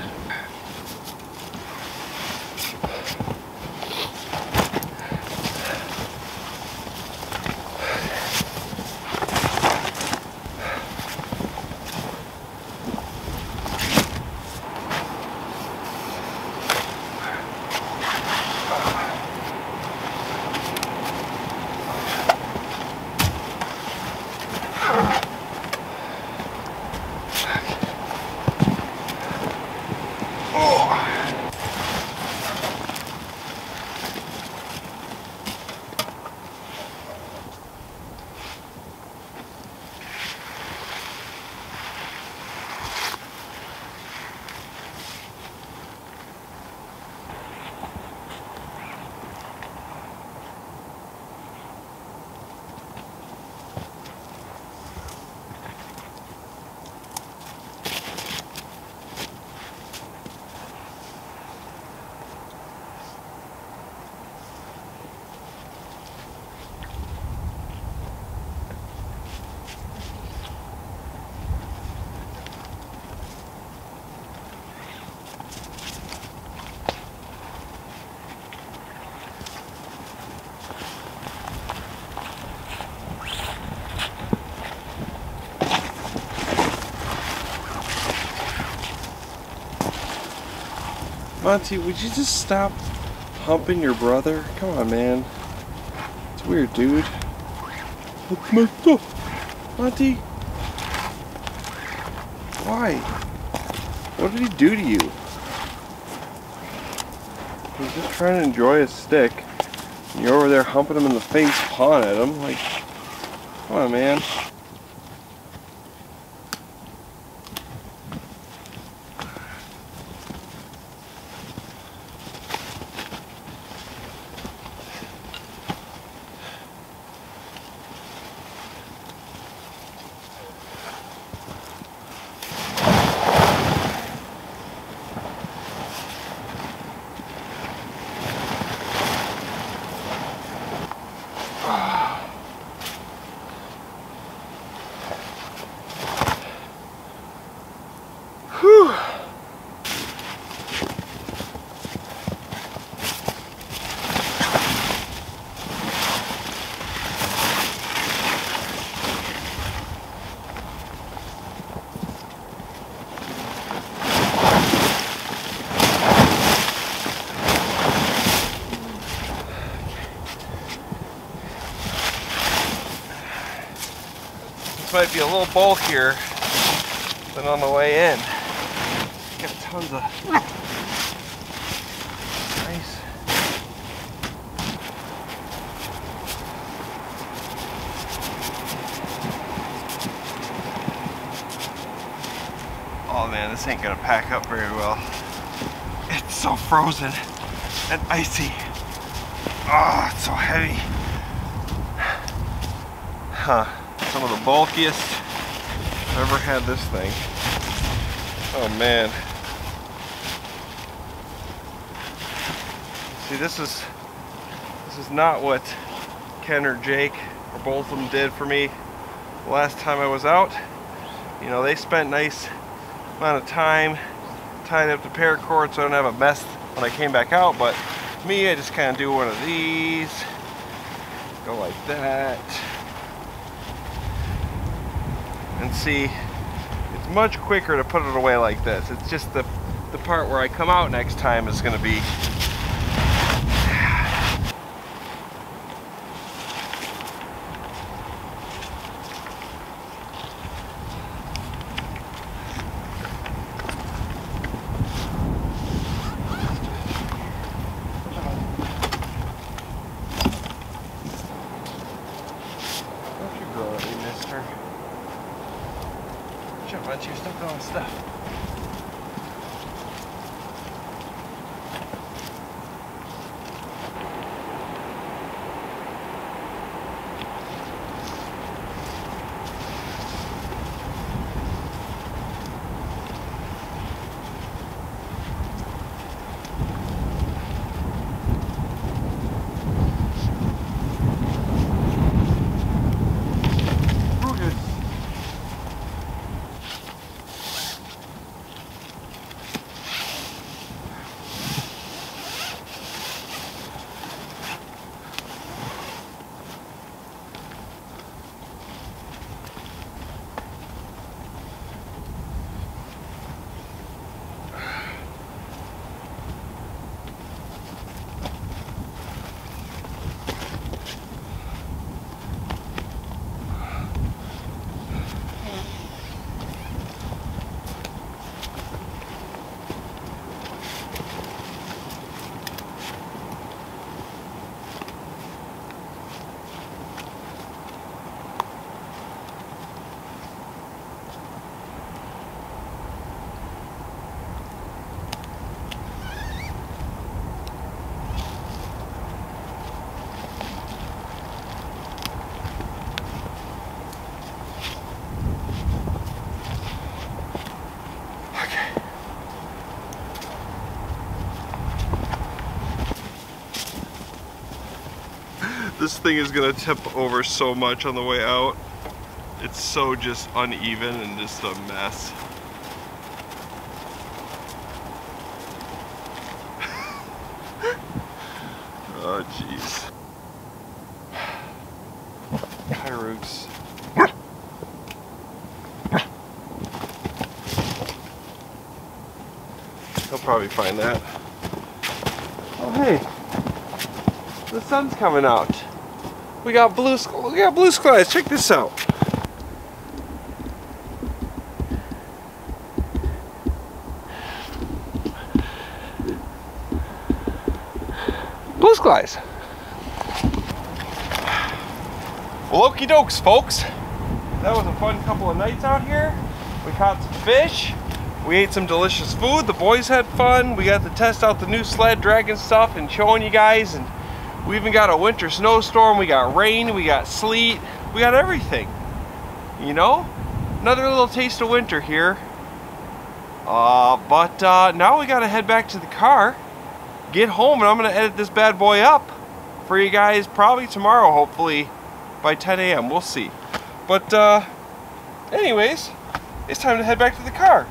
Monty, would you just stop humping your brother? Come on, man. It's weird, dude. That's my stuff. Monty? Why? What did he do to you? He's just trying to enjoy his stick. And you're over there humping him in the face, pawing at him. Like, come on, man. Might be a little bulkier than on the way in. Got tons of nice. man, this ain't gonna pack up very well. It's so frozen and icy. Oh, it's so heavy. Huh, some of the bulkiest I've ever had this thing. Oh man. See, this is, this is not what Ken or Jake or both of them did for me the last time I was out. You know, they spent a nice amount of time tying up the paracord so I don't have a mess when I came back out, but me, I just kind of do one of these, go like that, and see, it's much quicker to put it away like this. It's just the, the part where I come out next time is going to be... This thing is gonna tip over so much on the way out. It's so just uneven and just a mess. Oh jeez. Hi Rooks. He'll probably find that. Oh hey, the sun's coming out. We got blue, we got blue skies. Check this out. Blue skies. Well, okie dokes, folks. That was a fun couple of nights out here. We caught some fish. We ate some delicious food. The boys had fun. We got to test out the new sled dragging stuff and showing you guys. And we even got a winter snowstorm, we got rain, we got sleet, we got everything. You know? Another little taste of winter here. Uh, but uh, now we gotta head back to the car, get home, and I'm gonna edit this bad boy up for you guys probably tomorrow, hopefully, by ten A M, we'll see. But uh, anyways, it's time to head back to the car.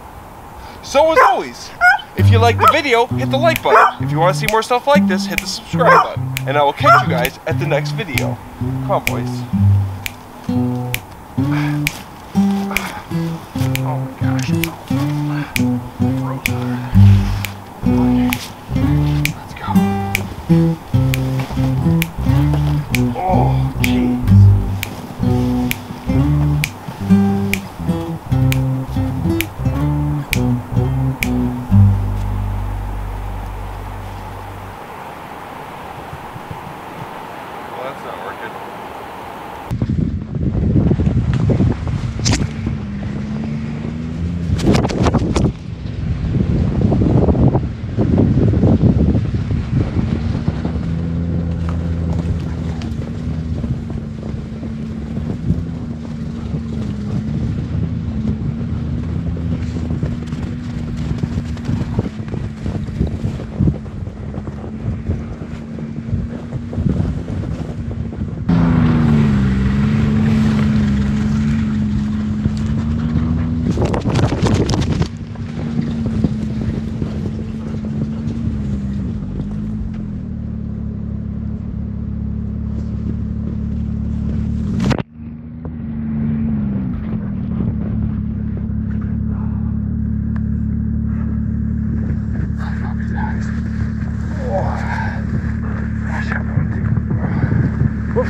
So as always, if you like the video, hit the like button. If you want to see more stuff like this, hit the subscribe button. And I will catch you guys at the next video. Come on, boys. Oh my gosh. Let's go. Oh, jeez.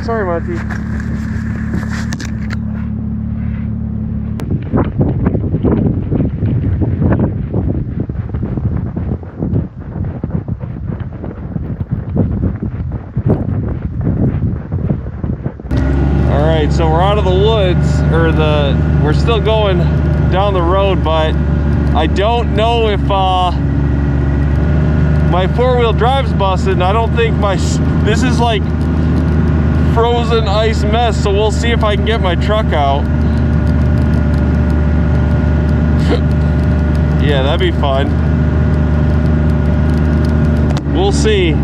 sorry, Monty. Alright, so we're out of the woods, or the, we're still going down the road, but I don't know if uh, my four-wheel drive's busted, and I don't think my, this is like frozen ice mess, so we'll see if I can get my truck out. Yeah, that'd be fun. We'll see.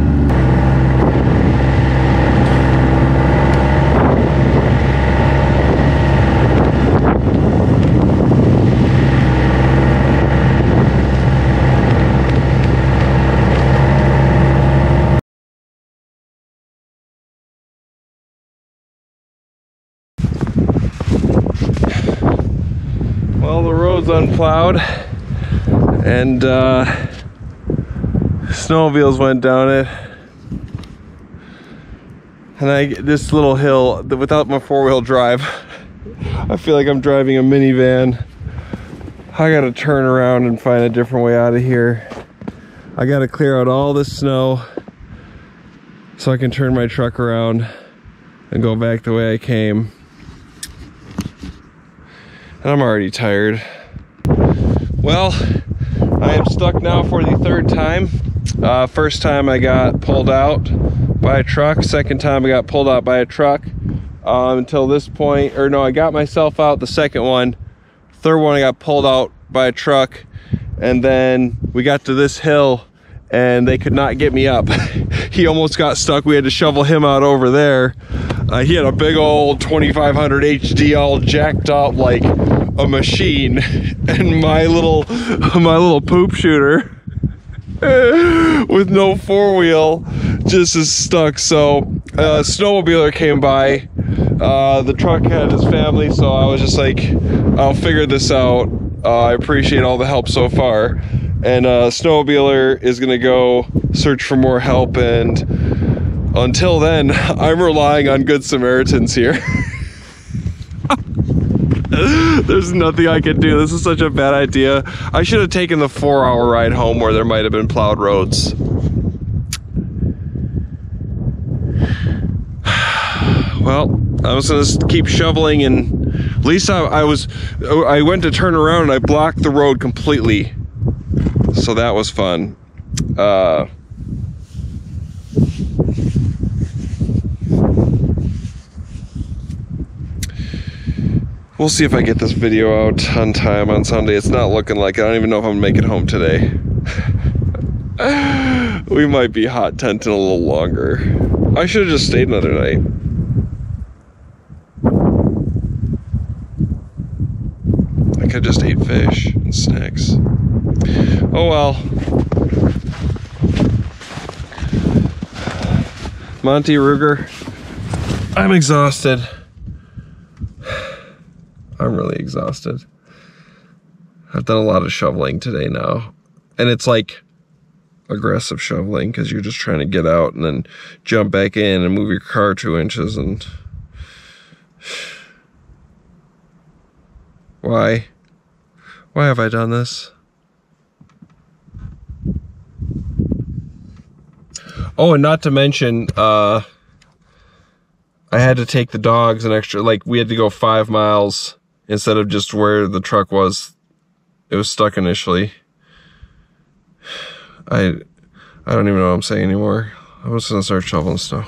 Unplowed, and uh, snowmobiles went down it, and I this little hill that without my four-wheel drive I feel like I'm driving a minivan. I gotta turn around and find a different way out of here. I gotta clear out all this snow so I can turn my truck around and go back the way I came, and I'm already tired. Well, I am stuck now for the third time. Uh, first time I got pulled out by a truck. Second time I got pulled out by a truck. Um, until this point, or no, I got myself out the second one. Third one I got pulled out by a truck. And then we got to this hill and they could not get me up. He almost got stuck. We had to shovel him out over there. Uh, he had a big old twenty-five hundred H D all jacked up like a machine, and my little my little poop shooter with no four wheel just is stuck. So a snowmobiler came by, uh, the truck had his family, so I was just like, I'll figure this out. uh, I appreciate all the help so far, and uh, snowmobiler is gonna go search for more help, and until then I'm relying on Good Samaritans here. There's nothing I can do. This is such a bad idea. I should have taken the four hour ride home where there might have been plowed roads. Well, I was gonna keep shoveling, and at least I, I was, I went to turn around and I blocked the road completely. So that was fun. Uh, We'll see if I get this video out on time on Sunday. It's not looking like it. I don't even know if I'm gonna make it home today. We might be hot tenting a little longer. I should have just stayed another night. I could have just ate fish and snacks. Oh well. Monty Ruger, I'm exhausted. I'm really exhausted. I've done a lot of shoveling today now. And it's like aggressive shoveling, because you're just trying to get out and then jump back in and move your car two inches and... Why? Why have I done this? Oh, and not to mention, uh, I had to take the dogs an extra, like we had to go five miles instead of just where the truck was. It was stuck initially. I I don't even know what I'm saying anymore. I'm just gonna start shoveling snow.